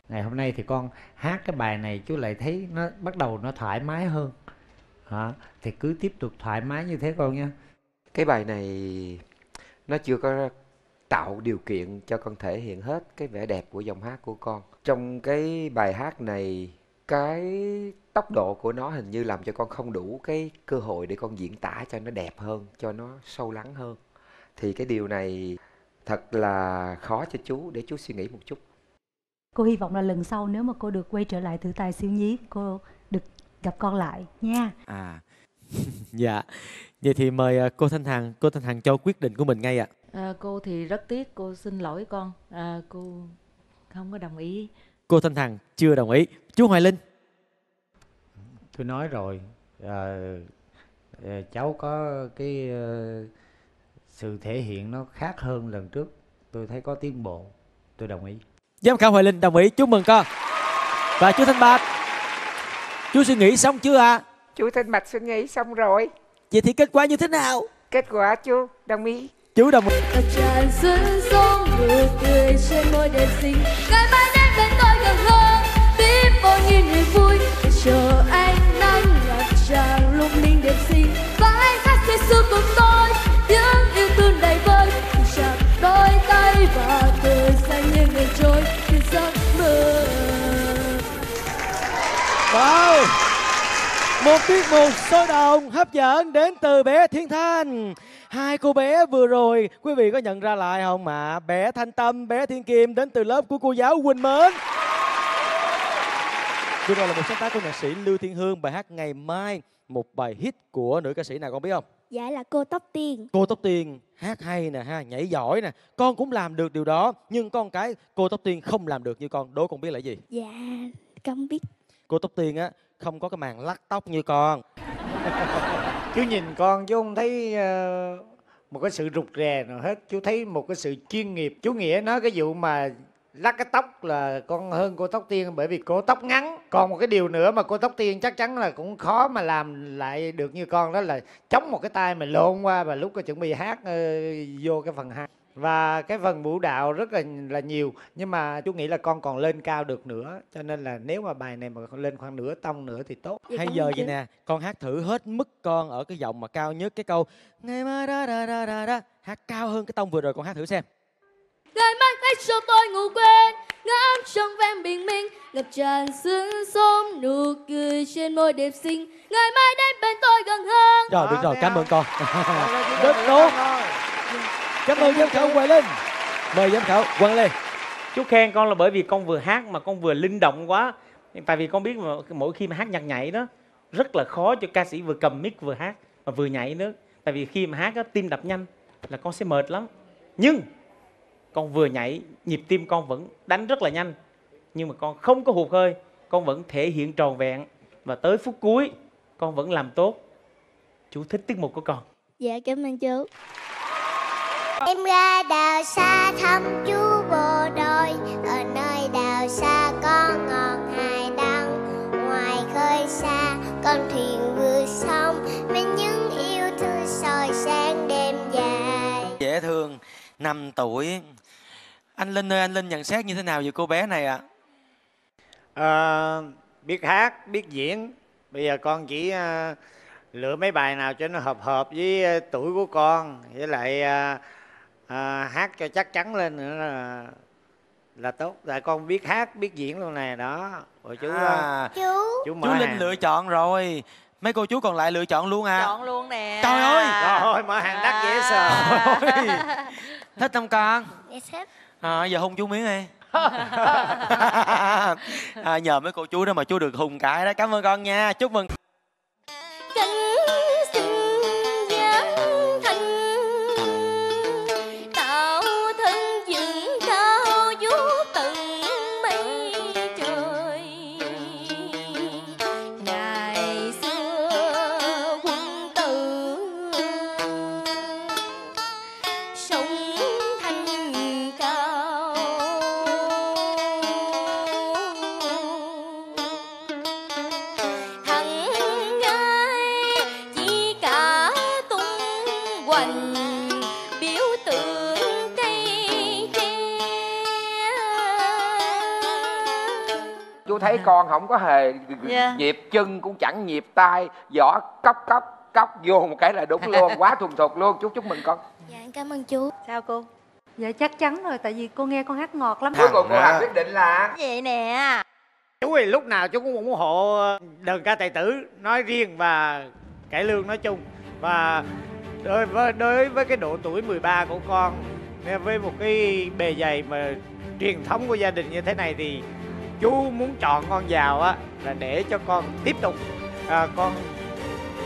Ngày hôm nay thì con hát cái bài này chú lại thấy nó bắt đầu nó thoải mái hơn. À, thì cứ tiếp tục thoải mái như thế con nha. Cái bài này nó chưa có tạo điều kiện cho con thể hiện hết cái vẻ đẹp của giọng hát của con. Trong cái bài hát này, cái tốc độ của nó hình như làm cho con không đủ cái cơ hội để con diễn tả cho nó đẹp hơn, cho nó sâu lắng hơn. Thì cái điều này thật là khó cho chú, để chú suy nghĩ một chút. Cô hy vọng là lần sau nếu mà cô được quay trở lại thử tài siêu nhí, cô được gặp con lại nha. À, dạ. Vậy thì mời cô Thanh Hằng, cô Thanh Hằng cho quyết định của mình ngay ạ. À, cô thì rất tiếc, cô xin lỗi con, à, cô không có đồng ý. Cô Thanh Hằng chưa đồng ý. Chú Hoài Linh. Tôi nói rồi, à, cháu có cái uh, sự thể hiện nó khác hơn lần trước, tôi thấy có tiến bộ, tôi đồng ý. Giám khảo Hoài Linh đồng ý, chúc mừng con. Và chú Thanh Bạch, chú suy nghĩ xong chưa ạ? À? Chú Thanh Bạch suy nghĩ xong rồi. Vậy thì kết quả như thế nào? Kết quả chú đồng ý. Chú đồng ý. Wow, Một tiết mục sôi động hấp dẫn đến từ bé Thiên Thanh. Hai cô bé vừa rồi, quý vị có nhận ra lại không ạ? À? Bé Thanh Tâm, bé Thiên Kim đến từ lớp của cô giáo Huỳnh Mến. Vừa rồi là một sáng tác của nhạc sĩ Lưu Thiên Hương, bài hát Ngày Mai, một bài hit của nữ ca sĩ nào con biết không? Dạ là cô Tóc Tiên. Cô Tóc Tiên hát hay nè ha, nhảy giỏi nè. Con cũng làm được điều đó, nhưng con cái cô Tóc Tiên không làm được như con. Đố con biết là gì? Dạ, con biết. Cô Tóc Tiên á không có cái màn lắc tóc như con. Chú nhìn con chú không thấy uh, một cái sự rụt rè nào hết. Chú thấy một cái sự chuyên nghiệp. Chú Nghĩa nói cái vụ mà lắc cái tóc là con hơn cô Tóc Tiên bởi vì cô tóc ngắn. Còn một cái điều nữa mà cô Tóc Tiên chắc chắn là cũng khó mà làm lại được như con, đó là chống một cái tay mà lộn qua và lúc chuẩn bị hát uh, vô cái phần hai. Và cái phần vũ đạo rất là là nhiều, nhưng mà chú nghĩ là con còn lên cao được nữa, cho nên là nếu mà bài này mà con lên khoảng nửa tông nữa thì tốt. Hay giờ vậy nè, con hát thử hết mức con ở cái giọng mà cao nhất, cái câu ngày mai ra ra ra ra ra, hát cao hơn cái tông vừa rồi, con hát thử xem. Ngày mai thấy cho tôi ngủ quên ngắm trong ven bình minh, ngập tràn sương sớm nụ cười trên môi đẹp xinh, ngày mai đến bên tôi gần hơn. Rồi được rồi, cảm ơn con. Rất tốt. Cảm ơn giám khảo Quang Linh. Mời giám khảo Quang Linh. Chú khen con là bởi vì con vừa hát mà con vừa linh động quá. Tại vì con biết mà mỗi khi mà hát nhạc nhảy đó rất là khó cho ca sĩ vừa cầm mic vừa hát mà vừa nhảy nữa. Tại vì khi mà hát đó, tim đập nhanh là con sẽ mệt lắm. Nhưng con vừa nhảy, nhịp tim con vẫn đánh rất là nhanh, nhưng mà con không có hụt hơi, con vẫn thể hiện tròn vẹn. Và tới phút cuối con vẫn làm tốt. Chú thích tiết mục của con. Dạ cảm ơn chú. Em ra đào xa thăm chú bộ đội, ở nơi đào xa có ngọn hải đăng. Ngoài khơi xa con thuyền vừa sông, bên những yêu thương soi sáng đêm dài. Dễ thương, năm tuổi. Anh Linh ơi, anh Linh nhận xét như thế nào về cô bé này ạ? À? À, biết hát, biết diễn. Bây giờ con chỉ uh, lựa mấy bài nào cho nó hợp hợp với uh, tuổi của con. Với lại... Uh, À, hát cho chắc chắn lên nữa là là tốt. Tại con biết hát, biết diễn luôn nè đó. Ủa chú, à, chú chú, chú Linh hàng. Lựa chọn rồi. Mấy cô chú còn lại lựa chọn luôn à? Chọn luôn nè. Trời ơi. Trời ơi, mở hàng đắt dễ sợ. Thích không con? Dạ thích. À, giờ hung chú miếng đi. À, nhờ mấy cô chú đó mà chú được hung cái đó. Cảm ơn con nha. Chúc mừng. Thấy con không có hề yeah. nhịp chân cũng chẳng nhịp tay, vỏ cốc cốc cốc vô một cái là đúng luôn. Quá thuần thục luôn. Chú chúc mừng con. Dạ cảm ơn chú. Sao cô? Dạ chắc chắn rồi, tại vì cô nghe con hát ngọt lắm. Cuối cùng cô Hằng quyết định là vậy nè. Chú thì lúc nào chú cũng ủng hộ đờn ca tài tử nói riêng và cải lương nói chung. Và đối với, đối với cái độ tuổi mười ba của con, với một cái bề dày mà truyền thống của gia đình như thế này thì chú muốn chọn con vào á là để cho con tiếp tục à, con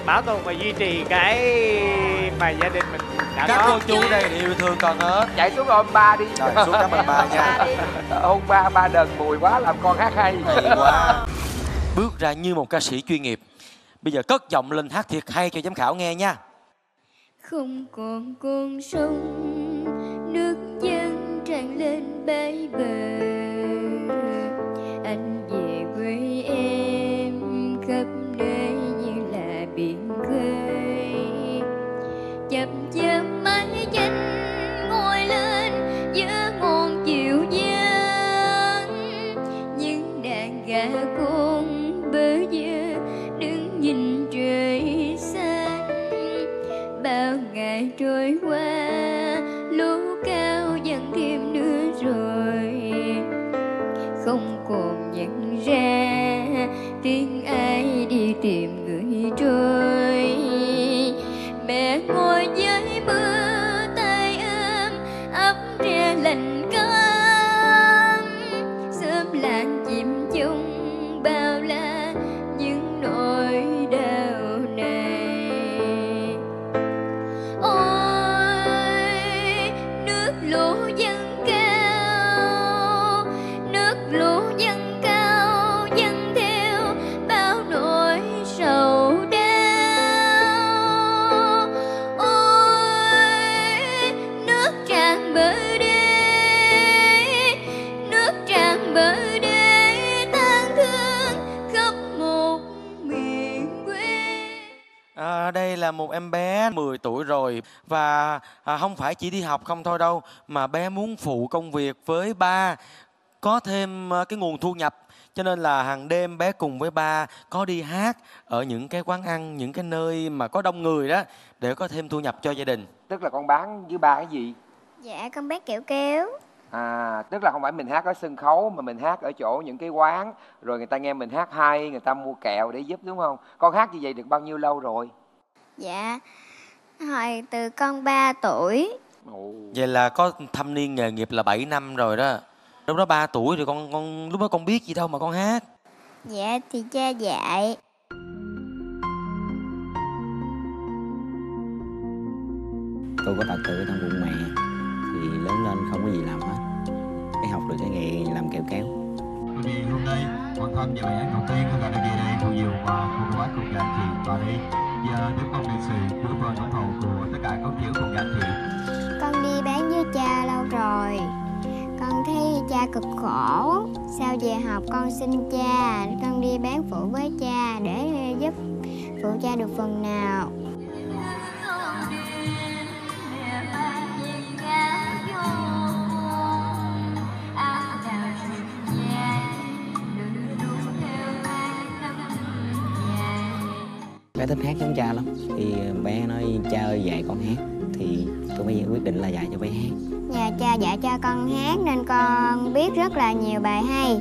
bảo tồn và duy trì cái mà gia đình mình đã các có. Cô chú đây đều thương con hết. Chạy xuống ôm ba đi. Rồi xuống cảm ơn ba nha. Ôm ba, ba đợt mùi quá làm con hát hay. Quá. Bước ra như một ca sĩ chuyên nghiệp. Bây giờ cất giọng lên hát thiệt hay cho giám khảo nghe nha. Không còn con sông, nước dân tràn lên bãi bờ. Anh về với em khắp nơi như là biển khơi, chậm chậm mái chanh ngồi lên giữa ngọn chiều dương, những đàn gà con bơ vơ đứng nhìn trời xanh. Bao ngày trôi qua lũ cao dần thêm nữa rồi. ai đi tìm người trôi. Mẹ ngồi dưới mưa tay ấm ấm re lạnh cơm, sớm làng chìm chung bao la những nỗi đau này. Ôi nước lũ dâng cao, nước lũ dâng đây là một em bé mười tuổi rồi và à, không phải chỉ đi học không thôi đâu mà bé muốn phụ công việc với ba có thêm à, cái nguồn thu nhập, cho nên là hàng đêm bé cùng với ba có đi hát ở những cái quán ăn, những cái nơi mà có đông người đó để có thêm thu nhập cho gia đình. Tức là con bán với ba cái gì? Dạ con bán kẹo kéo. À, tức là không phải mình hát ở sân khấu mà mình hát ở chỗ những cái quán rồi người ta nghe mình hát hay, người ta mua kẹo để giúp, đúng không? Con hát như vậy được bao nhiêu lâu rồi? Dạ, hồi từ con ba tuổi. Ồ. Vậy là có thâm niên nghề nghiệp là bảy năm rồi đó. Lúc đó ba tuổi rồi con, con lúc đó con biết gì đâu mà con hát? Dạ, thì cha dạy. Tôi có tật tự trong bụng mẹ, thì lớn lên không có gì làm hết, cái học được cái nghề làm kẹo kéo. Đi luôn đi, con con về mẹ con Tiên con ra đây đây, con nhiều mà con quá con gà chiều vào đi. Giờ đứa con đi xì của con ủng hộ của tất cả các chiếu cùng gánh chịu. Con đi bán với cha lâu rồi, con thấy cha cực khổ. Sau về học con xin cha, con đi bán phụ với cha để giúp phụ cha được phần nào. Bé thích hát giống cha lắm, thì bé nói cha ơi dạy con hát, thì tôi mới quyết định là dạy cho bé hát. Nhà cha dạy cho con hát nên con biết rất là nhiều bài hay.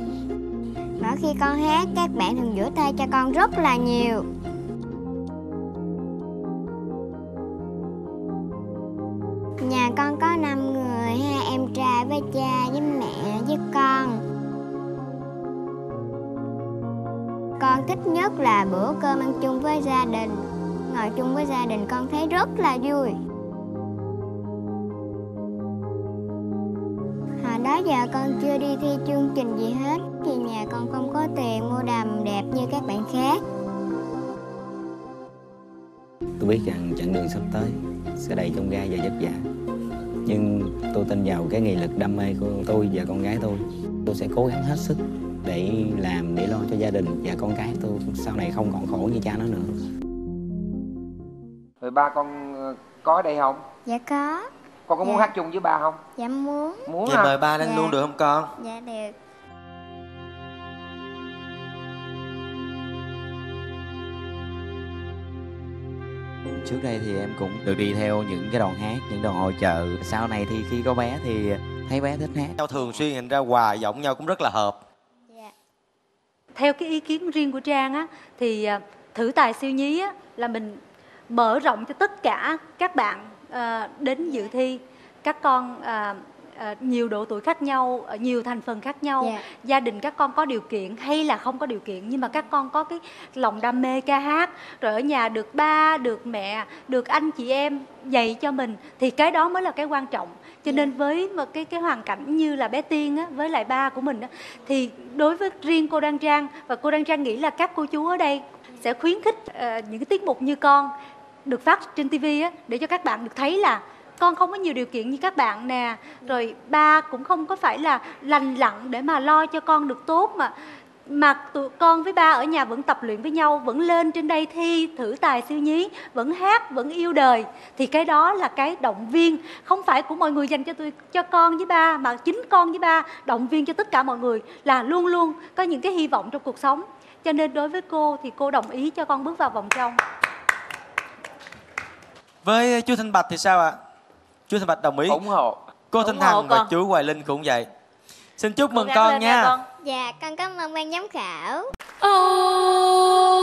Mỗi khi con hát các bạn thường vỗ tay cho con rất là nhiều. Nhà con có năm người, hai em trai với cha với mẹ với con. Con thích nhất là bữa cơm ăn chung với gia đình. Ngồi chung với gia đình con thấy rất là vui. Hồi đó giờ con chưa đi thi chương trình gì hết, vì nhà con không có tiền mua đầm đẹp như các bạn khác. Tôi biết rằng chặng đường sắp tới sẽ đầy chông gai và vất vả, nhưng tôi tin vào cái nghị lực đam mê của tôi và con gái tôi. Tôi sẽ cố gắng hết sức để làm, để lo cho gia đình và con cái tôi sau này không còn khổ như cha nó nữa. Rồi ba con có ở đây không? Dạ có. Con có dạ. Muốn hát chung với ba không? Dạ muốn. Muốn vậy hả? Mời ba lên dạ. Luôn được không con? Dạ được. Trước đây thì em cũng được đi theo những cái đoàn hát, những đoàn hội chợ. Sau này thì khi có bé thì thấy bé thích hát. Nhau thường xuyên hình ra hoài, giọng nhau cũng rất là hợp. Theo cái ý kiến riêng của Trang á, thì thử tài siêu nhí á, là mình mở rộng cho tất cả các bạn à, đến dự thi. Các con à, à, nhiều độ tuổi khác nhau, nhiều thành phần khác nhau. Yeah. Gia đình các con có điều kiện hay là không có điều kiện, nhưng mà các con có cái lòng đam mê ca hát. Rồi ở nhà được ba, được mẹ, được anh chị em dạy cho mình, thì cái đó mới là cái quan trọng. Cho nên với một cái cái hoàn cảnh như là bé Tiên á, với lại ba của mình á, thì đối với riêng cô Đan Trang, và cô Đan Trang nghĩ là các cô chú ở đây sẽ khuyến khích uh, những cái tiết mục như con được phát trên ti vi á, để cho các bạn được thấy là con không có nhiều điều kiện như các bạn nè, rồi ba cũng không có phải là lành lặn để mà lo cho con được tốt, mà mà tụi con với ba ở nhà vẫn tập luyện với nhau, vẫn lên trên đây thi thử tài siêu nhí, vẫn hát, vẫn yêu đời. Thì cái đó là cái động viên không phải của mọi người dành cho tôi, cho con với ba, mà chính con với ba động viên cho tất cả mọi người là luôn luôn có những cái hy vọng trong cuộc sống. Cho nên đối với cô thì cô đồng ý cho con bước vào vòng trong. Với chú Thanh Bạch thì sao ạ? À? Chú Thanh Bạch đồng ý. Ủng hộ. Cô Thanh Hằng và chú Hoài Linh cũng vậy. Xin chúc mừng con nha. Dạ, con cảm ơn ban giám khảo. Oh.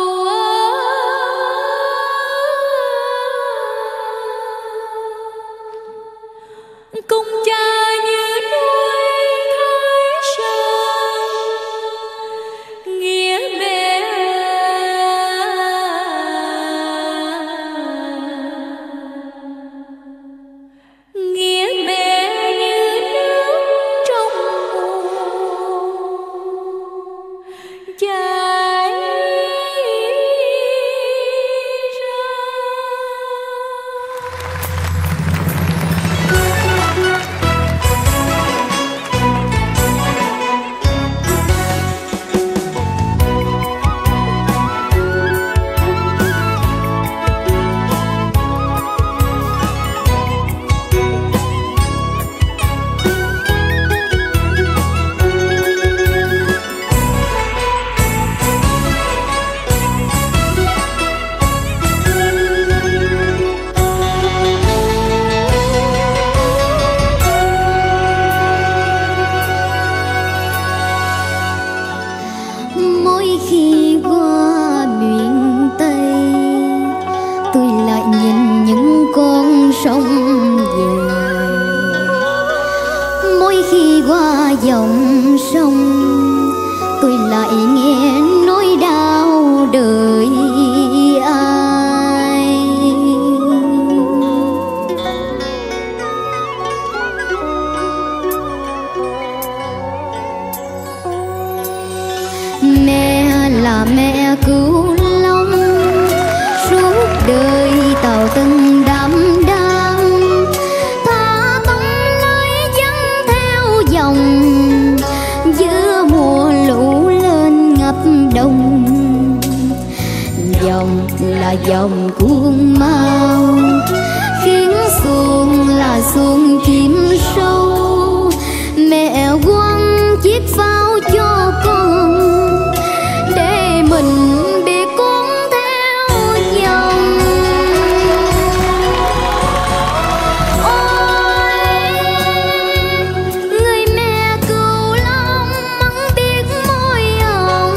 dòng là dòng cuốn mau, khiến xuông là xuông chìm sâu. Mẹ quăng chiếc phao cho con để mình bị cuốn theo dòng. Ôi người mẹ cừu long mắng biết mối hồng,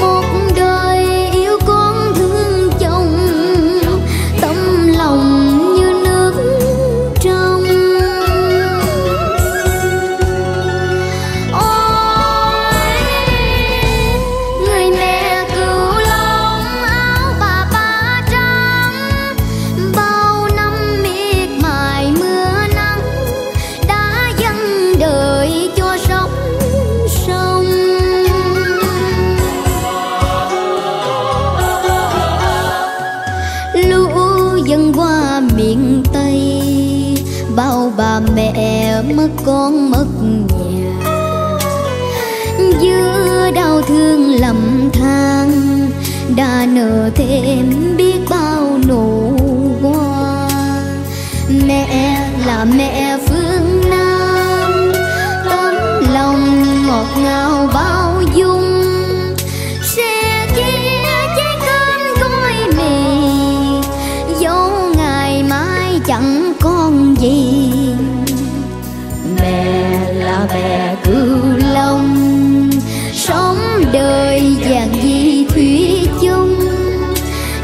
một đời yêu con thương chồng, tâm lòng như nước trong. Ôi người mẹ cừu long áo bà ba trắng, bao năm miệt mài mưa nắng đã dâng đời cho sóng sông. Lũ dâng qua miền Tây, bao bà mẹ mất con mất nhà, giữa đau thương lầm than đã nở thêm biết bao nụ hoa. Mẹ là mẹ phương Nam, tấm lòng ngọt ngào bao dung, sẽ chia chén cơm gói mì dẫu ngày mai chẳng còn gì. Mẹ là mẹ cừu long, sống đời vàng di thủy chung,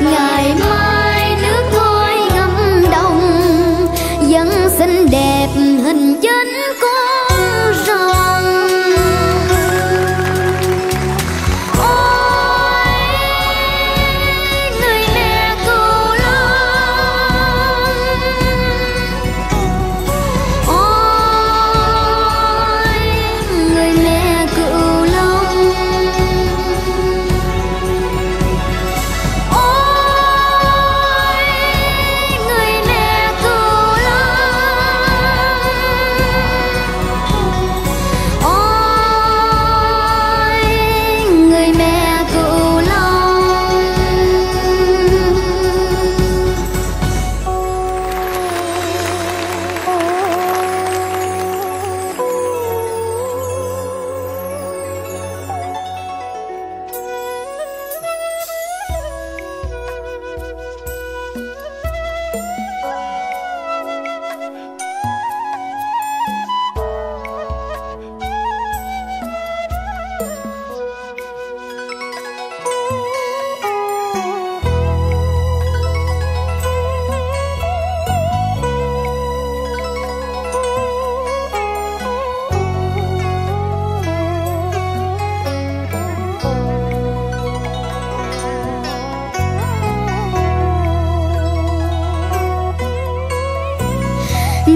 ngày mai nước thôi ngâm đông vẫn xinh đẹp hình chính con rồng. Ôi người mẹ cừu long, ôi người mẹ cừu long, ôi người mẹ cừu long, ôi người mẹ cừu long.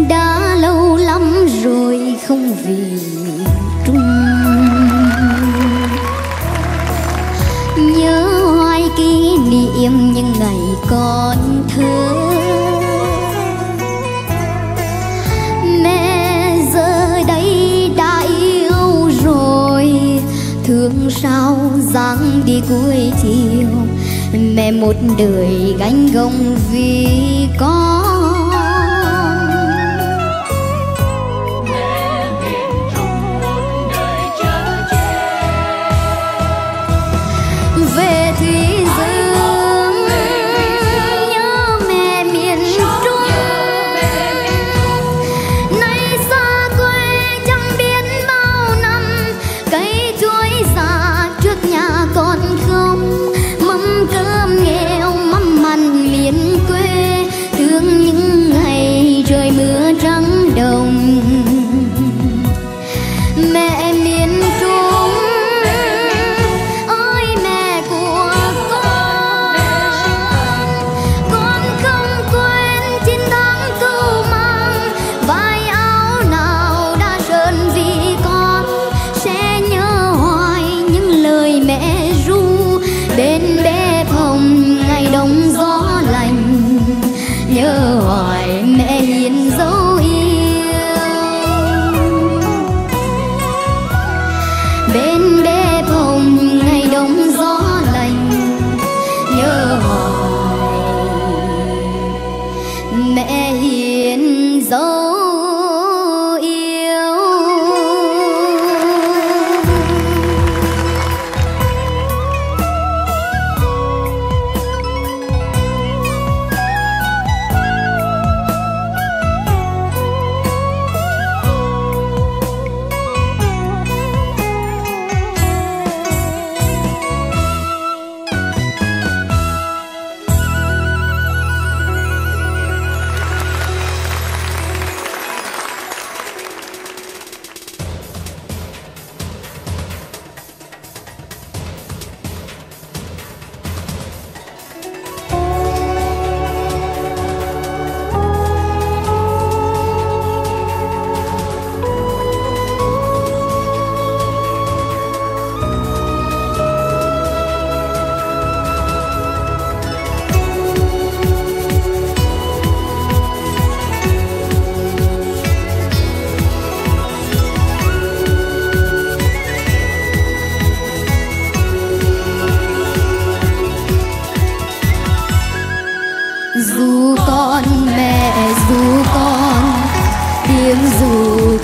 Đã lâu lắm rồi không về Trung, nhớ hoài kỷ niệm những ngày con thơ. Mẹ giờ đây đã yêu rồi, thương sao dáng đi cuối chiều. Mẹ một đời gánh gồng vì con, về Thúy Dương nhớ mẹ miền Trung, nay xa quê chẳng biết bao năm. Cây chuối già trước nhà còn không, mâm cơm nghèo mắm mặn miền quê, thương những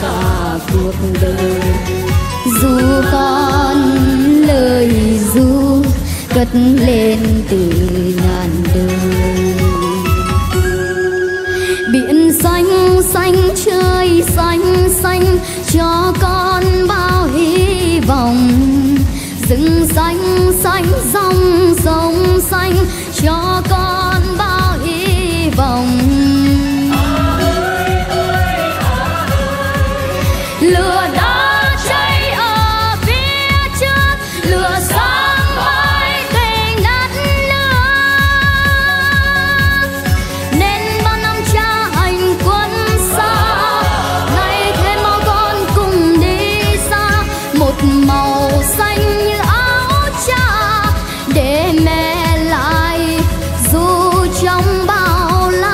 cả cuộc đời. Dù con lời ru cất lên từ ngàn đời. Biển xanh xanh trời xanh xanh cho con bao hy vọng. Rừng xanh xanh dòng sông xanh cho con bao hy vọng. Lửa đã cháy ở phía trước, lửa sáng mai tình đất nước. Nên bao năm cha anh quân xa, nay thêm mau con cùng đi xa. Một màu xanh như áo cha, để mẹ lại dù trong bao la.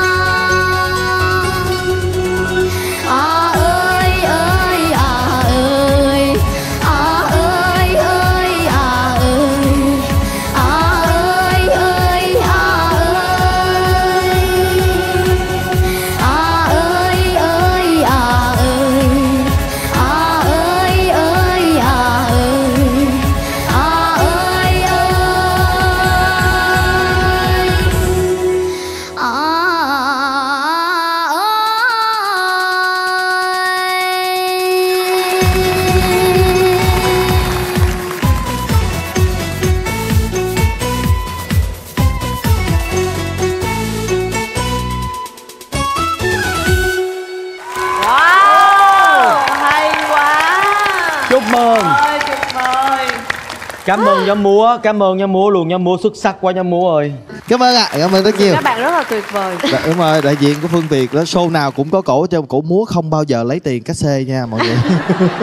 Cảm ơn nhóm múa, cảm ơn nhóm múa luôn, nhóm múa xuất sắc quá nhóm múa ơi. Cảm ơn ạ, à, cảm ơn rất nhiều. Các bạn rất là tuyệt vời. Đạ, đúng rồi, đại diện của Phương Việt đó, show nào cũng có cổ, trong cổ múa không bao giờ lấy tiền cát xê nha mọi người.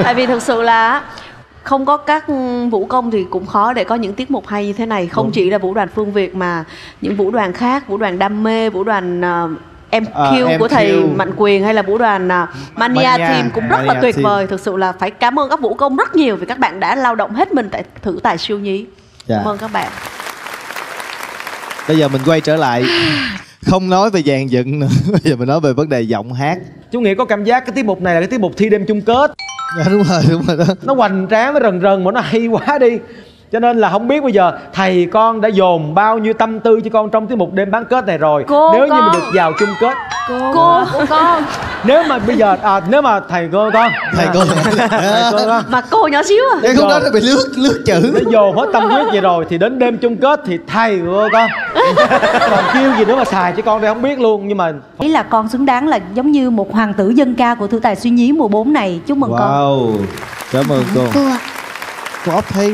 Tại vì thực sự là không có các vũ công thì cũng khó để có những tiết mục hay như thế này. Không đúng. Chỉ là vũ đoàn Phương Việt mà những vũ đoàn khác, vũ đoàn Đam Mê, vũ đoàn... Uh, Em Q à, của em thầy Q. Mạnh Quyền hay là vũ đoàn uh, Mania, Mania Team cũng rất Mania là tuyệt team. Vời. Thực sự là phải cảm ơn các vũ công rất nhiều vì các bạn đã lao động hết mình tại thử tài siêu nhí. Dạ. Cảm ơn các bạn. Bây giờ mình quay trở lại, không nói về dàn dựng nữa, bây giờ mình nói về vấn đề giọng hát. Chú Nghĩa có cảm giác cái tiết mục này là cái tiết mục thi đêm chung kết. Dạ, đúng rồi, đúng rồi đó. Nó hoành tráng, nó rần rần mà nó hay quá đi. Cho nên là không biết bây giờ thầy con đã dồn bao nhiêu tâm tư cho con trong tiết mục đêm bán kết này rồi. Cô nếu con. Như mà được vào chung kết cô, cô. Cô con nếu mà bây giờ à, nếu mà thầy cô con thầy cô mà cô nhỏ xíu à để không đó nó bị lướt lướt chữ nó dồn hết tâm huyết vậy rồi thì đến đêm chung kết thì thầy cô con còn kêu gì nữa mà xài cho con đây không biết luôn. Nhưng mà ý là con xứng đáng là giống như một hoàng tử dân ca của thử tài suy nhí mùa bốn này. Chúc mừng wow. Con cảm ơn cô cô ạ. Cô ốc thi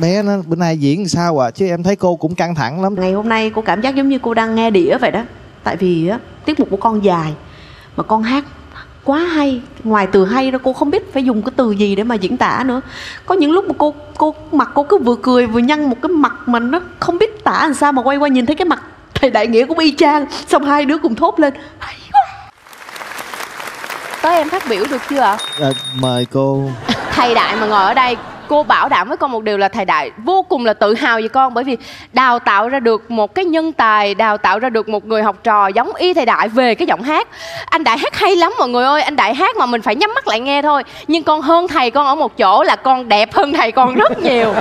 bé nó bữa nay diễn sao à? Chứ em thấy cô cũng căng thẳng lắm. Ngày hôm nay cô cảm giác giống như cô đang nghe đĩa vậy đó. Tại vì á, tiết mục của con dài mà con hát quá hay. Ngoài từ hay đó cô không biết phải dùng cái từ gì để mà diễn tả nữa. Có những lúc mà cô cô mặt cô cứ vừa cười vừa nhăn một cái mặt mình nó không biết tả làm sao mà quay qua nhìn thấy cái mặt thầy Đại Nghĩa cũng y chang. Xong hai đứa cùng thốt lên hay quá. Tới em phát biểu được chưa ạ? À, mời cô. Thầy Đại mà ngồi ở đây, cô bảo đảm với con một điều là thầy Đại vô cùng là tự hào về con. Bởi vì đào tạo ra được một cái nhân tài, đào tạo ra được một người học trò giống y thầy Đại về cái giọng hát. Anh Đại hát hay lắm mọi người ơi. Anh Đại hát mà mình phải nhắm mắt lại nghe thôi. Nhưng con hơn thầy con ở một chỗ là con đẹp hơn thầy con rất nhiều.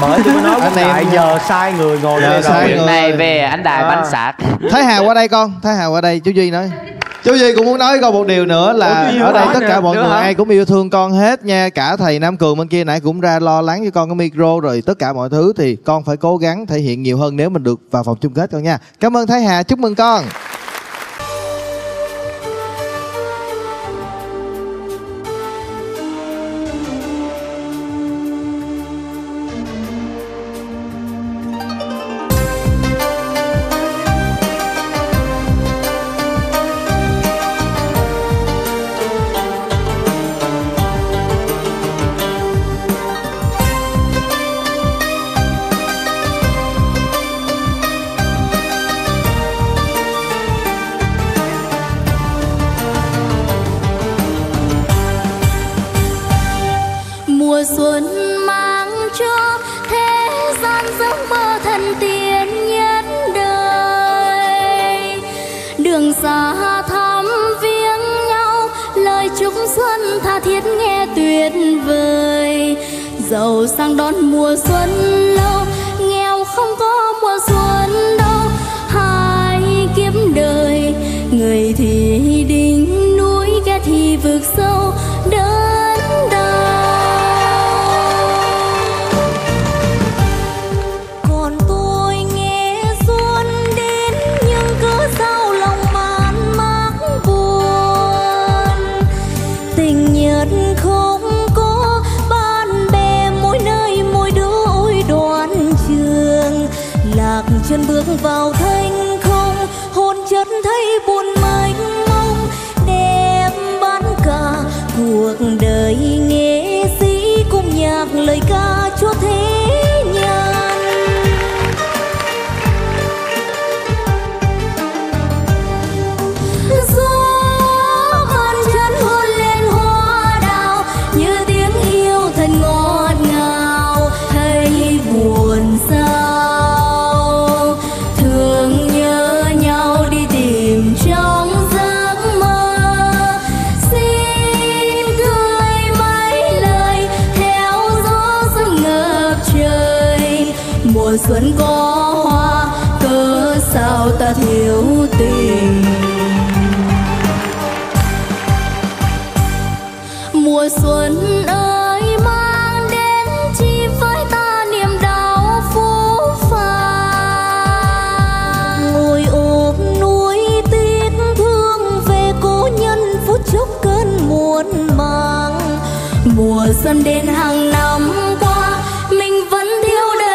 Bởi tôi nói anh Đại giờ sai người ngồi đây rồi. Này về anh Đại à. Banh sạc. Thái Hà qua đây con, Thái Hà qua đây. Chú Duy nói chú Duy cũng muốn nói con một điều nữa là ủa, ở đây tất cả mọi người hả? Ai cũng yêu thương con hết nha. Cả thầy Nam Cường bên kia nãy cũng ra lo lắng cho con cái micro rồi tất cả mọi thứ. Thì con phải cố gắng thể hiện nhiều hơn nếu mình được vào vòng chung kết con nha. Cảm ơn Thái Hà, chúc mừng con. tha thiết nghe tuyệt vời. Giàu sang đón mùa xuân lâu, nghèo không có mùa xuân đâu. Hai kiếp đời, người thì đỉnh núi, ghe thì vực sâu. Chân bước vào thanh không, hồn chợt thấy buồn mênh mông. Đem bán cả cuộc đời nghệ sĩ, cùng nhạc lời ca cho thế nhân. Gió bàn chân hôn lên hoa đào, như tiếng yêu thật ngọt ngào. Thấy buồn sao xuân có hoa, cớ sao ta thiếu tình. Mùa xuân ơi mang đến chi với ta niềm đau phũ phàng. Ngồi ôm nuối tiếc thương về cố nhân, phút chốc cơn muộn màng. Mùa xuân đến hàng năm qua, mình vẫn thiếu đời.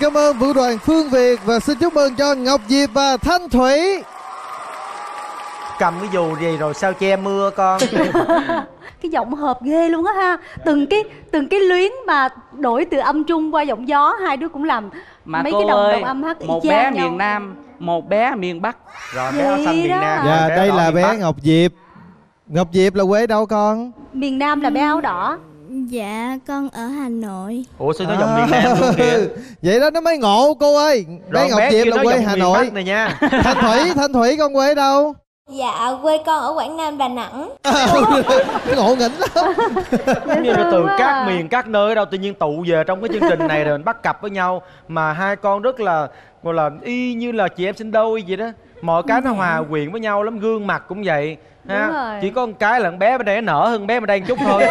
Cảm ơn Vũ đoàn Phương Việt và xin chúc mừng cho Ngọc Diệp và Thanh Thủy. Cầm cái dù gì rồi sao che mưa con. Cái giọng hợp ghê luôn á ha. Từng cái từng cái luyến mà đổi từ âm trung qua giọng gió, hai đứa cũng làm mà mấy cái đồng, đồng âm hát y chang nhau. Một bé miền Nam, một bé miền Bắc. Rồi bé áo xanh miền Nam. Dạ đây là bé Ngọc Diệp. Ngọc Diệp là quê đâu con? Miền Nam là bé áo đỏ. Dạ con ở Hà Nội. Ủa sao nói à, giọng miền Nam luôn kìa. Vậy đó nó mới ngộ cô ơi. Bé Ngọc Diệp là quê Hà Nội này nha. Thanh Thủy, Thanh Thủy con quê đâu? Dạ, quê con ở Quảng Nam, Đà Nẵng. Cái ngộ nghĩnh lắm. Như là từ các miền, các nơi đâu tự nhiên tụ về trong cái chương trình này rồi mình bắt cặp với nhau. Mà hai con rất là gọi là y như là chị em sinh đôi vậy đó. Mọi cái nó hòa quyện với nhau lắm, gương mặt cũng vậy ha. Chỉ có một cái là con bé bên đây nó nở hơn bé bên đây một chút thôi.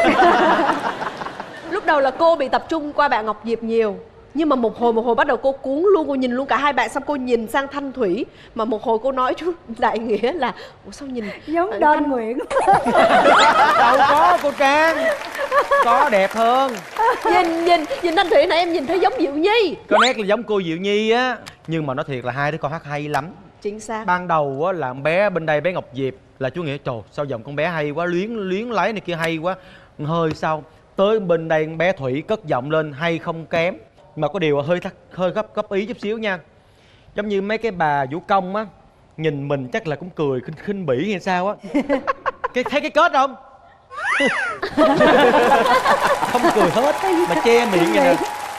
Lúc đầu là cô bị tập trung qua bạn Ngọc Diệp nhiều, nhưng mà một hồi một hồi bắt đầu cô cuốn luôn, cô nhìn luôn cả hai bạn, xong cô nhìn sang Thanh Thủy. Mà một hồi cô nói chú Đại Nghĩa là ủa sao nhìn giống Đơn Thanh... Nguyễn. Đâu có, cô Trang có đẹp hơn. Nhìn nhìn nhìn Thanh Thủy này em nhìn thấy giống Diệu Nhi, có nét là giống cô Diệu Nhi á. Nhưng mà nói thiệt là hai đứa con hát hay lắm. Chính xác. Ban đầu á là bé bên đây, bé Ngọc Diệp là chú Nghĩa trời sao giọng con bé hay quá, luyến luyến lấy này kia hay quá hơi. Sau tới bên đây con bé Thủy cất giọng lên hay không kém, mà có điều hơi thắc, hơi gấp gấp ý chút xíu nha. Giống như mấy cái bà vũ công á, nhìn mình chắc là cũng cười khinh khinh bỉ hay sao á. Cái thấy cái kết không? Không cười hết mà che miệng vậy nè,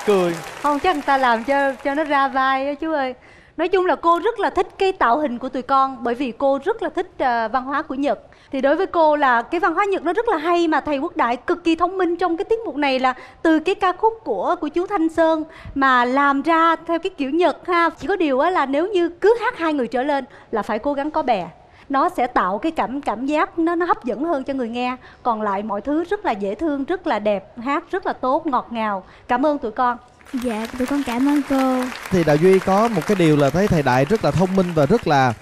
cười. Không chắc người ta làm cho cho nó ra vai á chú ơi. Nói chung là cô rất là thích cái tạo hình của tụi con, bởi vì cô rất là thích uh, văn hóa của Nhật. Thì đối với cô là cái văn hóa Nhật nó rất là hay, mà thầy Quốc Đại cực kỳ thông minh trong cái tiết mục này là từ cái ca khúc của của chú Thanh Sơn mà làm ra theo cái kiểu Nhật ha. Chỉ có điều á là nếu như cứ hát hai người trở lên là phải cố gắng có bè. Nó sẽ tạo cái cảm cảm giác nó nó hấp dẫn hơn cho người nghe. Còn lại mọi thứ rất là dễ thương, rất là đẹp, hát rất là tốt, ngọt ngào. Cảm ơn tụi con. Dạ, tụi con cảm ơn cô. Thì Đào Duy có một cái điều là thấy thầy Đại rất là thông minh và rất là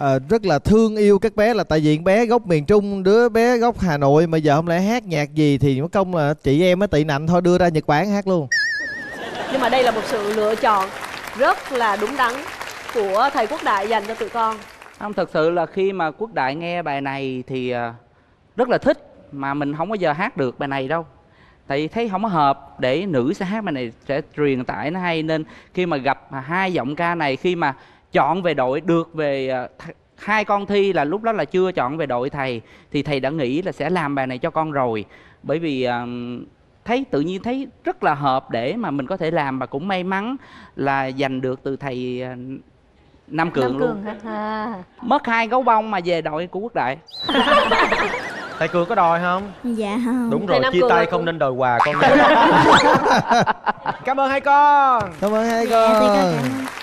uh, rất là thương yêu các bé, là tại vì bé gốc miền Trung, đứa bé gốc Hà Nội mà giờ không lẽ hát nhạc gì thì mất công là chị em mới tị nạnh thôi, đưa ra Nhật Bản hát luôn. Nhưng mà đây là một sự lựa chọn rất là đúng đắn của thầy Quốc Đại dành cho tụi con. Không, thật sự là khi mà Quốc Đại nghe bài này thì rất là thích, mà mình không bao giờ hát được bài này đâu. Tại vì thấy không có hợp để nữ sẽ hát bài này sẽ truyền tải nó hay, nên khi mà gặp hai giọng ca này, khi mà chọn về đội được về hai con thi là lúc đó là chưa chọn về đội thầy, thì thầy đã nghĩ là sẽ làm bài này cho con rồi. Bởi vì thấy tự nhiên thấy rất là hợp để mà mình có thể làm, mà cũng may mắn là giành được từ thầy Nam Cường, Nam Cường luôn. À. Mất hai gấu bông mà về đội của Quốc Đại. Thầy Cường có đòi không? Dạ không. Đúng rồi, chia tay không nên đòi quà con. Cảm ơn hai con. Cảm ơn hai con.